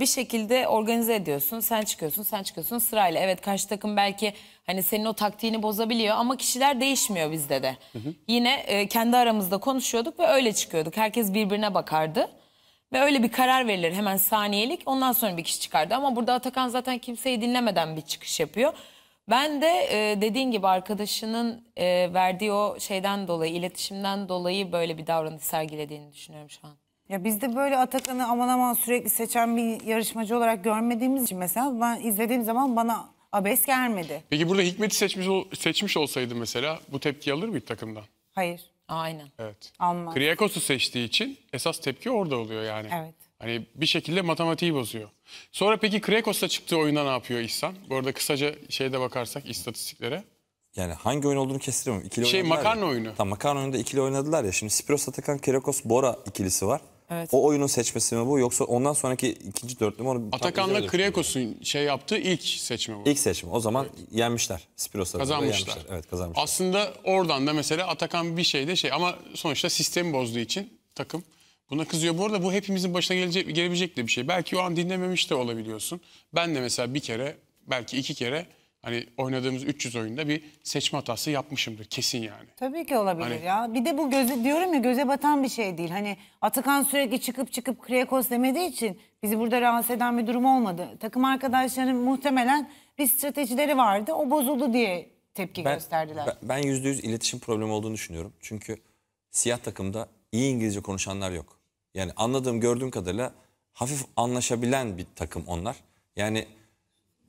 bir şekilde organize ediyorsun. Sen çıkıyorsun, sen çıkıyorsun sırayla. Evet karşı takım belki hani senin o taktiğini bozabiliyor ama kişiler değişmiyor bizde de. Hı hı. Yine kendi aramızda konuşuyorduk ve öyle çıkıyorduk. Herkes birbirine bakardı. Ve öyle bir karar verilir hemen saniyelik. Ondan sonra bir kişi çıkardı. Ama burada Atakan zaten kimseyi dinlemeden bir çıkış yapıyor. Ben de dediğin gibi arkadaşının verdiği o şeyden dolayı, iletişimden dolayı böyle bir davranış sergilediğini düşünüyorum şu an. Ya biz de böyle Atakan'ı aman aman sürekli seçen bir yarışmacı olarak görmediğimiz için mesela ben izlediğim zaman bana abes gelmedi. Peki burada Hikmet'i seçmiş olsaydı mesela bu tepki alır mıydı takımdan? Hayır. Aynen. Evet. Almaz. Kyriakos'u seçtiği için esas tepki orada oluyor yani. Evet. Hani bir şekilde matematiği bozuyor. Sonra peki Kyriakos'la çıktığı oyunda ne yapıyor İhsan? Bu arada kısaca şeyde bakarsak istatistiklere. Yani hangi oyun olduğunu kestiremem. İkili şey makarna oyunu. Tam makarna oyununda ikili oynadılar ya. Şimdi Spiros, Atakan, Kyriakos, Bora ikilisi var. Evet. O oyunun seçmesi mi bu yoksa ondan sonraki ikinci dörtlü mü? Onu Atakan'la Kyriakos'un şey yaptığı ilk seçme bu. İlk seçme. O zaman evet. Yenmişler. Spiros'a kazanmışlar. Evet, kazanmışlar. Aslında oradan da mesela Atakan bir şeyde şey ama sonuçta sistemi bozduğu için takım buna kızıyor. Bu arada bu hepimizin başına gelebilecek de bir şey. Belki o an dinlememiş de olabiliyorsun. Ben de mesela bir kere belki iki kere hani oynadığımız 300 oyunda bir seçme hatası yapmışımdır kesin yani. Tabii ki olabilir hani... ya. Bir de bu göze, diyorum ya göze batan bir şey değil. Hani Atakan sürekli çıkıp Kyriakos demediği için bizi burada rahatsız eden bir durum olmadı. Takım arkadaşlarının muhtemelen bir stratejileri vardı. O bozuldu diye tepki gösterdiler. Ben %100 iletişim problemi olduğunu düşünüyorum. Çünkü siyah takımda iyi İngilizce konuşanlar yok. Yani anladığım gördüğüm kadarıyla hafif anlaşabilen bir takım onlar. Yani...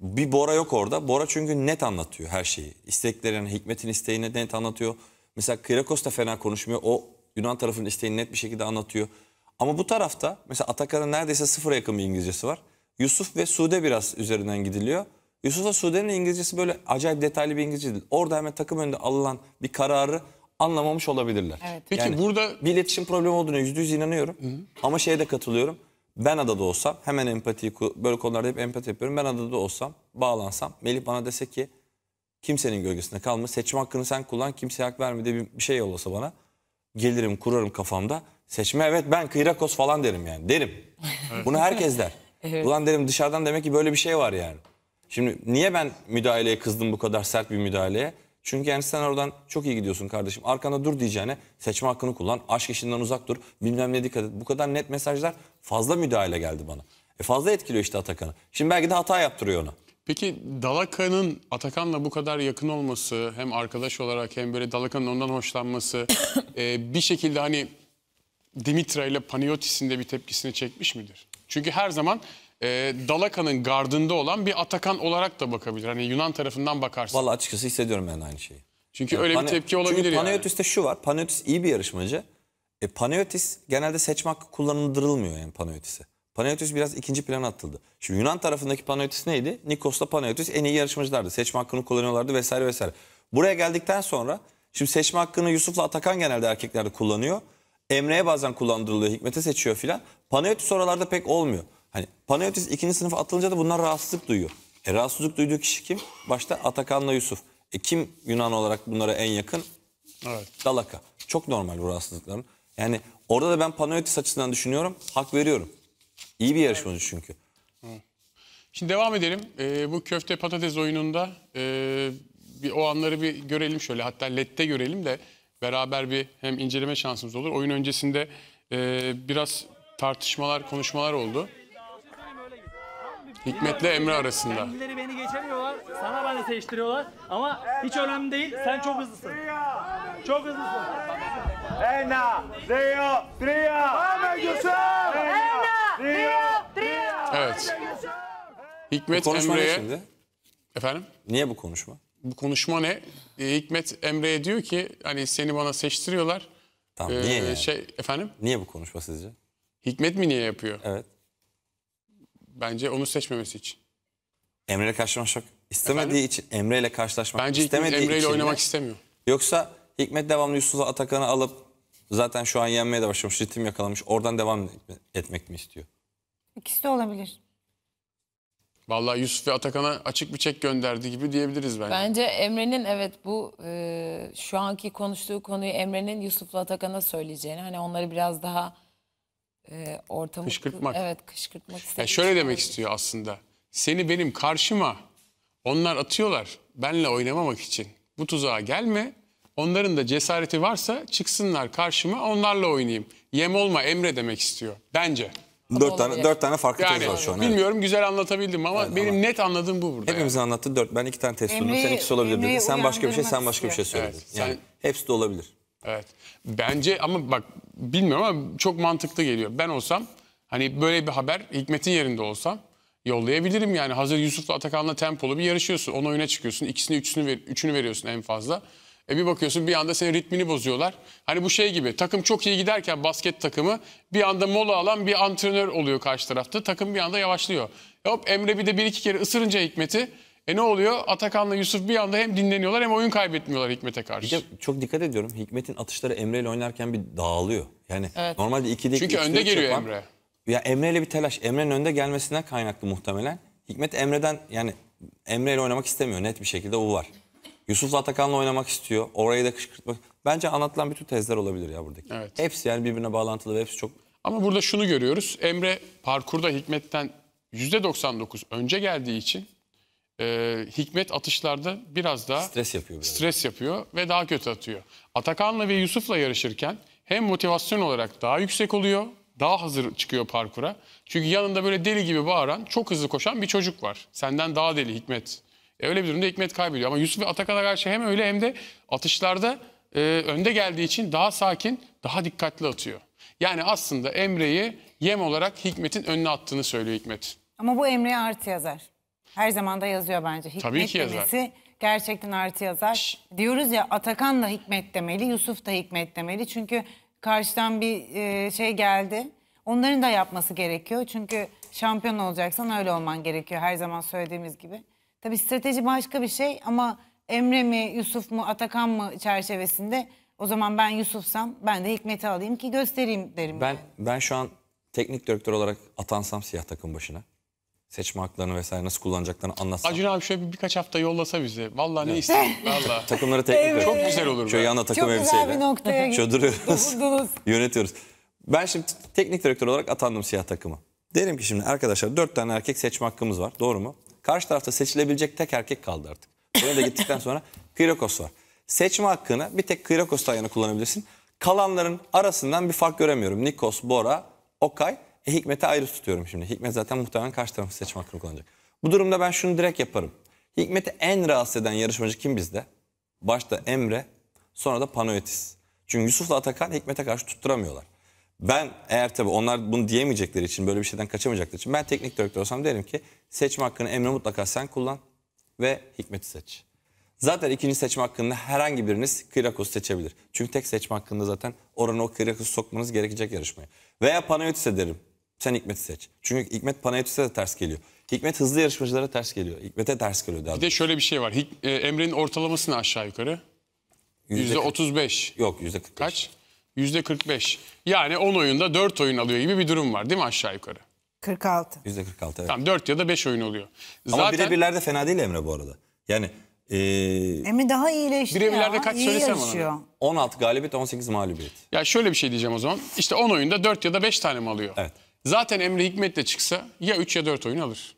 Bir Bora yok orada. Bora çünkü net anlatıyor her şeyi. İsteklerini, Hikmet'in isteğini net anlatıyor. Mesela Kyriakos da fena konuşmuyor. O Yunan tarafının isteğini net bir şekilde anlatıyor. Ama bu tarafta mesela Atakan'ın neredeyse sıfıra yakın bir İngilizcesi var. Yusuf ve Sude biraz üzerinden gidiliyor. Yusuf'la Sude'nin İngilizcesi böyle acayip detaylı bir İngilizce değil. Orada hemen takım önünde alınan bir kararı anlamamış olabilirler. Evet. Peki yani burada... Bir iletişim problemi olduğuna %100 inanıyorum. Hı-hı. Ama şeye de katılıyorum. Ben adada olsam hemen empatiyi böyle konularda hep empati yapıyorum. Ben adada olsam bağlansam Melih bana dese ki kimsenin gölgesinde kalma seçme hakkını sen kullan kimseye hak verme diye bir şey olsa bana gelirim kurarım kafamda seçme evet ben Kyriakos falan derim yani derim. Evet. Bunu herkes der. Evet. Ulan derim dışarıdan demek ki böyle bir şey var yani. Şimdi niye ben müdahaleye kızdım bu kadar sert bir müdahaleye? Çünkü yani sen oradan çok iyi gidiyorsun kardeşim. Arkana dur diyeceğine seçme hakkını kullan. Aşk işinden uzak dur. Bilmem ne dikkat et. Bu kadar net mesajlar fazla müdahale geldi bana. Fazla etkiliyor işte Atakan'ı. Şimdi belki de hata yaptırıyor ona. Peki Dalaka'nın Atakan'la bu kadar yakın olması hem arkadaş olarak hem böyle Dalaka'nın ondan hoşlanması bir şekilde hani Dimitra ile Panagiotis'in de bir tepkisini çekmiş midir? Çünkü her zaman... Dalaka'nın gardında olan bir Atakan olarak da bakabilir. Hani Yunan tarafından bakarsın. Vallahi açıkçası hissediyorum ben aynı şeyi. Çünkü yani öyle bir tepki olabilir yani. Panagiotis'te şu var. Panagiotis iyi bir yarışmacı. Panagiotis genelde seçme hakkı kullanıldırılmıyor yani Panagiotis'e. Panagiotis biraz ikinci plana atıldı. Şimdi Yunan tarafındaki Panagiotis neydi? Nikos'la Panagiotis en iyi yarışmacılardı. Seçme hakkını kullanıyorlardı vesaire vesaire. Buraya geldikten sonra şimdi seçme hakkını Yusuf'la Atakan genelde erkeklerde kullanıyor. Emre'ye bazen kullandırılıyor. Hikmet'e seçiyor filan. Panagiotis oralarda pek olmuyor. Hani Panagiotis ikinci sınıfa atılınca da bunlar rahatsızlık duyuyor. Rahatsızlık duyduğu kişi kim? Başta Atakan'la Yusuf. Kim Yunan olarak bunlara en yakın? Evet. Dalaka. Çok normal bu rahatsızlıkların. Yani orada da ben Panagiotis açısından düşünüyorum. Hak veriyorum. İyi bir yarışmacı çünkü. Evet. Şimdi devam edelim. Bu köfte patates oyununda o anları bir görelim şöyle. Hatta LED'de görelim de beraber bir hem inceleme şansımız olur. Oyun öncesinde biraz tartışmalar, konuşmalar oldu. Hikmet'le Emre arasında. Kendileri beni geçemiyorlar, sana beni seçtiriyorlar ama hiç önemli değil, sen çok hızlısın. Çok hızlısın. Ena, Riya, Riya. Evet. Hikmet Emre'ye... Şimdi. Efendim? Niye bu konuşma? Bu konuşma ne? Hikmet Emre'ye diyor ki, hani seni bana seçtiriyorlar. Tamam, niye yani? Efendim? Niye bu konuşma sizce? Hikmet mi niye yapıyor? Evet. Bence onu seçmemesi için. Emre'yle karşılaşmak istemediği için. Emre'yle karşılaşmak bence istemediği için. Bence Emre'yle oynamak istemiyor. Yoksa Hikmet devamlı Yusuf'la Atakan'ı alıp zaten şu an yenmeye de başlamış, ritim yakalamış. Oradan devam etmek mi istiyor? İkisi de olabilir. Vallahi Yusuf ve Atakan'a açık bir çek gönderdi gibi diyebiliriz bence. Bence Emre'nin evet bu şu anki konuştuğu konuyu Emre'nin Yusuf'la Atakan'a söyleyeceğini, hani onları biraz daha ortamı kışkırtmak. Evet, kışkırtmak. Yani şöyle demek istiyor aslında. Seni benim karşıma onlar atıyorlar. Benle oynamamak için. Bu tuzağa gelme. Onların da cesareti varsa çıksınlar karşıma, onlarla oynayayım. Yem olma Emre demek istiyor bence. Dört tane farklı tez var şu an. Bilmiyorum evet. Güzel anlatabildim ama yani benim ama net anladığım bu burada. Hepimizin yani anlattığı dört. Ben 2 tane tez sundum. Sen ikisi olabilir dedin. Sen başka bir şey, sen başka bir şey söyledin. Evet, yani sen... Hepsi de olabilir. Evet. Bence ama bak bilmiyorum ama çok mantıklı geliyor. Ben olsam hani böyle bir haber Hikmet'in yerinde olsam yollayabilirim yani. Hazır Yusuf'la Atakan'la tempolu bir yarışıyorsun. 10 oyuna çıkıyorsun. İkisini üçünü veriyorsun en fazla. Bir bakıyorsun bir anda senin ritmini bozuyorlar. Hani bu şey gibi takım çok iyi giderken basket takımı bir anda mola alan bir antrenör oluyor karşı tarafta. Takım bir anda yavaşlıyor. Hop Emre bir de 1-2 kere ısırınca Hikmet'i ne oluyor? Atakan'la Yusuf bir anda hem dinleniyorlar hem oyun kaybetmiyorlar Hikmet'e karşı. Bir de çok dikkat ediyorum Hikmet'in atışları Emre ile oynarken bir dağılıyor. Yani evet. Normalde 2'de 2 çünkü önde geliyor Emre. Ya Emre ile bir telaş. Emre'nin önde gelmesinden kaynaklı muhtemelen. Hikmet Emre'den yani Emre ile oynamak istemiyor net bir şekilde o var. Yusuf'la Atakan'la oynamak istiyor. Orayı da kışkırtmak. Bence anlatılan bütün tezler olabilir ya buradaki. Evet. Hepsi yani birbirine bağlantılı ve hepsi çok... Ama burada şunu görüyoruz. Emre parkurda Hikmet'ten %99 önce geldiği için Hikmet atışlarda biraz daha stres yapıyor ve daha kötü atıyor. Atakan'la ve Yusuf'la yarışırken hem motivasyon olarak daha yüksek oluyor, daha hazır çıkıyor parkura. Çünkü yanında böyle deli gibi bağıran, çok hızlı koşan bir çocuk var. Senden daha deli Hikmet. Öyle bir durumda Hikmet kaybediyor. Ama Yusuf ve Atakan'a karşı hem öyle hem de atışlarda önde geldiği için daha sakin, daha dikkatli atıyor. Yani aslında Emre'yi yem olarak Hikmet'in önüne attığını söylüyor Hikmet. Ama bu Emre'ye artı yazar. Her zaman da yazıyor bence. Hikmet tabii ki demesi yazar. Gerçekten artı yazar. Şşş. Diyoruz ya Atakan da Hikmet demeli, Yusuf da Hikmet demeli. Çünkü karşıdan bir şey geldi. Onların da yapması gerekiyor. Çünkü şampiyon olacaksan öyle olman gerekiyor. Her zaman söylediğimiz gibi. Tabii strateji başka bir şey ama Emre mi, Yusuf mu, Atakan mı çerçevesinde o zaman ben Yusuf'sam ben de Hikmet'i alayım ki göstereyim derim. Ben şu an teknik direktör olarak atansam siyah takım başına. Seçme haklarını vesaire nasıl kullanacaklarını anlatsam. Acun abi şöyle birkaç hafta yollasa bize. Vallahi ne istedim vallahi. Takımları teknik evet. Çok güzel olur. Şöyle yana takım çok elbiseyle. Çok güzel bir noktaya gittik. Şöyle duruyoruz. Yönetiyoruz. Ben şimdi teknik direktör olarak atandım siyah takıma. Derim ki şimdi arkadaşlar 4 tane erkek seçme hakkımız var. Doğru mu? Karşı tarafta seçilebilecek tek erkek kaldı artık. Buraya da gittikten sonra Kyriakos var. Seçme hakkını bir tek Kyriakos'tan yana kullanabilirsin. Kalanların arasından bir fark göremiyorum. Nikos, Bora, Okay. Hikmet'i ayrı tutuyorum şimdi. Hikmet zaten muhtemelen karşı tarafı seçme hakkını kullanacak. Bu durumda ben şunu direkt yaparım. Hikmet'i en rahatsız eden yarışmacı kim bizde? Başta Emre, sonra da Panagiotis. Çünkü Yusuf'la Atakan Hikmet'e karşı tutturamıyorlar. Ben eğer tabii onlar bunu diyemeyecekleri için, böyle bir şeyden kaçamayacakları için ben teknik direktör olsam derim ki seçme hakkını Emre mutlaka sen kullan ve Hikmet'i seç. Zaten ikinci seçme hakkında herhangi biriniz Kyriakos'u seçebilir. Çünkü tek seçme hakkında zaten oranı o Kyriakos'u sokmanız gerekecek yarışmaya. Veya Panagiotis'e derim sen Hikmet'i seç. Çünkü Hikmet Panagiotis'e de ters geliyor. Hikmet hızlı yarışmacılara ters geliyor. Hikmet'e ters geliyor. Bir de şöyle bir şey var. Emre'nin ortalamasını aşağı yukarı. %35. Yok %45. Kaç? %45. Yani 10 oyunda 4 oyun alıyor gibi bir durum var değil mi aşağı yukarı? 46. %46 evet. Tamam 4 ya da 5 oyun oluyor. Zaten... Ama birebirlerde fena değil Emre bu arada. Yani... Emre daha iyileşti ya. Birebirlerde kaç söylesem ona? 16 galibiyet 18 mağlubiyet. Ya şöyle bir şey diyeceğim o zaman. İşte 10 oyunda 4 ya da 5 tane mi alıyor? Evet. Zaten Emre Hikmet'le çıksa ya 3 ya 4 oyun alır.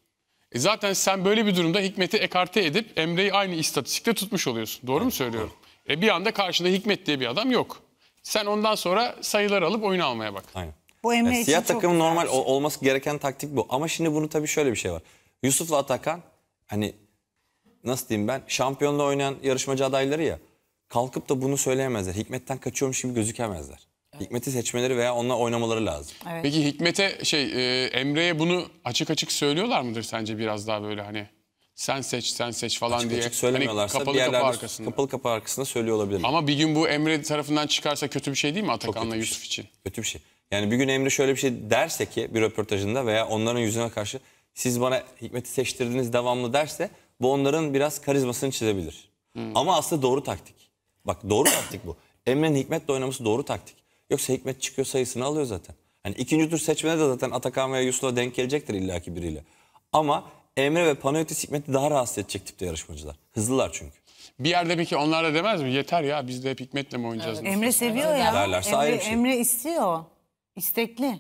Zaten sen böyle bir durumda Hikmet'i ekarte edip Emre'yi aynı istatistikte tutmuş oluyorsun. Doğru mu söylüyorum? Evet. Bir anda karşında Hikmet diye bir adam yok. Sen ondan sonra sayıları alıp oyunu almaya bak. Aynen. Bu Emre için siyah takımın normal olması gereken taktik bu. Ama şimdi bunu tabii şöyle bir şey var. Yusuf'la Atakan hani nasıl diyeyim ben şampiyonla oynayan yarışmacı adayları ya kalkıp da bunu söyleyemezler. Hikmet'ten kaçıyormuş gibi gözükemezler. Evet. Hikmet'i seçmeleri veya onunla oynamaları lazım. Evet. Peki Hikmet'e Emre'ye bunu açık açık söylüyorlar mıdır sence biraz daha böyle hani? Sen seç falan açık diye. Açık söylemiyorlarsa hani kapalı kapı arkasında söylüyor olabilir. Ama bir gün bu Emre tarafından çıkarsa kötü bir şey değil mi Atakan'la Yusuf için? Kötü bir şey. Yani bir gün Emre şöyle bir şey derse ki bir röportajında veya onların yüzüne karşı siz bana Hikmet'i seçtirdiniz devamlı derse bu onların biraz karizmasını çizebilir. Ama aslında doğru taktik. Bak doğru taktik bu. Emre'nin Hikmet'le oynaması doğru taktik. Yoksa Hikmet çıkıyor sayısını alıyor zaten. Hani ikinci tur seçmede de zaten Atakan veya Yusuf'a denk gelecektir illaki biriyle. Ama Emre ve Panagiotis Hikmet'i daha rahatsız edecek tipte yarışmacılar. Hızlılar çünkü. Bir yerde peki onlar da demez mi? Yeter ya, biz de hep Hikmet'le mi oynayacağız? Evet. Emre seviyor ya. Emre istiyor. İstekli.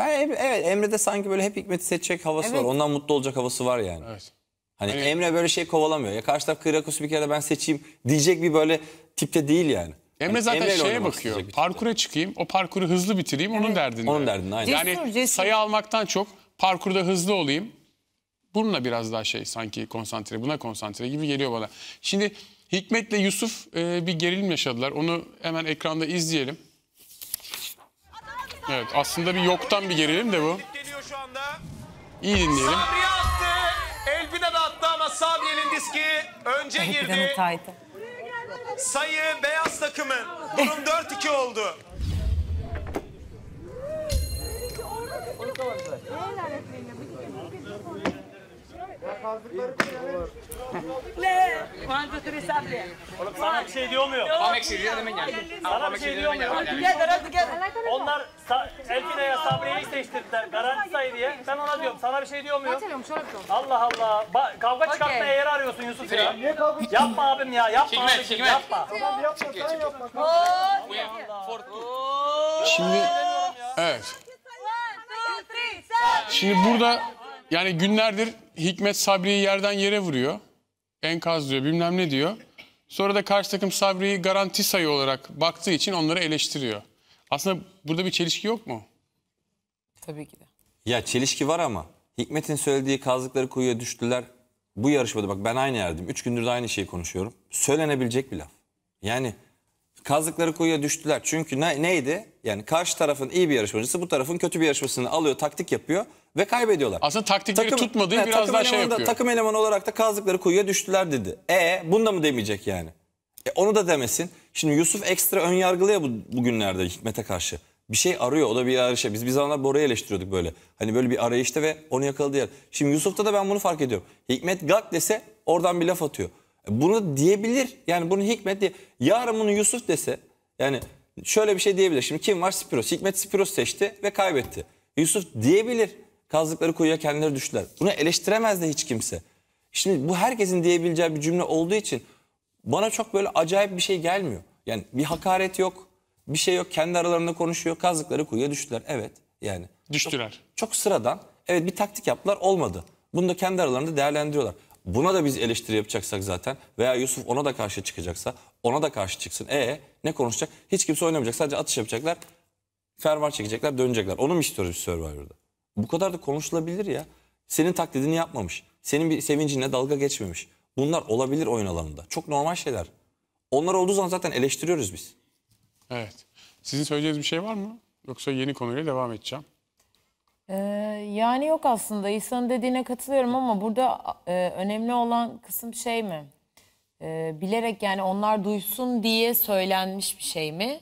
Evet, Emre'de sanki böyle hep Hikmet'i seçecek havası var. Ondan mutlu olacak havası var yani. Evet. Hani Emre böyle şey kovalamıyor. Ya karşı taraf Kyriakos'u bir kere de ben seçeyim diyecek bir böyle tipte değil yani. Emre zaten Emre'yle şeye bakıyor. Parkura çıkayım, o parkuru hızlı bitireyim, onun derdinde. Onun derdinde aynı. Yani cesur. Sayı almaktan çok parkurda hızlı olayım. Bununla biraz daha şey sanki konsantre, buna konsantre gibi geliyor bana. Şimdi Hikmet'le Yusuf bir gerilim yaşadılar. Onu hemen ekranda izleyelim. Evet, aslında bir yoktan bir gerilim de bu. İyi dinleyelim. Sabriye attı. Elpida da attı ama Sabriye'nin diski önce girdi. Sayı beyaz takımın. Durum 4-2 oldu. Sana bir şey diyor muyum? Sana bir şey diyor muyum? Onlar Elpina'ya Sabriye'yi seçtirdiler. Garanti sayı diye. Ben ona diyorum. Sana bir şey diyor muyum? Allah Allah. Kavga çıkartmaya yer arıyorsun Yusuf ya. Yapma abim ya. Yapma abim. Yapma. Şimdi evet. Şimdi burada yani günlerdir Hikmet Sabri'yi yerden yere vuruyor. Enkaz diyor, bilmem ne diyor. Sonra da karşı takım Sabri'yi garanti sayı olarak baktığı için onları eleştiriyor. Aslında burada bir çelişki yok mu? Tabii ki de. Ya çelişki var ama Hikmet'in söylediği kazdıkları kuyuya düştüler. Bu yarışmada bak ben aynı yerdim. 3 gündür de aynı şeyi konuşuyorum. Söylenebilecek bir laf. Yani kazdıkları kuyuya düştüler. Çünkü neydi? Yani karşı tarafın iyi bir yarışmacısı bu tarafın kötü bir yarışmacısını alıyor, taktik yapıyor ve kaybediyorlar. Aslında taktikleri tutmadığı biraz daha şey yapıyor. Takım elemanı olarak da kazdıkları kuyuya düştüler dedi. Bunu da mı demeyecek yani? Onu da demesin. Şimdi Yusuf ekstra ön yargılı ya bugünlerde Hikmet'e karşı. Bir şey arıyor, o da bir arayışa. Biz bir zamanlar Bora'yı eleştiriyorduk böyle. Hani böyle bir arayışta ve onu yakaladı yer. Şimdi Yusuf'ta da ben bunu fark ediyorum. Hikmet gak dese oradan bir laf atıyor. Bunu diyebilir. Yani bunu Hikmet diye. Yarın bunu Yusuf dese yani şöyle bir şey diyebilir. Şimdi kim var? Spiros. Hikmet Spiros seçti ve kaybetti. Yusuf diyebilir. Kazdıkları kuyuya kendileri düştüler. Bunu eleştiremez de hiç kimse. Şimdi bu herkesin diyebileceği bir cümle olduğu için bana çok böyle acayip bir şey gelmiyor. Yani bir hakaret yok. Bir şey yok. Kendi aralarında konuşuyor. Kazdıkları kuyuya düştüler. Evet yani. Düştüler. Çok sıradan. Evet bir taktik yaptılar. Olmadı. Bunu da kendi aralarında değerlendiriyorlar. Buna da biz eleştiri yapacaksak zaten veya Yusuf ona da karşı çıkacaksa ona da karşı çıksın. Ne konuşacak? Hiç kimse oynamayacak. Sadece atış yapacaklar. Fermuar çekecekler, dönecekler. Onu mu istiyoruz Survivor'da? Bu kadar da konuşulabilir ya. Senin taklidini yapmamış. Senin bir sevincinle dalga geçmemiş. Bunlar olabilir oyun alanında. Çok normal şeyler. Onlar olduğu zaman zaten eleştiriyoruz biz. Evet. Sizin söyleyeceğiniz bir şey var mı? Yoksa yeni konuyla devam edeceğim. Yani yok aslında. İhsan'ın dediğine katılıyorum ama burada önemli olan kısım şey mi? Bilerek yani onlar duysun diye söylenmiş bir şey mi?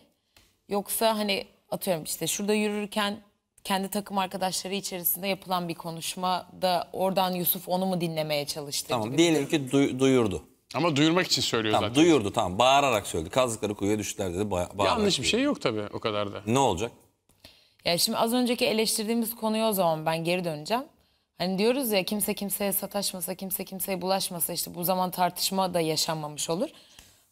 Yoksa hani atıyorum işte şurada yürürken kendi takım arkadaşları içerisinde yapılan bir konuşmada oradan Yusuf onu mu dinlemeye çalıştı? Tamam diyelim ki duyurdu. Ama duyurmak için söylüyor tamam, zaten. Duyurdu tamam, bağırarak söyledi. Kazdıkları kuyuya düştüler dedi. Yanlış bir şey yok tabii o kadar da. Ne olacak? Ya şimdi az önceki eleştirdiğimiz konuya o zaman ben geri döneceğim. Hani diyoruz ya kimse kimseye sataşmasa, kimse kimseye bulaşmasa işte bu zaman tartışma da yaşanmamış olur.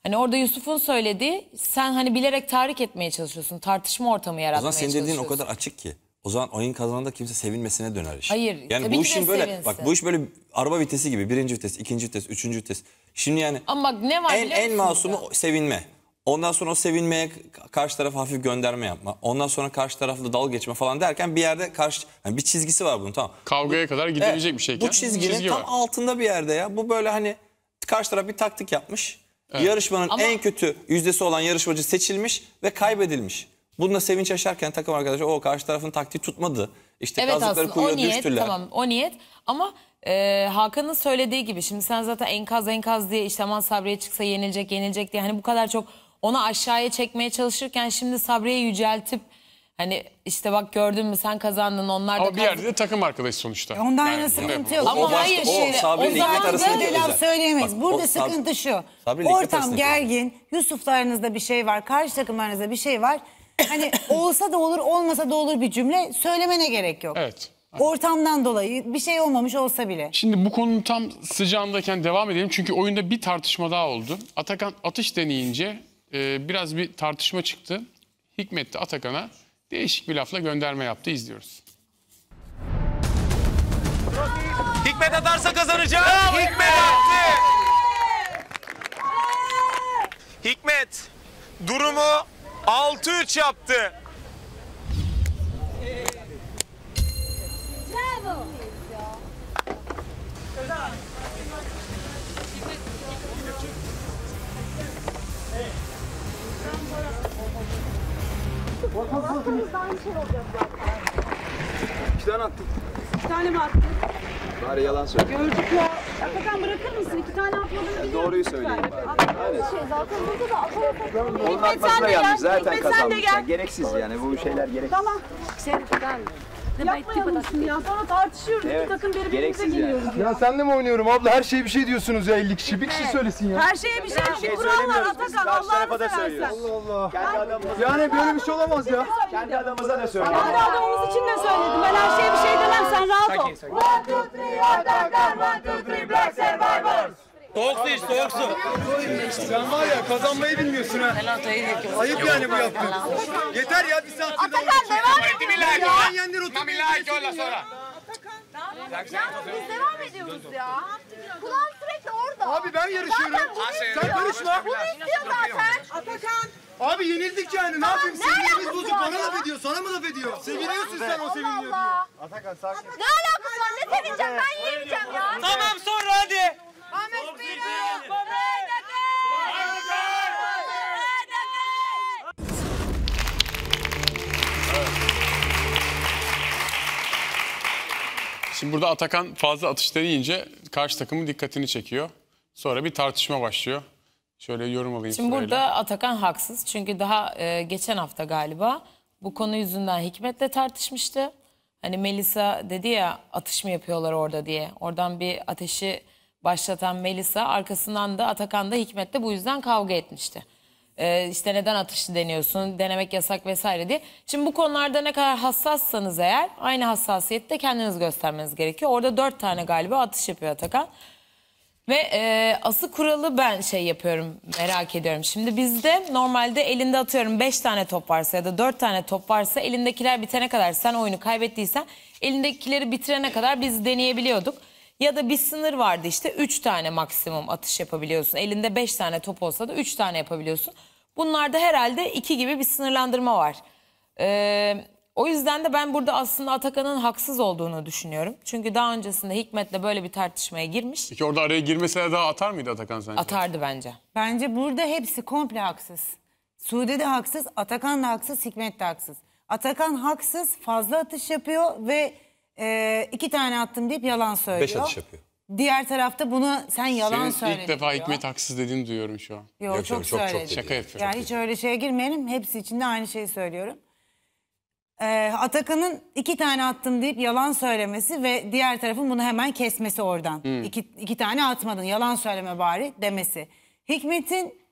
Hani orada Yusuf'un söylediği sen hani bilerek tahrik etmeye çalışıyorsun. Tartışma ortamı yaratmaya çalışıyorsun. O zaman senin dediğin o kadar açık ki. O zaman oyun kazanan da kimse sevinmesine döner iş. Hayır. Yani bu işin böyle sevinsin. Bak bu iş böyle araba vitesi gibi. 1. vites, 2. vites, 3. vites. Şimdi yani ama bak, ne var en masumu sevinme. Ondan sonra o sevinmeye karşı tarafa hafif gönderme yapma. Ondan sonra karşı tarafla dalga geçme falan derken bir yerde karşı yani bir çizgisi var bunun tamam. Kavgaya kadar gidebilecek bir şeyken. Bu çizginin tam altında bir yerde ya. Bu böyle hani karşı taraf bir taktik yapmış. Evet. Yarışmanın en kötü yüzdesi olan yarışmacı seçilmiş ve kaybedilmiş. Bununla sevinç yaşarken takım arkadaşı o karşı tarafın taktiği tutmadı. İşte kazdıkları kuyuya düştüler. Tamam o niyet ama Hakan'ın söylediği gibi şimdi sen zaten enkaz diye işte aman Sabri'ye çıksa yenilecek diye hani bu kadar çok onu aşağıya çekmeye çalışırken şimdi Sabri'ye yüceltip hani işte bak gördün mü sen kazandın onlar da. Ama bir yerde de takım arkadaşı sonuçta. Ondan yana sıkıntı yok. Ama hayır şimdi o zaman böyle laf söyleyemeyiz. Burada sıkıntı şu. Ortam gergin. Yusuf'la aranızda bir şey var. Karşı takımlarınızda bir şey var. hani olsa da olur olmasa da olur bir cümle söylemene gerek yok. Evet. Ortamdan dolayı bir şey olmamış olsa bile. Şimdi bu konunun tam sıcağındayken devam edelim. Çünkü oyunda bir tartışma daha oldu. Atakan atış deneyince biraz bir tartışma çıktı. Hikmet de Atakan'a değişik bir lafla gönderme yaptı. İzliyoruz. Hikmet atarsa kazanacağım. Hikmet attı. Hikmet durumu 6-3 yaptı. Bravo. İki tane attım. İki tane mi attın? Bari yalan söyle. Gördük ya. Atakan bırakır mısın? İki tane atmadığını biliyorum. Doğruyu söyleyeyim. Aynen. Zaten burada da atar. Hikmet sen de gel. Zaten kazanmışsın. Gereksiz yani bu şeyler gereksiz. Tamam. Sen kazandın. Yapmayalım şimdi ya. Sonra tartışıyoruz. Evet. Bir takım birbirimize geliyoruz. Yani. Ya senle mi oynuyorum abla? Her şeye bir şey diyorsunuz ya 50 kişi. Bir kişi söylesin ya. Her şeye bir şey. Bir kural var Atakan. Allah'ını seversen. Allah Allah. Yani böyle bir şey olamaz ya. Kendi adamımıza da söyledim. Kendi adamımız için de söyledim. Ben her şeye bir şey demem. Sen rahat ol. 1, 2, 3 Atakan. 1, 2, 3 Black Survivors. Soğuksu. Sen var ya kazanmayı bilmiyorsun ha. Ayıp yani bu yaptığın. Yeter ya bir saat. Atakan devam ediyoruz ya. Atakan biz devam ediyoruz ya. Kulağın sürekli orada. Abi ben yarışıyorum. Sen karışma. Bunu istiyor zaten. Atakan. Abi yenildik yani ne yapayım? Sevgilimiz bozuk bana laf ediyor. Sana mı laf ediyor? Seviniyorsun sen o seviniyor diyor. Atakan sakin. Ne alakası var? Ne sevineceğim ben yiyemeyeceğim ya. Tamam sonra hadi. Şimdi burada Atakan fazla atış deneyince karşı takımın dikkatini çekiyor. Sonra bir tartışma başlıyor. Şöyle yorum alayım. Şimdi sırayla. Burada Atakan haksız. Çünkü daha geçen hafta galiba bu konu yüzünden Hikmet'le tartışmıştı. Hani Melisa dedi ya atış mı yapıyorlar orada diye. Oradan bir ateşi başlatan Melisa arkasından da Atakan da Hikmet de bu yüzden kavga etmişti. İşte neden atışlı deniyorsun, denemek yasak vesaire diye. Şimdi bu konularda ne kadar hassassanız eğer aynı hassasiyette kendiniz göstermeniz gerekiyor. Orada 4 tane galiba atış yapıyor Atakan. Ve asıl kuralı ben şey yapıyorum, merak ediyorum. Şimdi bizde normalde elinde atıyorum 5 tane top varsa ya da 4 tane top varsa elindekiler bitene kadar sen oyunu kaybettiysen elindekileri bitirene kadar biz deneyebiliyorduk. Ya da bir sınır vardı işte 3 tane maksimum atış yapabiliyorsun. Elinde 5 tane top olsa da 3 tane yapabiliyorsun. Bunlarda herhalde 2 gibi bir sınırlandırma var. O yüzden de ben burada aslında Atakan'ın haksız olduğunu düşünüyorum. Çünkü daha öncesinde Hikmet'le böyle bir tartışmaya girmiş. Peki orada araya girmesine daha atar mıydı Atakan sence? Atardı bence. Bence burada hepsi komple haksız. Sude de haksız, Atakan da haksız, Hikmet de haksız. Atakan haksız, fazla atış yapıyor ve... 2 tane attım deyip yalan söylüyor. 5 atış yapıyor. Diğer tarafta bunu sen yalan söyledin. İlk defa Hikmet haksız dediğini duyuyorum şu an. Yok çok söyledi. Şaka yapıyorum. Yani hiç öyle şeye girmeyelim. Hepsi için de aynı şeyi söylüyorum. Atakan'ın 2 tane attım deyip yalan söylemesi ve diğer tarafın bunu hemen kesmesi oradan. Hmm. İki tane atmadın yalan söyleme bari demesi. Hikmet'in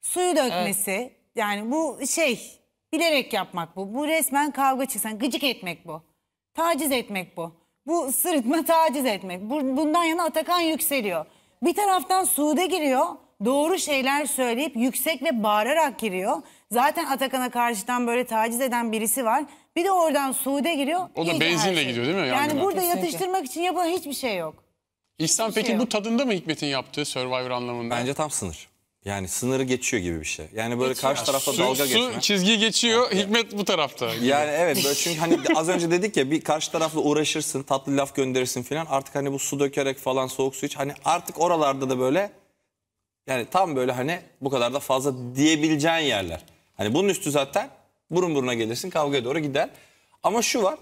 suyu dökmesi evet. Yani bu şey bilerek yapmak bu. Bu resmen kavga çıksan gıcık etmek bu. Taciz etmek bu. Bu sırıtma taciz etmek. Bundan yana Atakan yükseliyor. Bir taraftan Sude giriyor. Doğru şeyler söyleyip yüksek ve bağırarak giriyor. Zaten Atakan'a karşıdan böyle taciz eden birisi var. Bir de oradan Sude giriyor. O da benzinle gidiyor değil mi? Yani burada kesinlikle. Yatıştırmak için yapılan hiçbir şey yok. İhsan peki bu tadında mı Hikmet'in yaptığı Survivor anlamında? Bence tam sınır. Yani sınırı geçiyor gibi bir şey. Yani böyle geçiyor. Karşı tarafa dalga geçme. Su çizgi geçiyor, yani. Hikmet bu tarafta. Yani evet böyle çünkü hani az önce dedik ya bir karşı tarafla uğraşırsın, tatlı laf gönderirsin falan. Artık hani bu su dökerek falan soğuk su iç. Hani artık oralarda da böyle yani tam böyle hani bu kadar da fazla diyebileceğin yerler. Hani bunun üstü zaten burun buruna gelirsin kavgaya doğru gider. Ama şu var.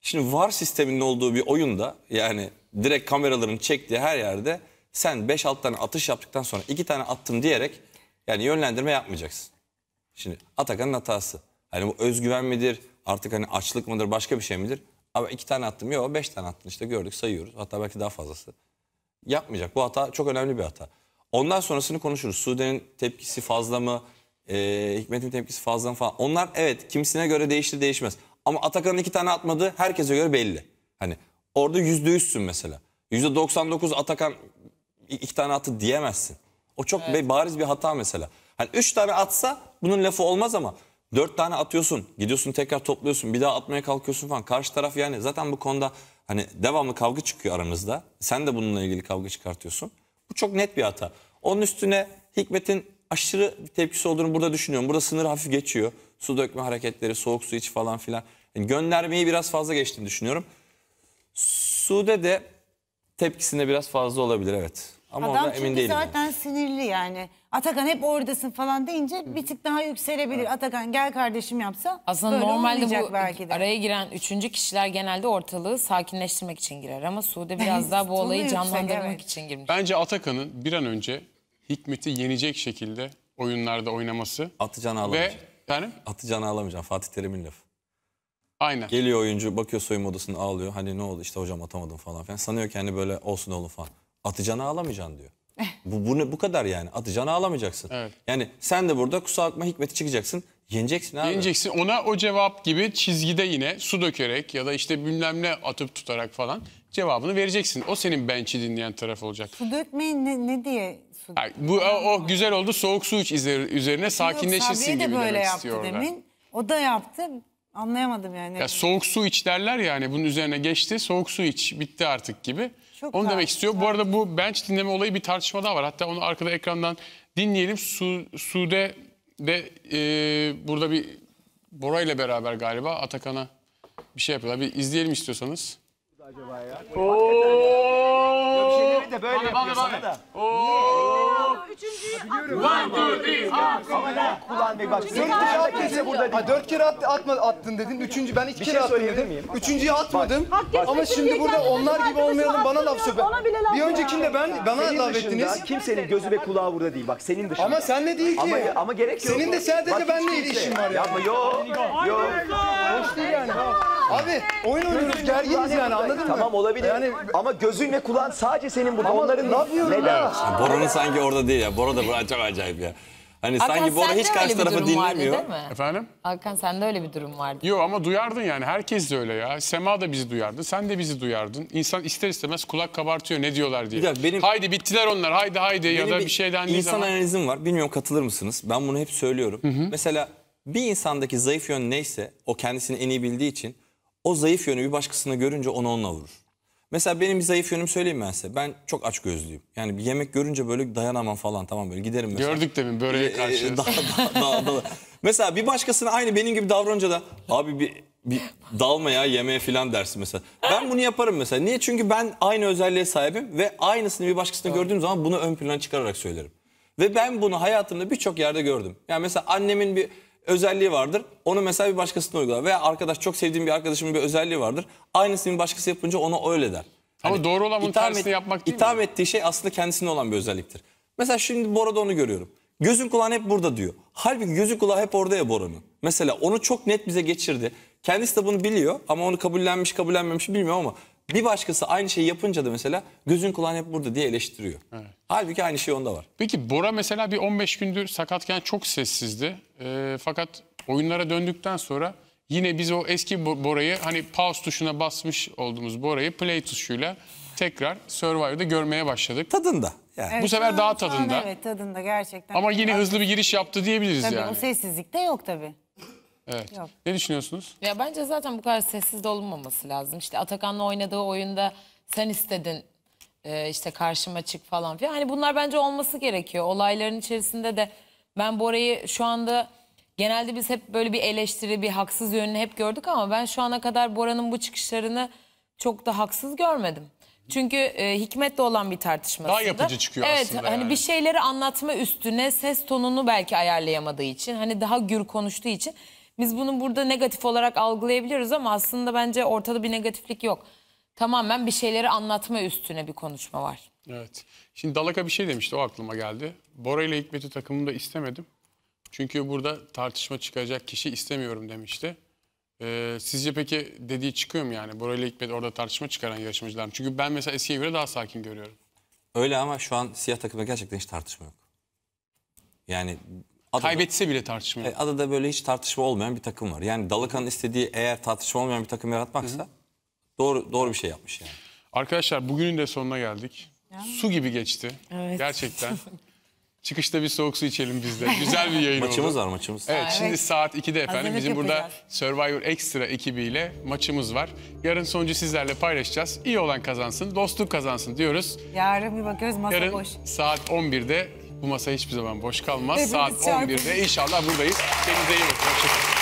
Şimdi VAR sisteminin olduğu bir oyunda yani direkt kameraların çektiği her yerde sen 5-6 tane atış yaptıktan sonra 2 tane attım diyerek yani yönlendirme yapmayacaksın. Şimdi Atakan'ın hatası. Hani bu özgüven midir? Artık hani açlık mıdır? Başka bir şey midir? Ama 2 tane attım. Yok 5 tane attın işte gördük sayıyoruz. Hatta belki daha fazlası. Yapmayacak. Bu hata çok önemli bir hata. Ondan sonrasını konuşuruz. Sude'nin tepkisi fazla mı? Hikmet'in tepkisi fazla falan. Onlar evet kimisine göre değişir değişmez. Ama Atakan'ın 2 tane atmadığı herkese göre belli. Hani orada %100'sün mesela. %99 Atakan 2 tane atı diyemezsin. O çok evet, bariz bir hata mesela. Hani 3 tane atsa bunun lafı olmaz ama 4 tane atıyorsun. Gidiyorsun tekrar topluyorsun. Bir daha atmaya kalkıyorsun falan. Karşı taraf yani zaten bu konuda hani devamlı kavga çıkıyor aranızda. Sen de bununla ilgili kavga çıkartıyorsun. Bu çok net bir hata. Onun üstüne Hikmet'in aşırı bir tepkisi olduğunu burada düşünüyorum. Burada sınır hafif geçiyor. Su dökme hareketleri, soğuk su iç falan filan. Yani göndermeyi biraz fazla geçtiğini düşünüyorum. Sude de tepkisinde biraz fazla olabilir evet. Ama adam çünkü emin değilim zaten yani sinirli yani. Atakan hep oradasın falan deyince bir tık daha yükselebilir. Evet. Atakan gel kardeşim yapsa aslında böyle normalde bu belki de araya giren 3. kişiler genelde ortalığı sakinleştirmek için girer. Ama Sude biraz daha bu olayı canlandırmak evet, için girmiş. Bence Atakan'ın bir an önce Hikmet'i yenecek şekilde oyunlarda oynaması. Atacağını alamayacağım. Efendim? Atacağını alamayacağım. Fatih Terim'in lafı. Aynen. Geliyor oyuncu bakıyor soyunma odasına ağlıyor. Hani ne oldu işte hocam atamadım falan filan. Sanıyor kendi böyle olsun oğlum falan. Atacağını alamayacaksın diyor. Bu kadar yani. Atacağını alamayacaksın. Evet. Yani sen de burada kusura bakma Hikmet'i çıkacaksın. Yeneceksin abi. Yeneceksin. Ona o cevap gibi çizgide yine su dökerek ya da işte bilmem ne atıp tutarak falan cevabını vereceksin. O senin bench'i dinleyen taraf olacak. Su dökmeyin ne diye? Yani bu o güzel oldu. Soğuk su iç üzerine sakinleşirsin gibi böyle yaptı demin. O da yaptı. Anlayamadım yani. Ya soğuk su iç derler ya hani bunun üzerine geçti. Soğuk su iç bitti artık gibi. Çok onu demek istiyor. Tabii. Bu arada bu bench dinleme olayı bir tartışma daha var. Hatta onu arkada ekrandan dinleyelim. Sude de burada bir Bora ile beraber galiba Atakan'a bir şey yapıyorlar. Bir izleyelim istiyorsanız. Acaba ya? Gökşenleri de böyle yapıyor sana da. Kulağın bey bak. 4 kere herkese burada değil. 4 kere attın dedin. 3. ben 2 kere attım dedim. 3.'yi atmadım. Ama şimdi burada onlar gibi olmayalım bana laf söyle. Bir öncekinde bana laf ettiniz. Kimsenin gözü ve kulağı burada değil. Bak senin dışında. Ama sen de değil ki. Ama gerek yok. Senin de sadece benimle ilişkin var ya. Yapma yok. Yok. Hoş değil yani. Abi oyun oynuyoruz gerginiz yani anladın mı? Tamam olabilir yani, ama gözün ve kulağın sadece senin burada onların neden? Bora'nın sanki orada değil ya. Bora da bu acayip ya. Hani Hakan, sanki Bora hiç karşı tarafı dinlemiyor. Efendim? Hakan sende öyle bir durum vardı. Yok ama duyardın yani herkes de öyle ya. Sema da bizi duyardı sen de bizi duyardın. İnsan ister istemez kulak kabartıyor ne diyorlar diye. Benim, haydi bittiler onlar haydi ya da bir şeyden değil. İnsan analizim var bilmiyorum katılır mısınız? Ben bunu hep söylüyorum. Hı hı. Mesela bir insandaki zayıf yön neyse o kendisini en iyi bildiği için o zayıf yönü bir başkasına görünce onu onunla vurur. Mesela benim bir zayıf yönümü söyleyeyim ben size. Ben çok açgözlüyüm. Yani bir yemek görünce böyle dayanamam falan tamam böyle giderim mesela. Gördük demin böreğe karşı. Mesela bir başkasına aynı benim gibi davranınca da abi bir dalma ya yemeğe falan dersin mesela. Ben bunu yaparım mesela. Niye? Çünkü ben aynı özelliğe sahibim ve aynısını bir başkasına gördüğüm zaman bunu ön plana çıkararak söylerim. Ve ben bunu hayatımda birçok yerde gördüm. Yani mesela annemin bir özelliği vardır. Onu mesela bir başkasına uygular. Veya arkadaş çok sevdiğim bir arkadaşımın bir özelliği vardır. Aynısını bir başkası yapınca ona öyle der. Ama hani doğru olan bunun tersini yapmak değil mi? İtham ettiği şey aslında kendisine olan bir özelliktir. Mesela şimdi Bora'da onu görüyorum. Gözün kulağın hep burada diyor. Halbuki gözü kulağı hep orada ya Bora'nın. Mesela onu çok net bize geçirdi. Kendisi de bunu biliyor ama onu kabullenmiş kabullenmemiş bilmiyorum ama bir başkası aynı şeyi yapınca da mesela gözün kulağın hep burada diye eleştiriyor. Evet. Halbuki aynı şey onda var. Peki Bora mesela bir 15 gündür sakatken çok sessizdi. Fakat oyunlara döndükten sonra yine biz o eski Bora'yı hani pause tuşuna basmış olduğumuz Bora'yı play tuşuyla tekrar Survivor'da görmeye başladık. Tadında. Yani. Evet, bu sefer daha tadında. Evet tadında gerçekten. Ama yine hızlı bir giriş yaptı diyebiliriz tabii, yani. Tabii o sessizlik de yok tabii. Evet. Yok. Ne düşünüyorsunuz? Ya bence zaten bu kadar sessiz de olunmaması lazım. İşte Atakan'la oynadığı oyunda sen istedin işte karşıma çık falan filan. Hani bunlar bence olması gerekiyor. Olayların içerisinde de ben Bora'yı şu anda genelde biz hep böyle bir eleştiri, bir haksız yönünü hep gördük ama ben şu ana kadar Bora'nın bu çıkışlarını çok da haksız görmedim. Çünkü Hikmet'le olan bir tartışmasında. Daha yapıcı çıkıyor evet, aslında. Evet hani yani bir şeyleri anlatma üstüne ses tonunu belki ayarlayamadığı için hani daha gür konuştuğu için biz bunu burada negatif olarak algılayabiliyoruz ama aslında bence ortada bir negatiflik yok. Tamamen bir şeyleri anlatma üstüne bir konuşma var. Evet. Şimdi Dalaka bir şey demişti o aklıma geldi. Bora ile Hikmet'i takımımda istemedim. Çünkü burada tartışma çıkacak kişi istemiyorum demişti. Sizce peki dediği çıkıyor mu yani? Bora ile Hikmet orada tartışma çıkaran yarışmacılar mı? Çünkü ben mesela eskiye göre daha sakin görüyorum. Öyle ama şu an siyah takımda gerçekten hiç tartışma yok. Yani Adada, kaybetse bile tartışmıyor. Adada böyle hiç tartışma olmayan bir takım var. Yani Dalaka'nın istediği eğer tartışma olmayan bir takım yaratmaksa doğru bir şey yapmış yani. Arkadaşlar bugünün de sonuna geldik. Ya. Su gibi geçti. Evet. Gerçekten. Çıkışta bir soğuk su içelim biz de. Güzel bir yayın maçımız oldu. Maçımız var. Evet, evet, şimdi saat 2'de efendim. Hazırlık bizim yapacağız. Burada Survivor Extra ekibiyle maçımız var. Yarın sonucu sizlerle paylaşacağız. İyi olan kazansın, dostluk kazansın diyoruz. Yarın bir bakıyoruz masa yarın boş. Saat 11'de bu masa hiçbir zaman boş kalmaz. Hepimiz saat 11'de inşallah buradayız. Kendinize iyi bakın.